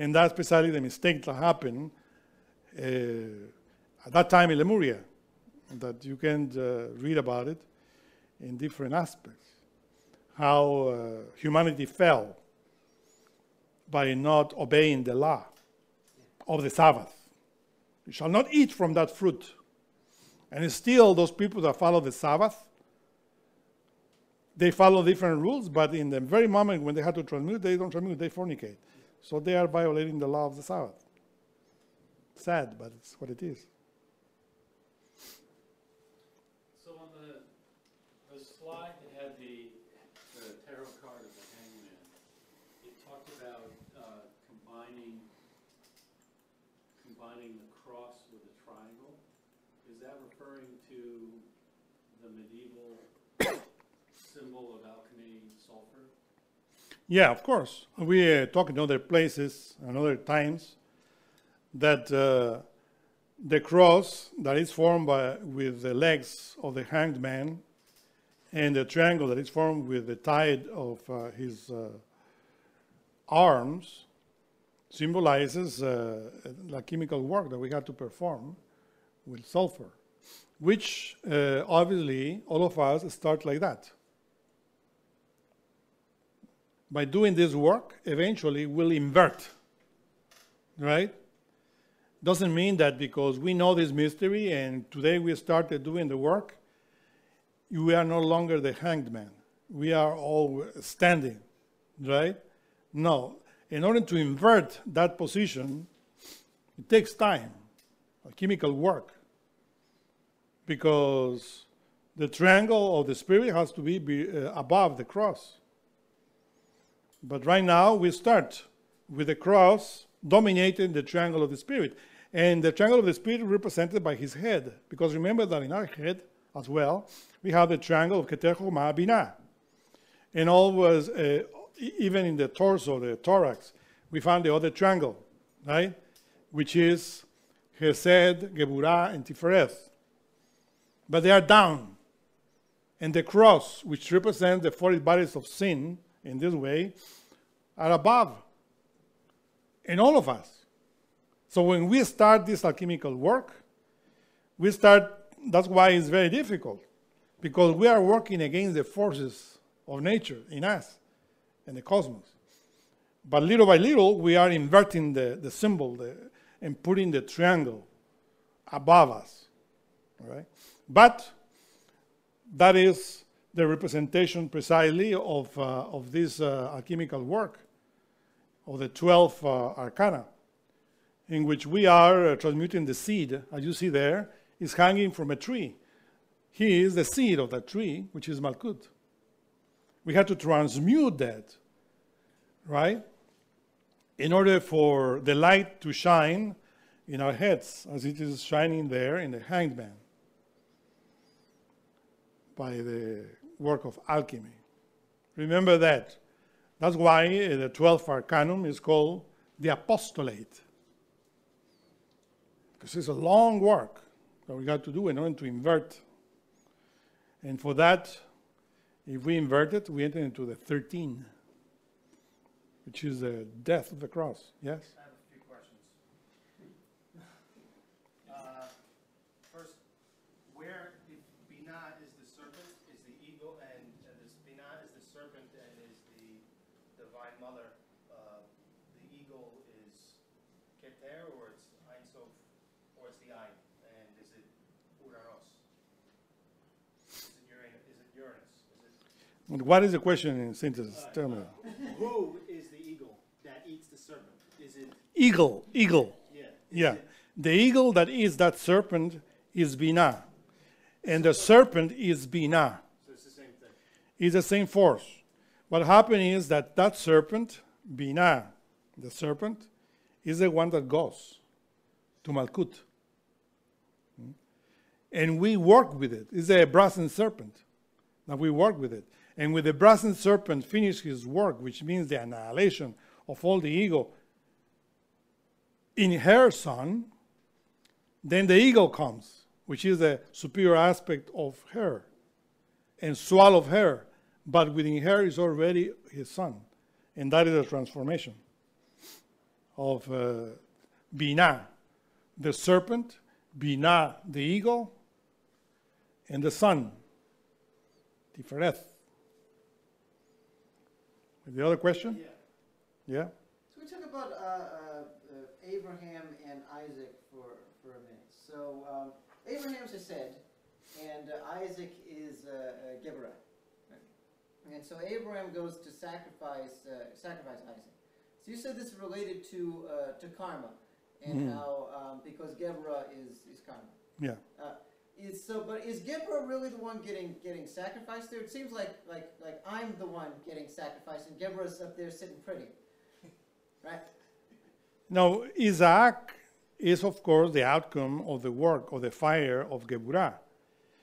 And that's precisely the mistake that happened uh, at that time in Lemuria, that you can uh, read about it in different aspects, how uh, humanity fell by not obeying the law of the Sabbath. You shall not eat from that fruit. And still, those people that follow the Sabbath they follow different rules, but in the very moment when they have to transmute, they don't transmute, they fornicate. So they are violating the law of the Sabbath. Sad, but it's what it is. So on the, the slide that had the, the tarot card of the hangman, it talked about uh, combining, combining the cross with a triangle. Is that referring to the medieval symbol of alchemy, sulfur? Yeah, of course. We uh, talk in other places and other times that uh, the cross that is formed by, with the legs of the hanged man, and the triangle that is formed with the tide of uh, his uh, arms symbolizes uh, the chemical work that we had to perform with sulfur, which uh, obviously all of us start like that. By doing this work, eventually we'll invert, right? Doesn't mean that because we know this mystery and today we started doing the work, we are no longer the hanged man. We are all standing, right? No, in order to invert that position, it takes time, a chemical work, because the triangle of the spirit has to be, be uh, above the cross. But right now we start with the cross dominating the triangle of the spirit. And the triangle of the spirit represented by his head. Because remember that in our head as well, we have the triangle of Keter, Chokmah, Binah. And always, uh, even in the torso, the thorax, we found the other triangle, right? Which is Chesed, Geburah, and Tifereth. But they are down. And the cross, which represents the forty bodies of sin, in this way, are above in all of us. So when we start this alchemical work, we start, that's why it's very difficult, because we are working against the forces of nature in us and the cosmos. But little by little, we are inverting the, the symbol the, and putting the triangle above us. All right? But that is the representation precisely of, uh, of this uh, alchemical work of the twelve uh, arcana, in which we are uh, transmuting the seed, as you see there, is hanging from a tree. He is the seed of that tree, which is Malkut. We had to transmute that, right? In order for the light to shine in our heads, as it is shining there in the hanged man, by the work of alchemy. Remember that. That's why uh, the twelfth Arcanum is called the Apostolate. Because it's a long work that we got to do in order to invert. And for that, if we invert it, we enter into the thirteen, which is the death of the cross. Yes? I have a few questions. uh, first, where if Binah is the serpent, is the eagle, and uh, this Binah is the serpent and is the Divine Mother, uh, the eagle is Keter, or it's Ein Sof, or it's the Ein, and is it Uranos? Is it Uranus? Is it Uranus? Is it what is the question in synthesis? Uh, Tell me. Uh, who is the eagle that eats the serpent? Is it eagle? Eagle. Yeah. Yeah. It... The eagle that eats that serpent is Binah. And the serpent is Binah. So it's the same thing. It's the same force. What happened is that that serpent, Binah, the serpent, is the one that goes to Malkut. And we work with it. It's a brazen serpent that we work with it. And when the brazen serpent finished his work, which means the annihilation of all the ego in her son, then the eagle comes, which is a superior aspect of her, and swallow her, but within her is already his son. And that is a transformation of uh, Binah, the serpent, Binah, the eagle, and the son, Tifereth. The other question? Yeah? yeah? So we talk about uh, uh, Abraham and Isaac for, for a minute. So, um, Abraham is Chesed, and uh, Isaac is uh, uh, Geburah. And so Abraham goes to sacrifice uh, sacrifice Isaac. So you said this is related to uh, to karma, and mm. how um, because Geburah is is karma. Yeah. Uh, is so, but is Geburah really the one getting getting sacrificed there? It seems like like like I'm the one getting sacrificed, and Geburah's up there sitting pretty, right? Now Isaac is of course the outcome of the work of the fire of Geburah.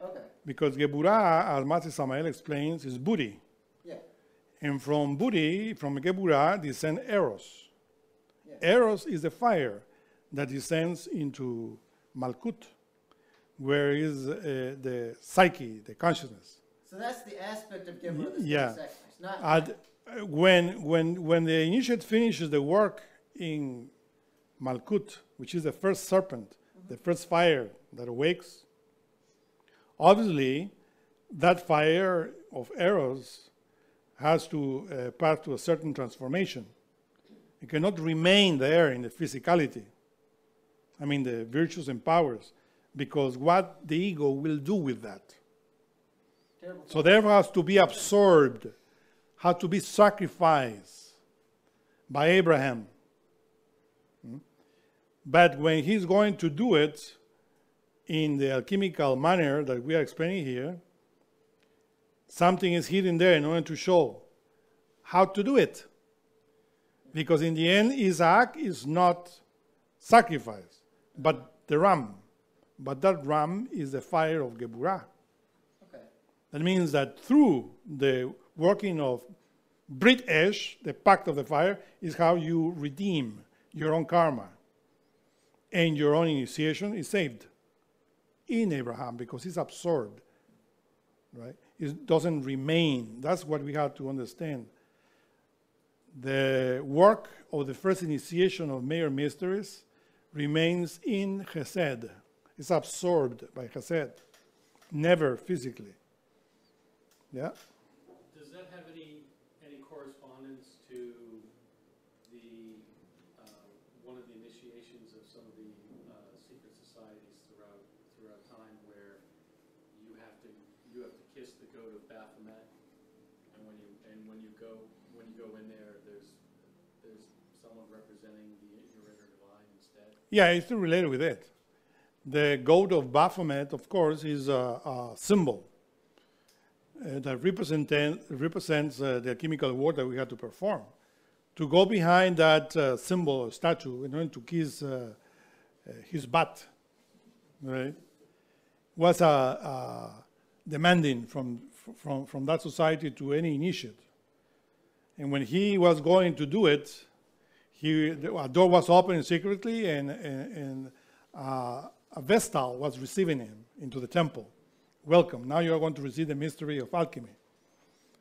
Okay. Because Geburah, as Master Samael explains, is Buri. Yeah. And from Buri, from Geburah, descends Eros. Yeah. Eros is the fire that descends into Malkut, where is uh, the psyche, the consciousness. So that's the aspect of Geburah that's yeah. sacrificed. Not At, when, when, when the initiate finishes the work in Malkut, which is the first serpent, mm-hmm. the first fire that awakes, obviously, that fire of Eros has to uh, pass to a certain transformation. It cannot remain there in the physicality. I mean, the virtues and powers, because what the ego will do with that. Terrible. So therefore has to be absorbed, has to be sacrificed by Abraham. Hmm? But when he's going to do it, in the alchemical manner that we are explaining here, something is hidden there in order to show how to do it. Because in the end, Isaac is not sacrificed, but the ram. But that ram is the fire of Geburah. Okay. That means that through the working of Brit Esh, the pact of the fire, is how you redeem your own karma. And your own initiation is saved. In Abraham, because he's absorbed, right? It doesn't remain. That's what we have to understand. The work of the first initiation of Major Mysteries remains in Chesed. It's absorbed by Chesed, never physically. Yeah? Does that have any, any correspondence to the, uh, one of the initiations of some of the uh, secret societies throughout throughout time, where you have to you have to kiss the goat of Baphomet, and when you and when you go when you go in there, there's there's someone representing the your inner divine instead. Yeah, it's still related with it. The goat of Baphomet, of course, is a, a symbol uh, that represent, represents uh, the alchemical work that we had to perform. To go behind that uh, symbol or statue in order to kiss uh, uh, his butt, right, was a, a demanding from, from, from that society to any initiate. And when he was going to do it, he, a door was opened secretly, and, and, and uh, a Vestal was receiving him into the temple. Welcome, now you are going to receive the mystery of alchemy.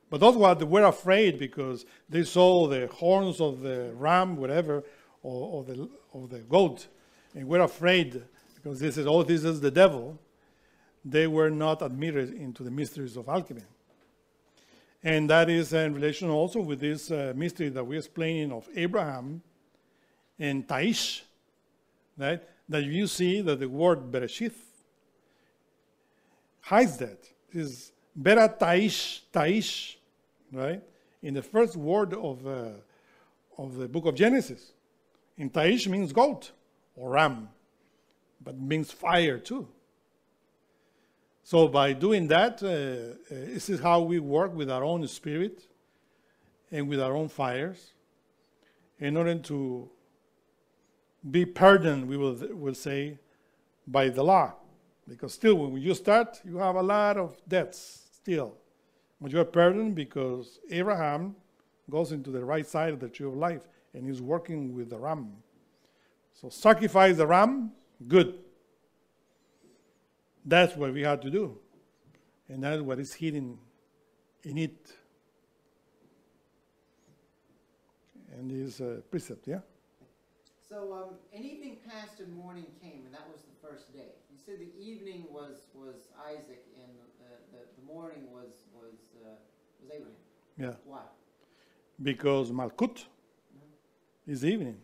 But those were afraid because they saw the horns of the ram, whatever, or, or, the, or the goat, and were afraid because they said, oh, this is the devil. They were not admitted into the mysteries of alchemy. And that is in relation also with this uh, mystery that we're explaining of Abraham and Taish, right? That you see that the word Bereshith hides that. It is Bera Taish, Taish, right? In the first word of, uh, of the book of Genesis. And Taish means goat or ram, but means fire too. So by doing that, uh, this is how we work with our own spirit and with our own fires in order to be pardoned, we will, will say, by the law. Because still, when you start, you have a lot of debts still. But you are pardoned because Abraham goes into the right side of the tree of life and is working with the ram. So sacrifice the ram, good. That's what we have to do. And that's what is hidden in it. And this uh, precept, yeah? So um, an evening passed and morning came, and that was the first day. You said the evening was was Isaac, and the, the, the morning was was uh, was Abraham. Yeah. Why? Because Malkut mm-hmm. is evening,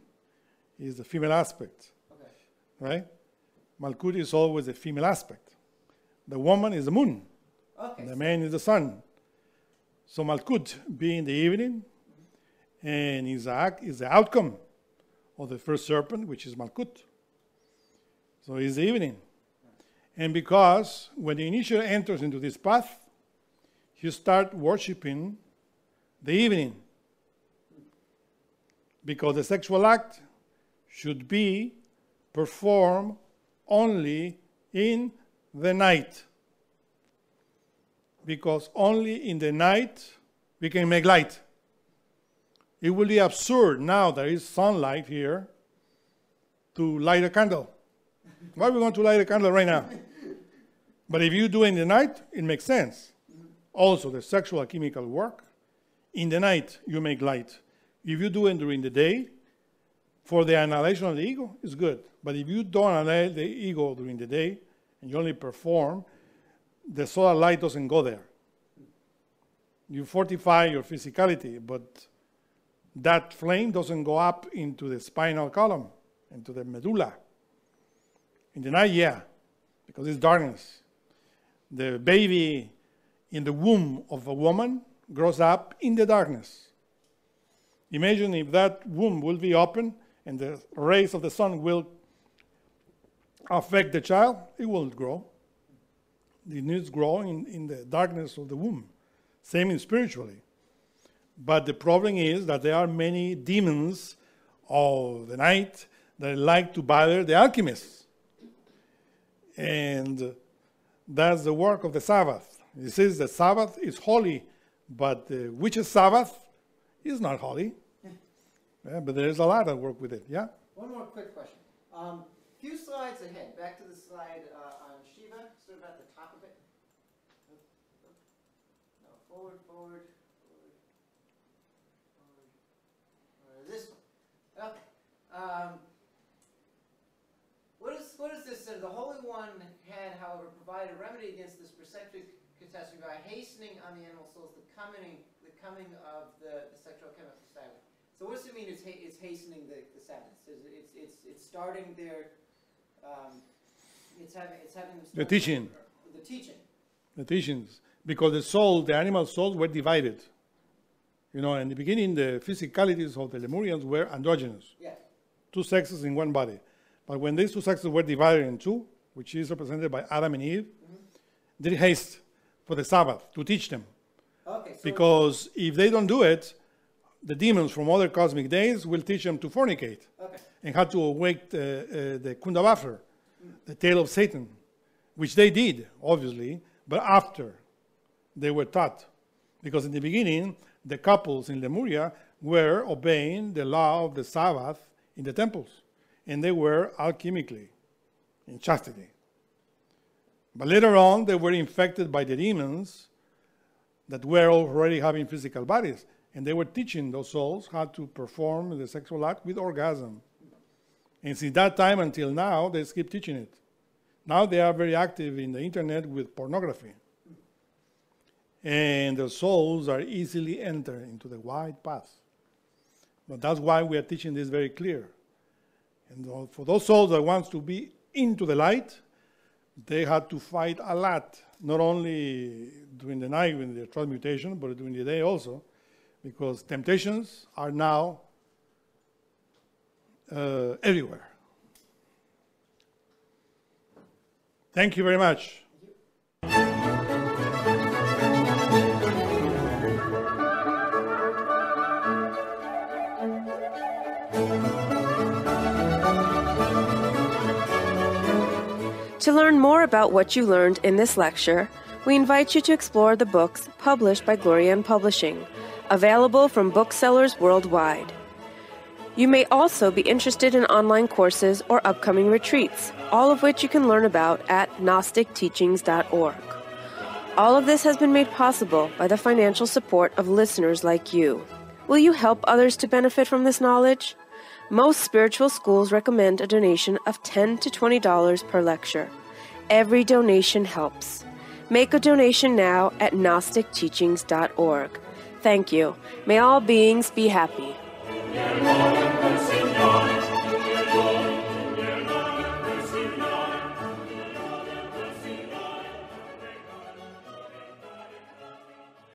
is the female aspect. Okay. Right? Malkut is always the female aspect. The woman is the moon. Okay. And the man is the sun. So Malkut be in the evening, and Isaac is the outcome of the first serpent, which is Malkut. So it's the evening. And because when the initiate enters into this path, he starts worshiping the evening. Because the sexual act should be performed only in the night. Because only in the night we can make light. It will be absurd now there is sunlight here to light a candle. Why are we going to light a candle right now? But if you do it in the night, it makes sense. Also, the sexual alchemical work, in the night you make light. If you do it during the day, for the annihilation of the ego, it's good. But if you don't annihilate the ego during the day, and you only perform, the solar light doesn't go there. You fortify your physicality, but that flame doesn't go up into the spinal column, into the medulla. In the night, yeah, because it's darkness. The baby in the womb of a woman grows up in the darkness. Imagine if that womb will be open and the rays of the sun will affect the child, it won't grow. It needs to grow in, in the darkness of the womb. Same in spiritually. But the problem is that there are many demons of the night that like to bother the alchemists. And that's the work of the Sabbath. It says the Sabbath is holy, but the witch's Sabbath is not holy. Yeah, but there's a lot of work with it, yeah? One more quick question. Um, a few slides ahead, back to the slide uh, on Shiva, sort of at the top of it. No, forward, forward. This one. Okay. Um, what is what is this? The Holy One had, however, provided a remedy against this perceptive catastrophe by hastening on the animal souls the coming the coming of the, the sexual chemical Sabbath. So what does it mean? It's, ha it's hastening the, the Sabbath. It's it's it's starting their. Um, it's having it's having them the teaching. The, the teaching. The teachings, because the soul, the animal souls, were divided. You know, in the beginning, the physicalities of the Lemurians were androgynous. Yeah. Two sexes in one body. But when these two sexes were divided in two, which is represented by Adam and Eve, mm-hmm. they haste for the Sabbath to teach them. Okay, so because if they don't do it, the demons from other cosmic days will teach them to fornicate. Okay. And how to awake the, uh, the Kunda Baffer, mm-hmm. the tail of Satan, which they did, obviously, but after they were taught. Because in the beginning, the couples in Lemuria were obeying the law of the Sabbath in the temples. And they were alchemically in chastity. But later on, they were infected by the demons that were already having physical bodies. And they were teaching those souls how to perform the sexual act with orgasm. And since that time until now, they keep teaching it. Now they are very active in the internet with pornography. And the souls are easily entered into the wide path. But that's why we are teaching this very clear. And for those souls that want to be into the light, they had to fight a lot, not only during the night when their transmutation, but during the day also, because temptations are now uh, everywhere. Thank you very much. To learn more about what you learned in this lecture, we invite you to explore the books published by Glorian Publishing, available from booksellers worldwide. You may also be interested in online courses or upcoming retreats, all of which you can learn about at gnostic teachings dot org. All of this has been made possible by the financial support of listeners like you. Will you help others to benefit from this knowledge? Most spiritual schools recommend a donation of ten to twenty dollars per lecture. Every donation helps. Make a donation now at gnostic teachings dot org. Thank you. May all beings be happy.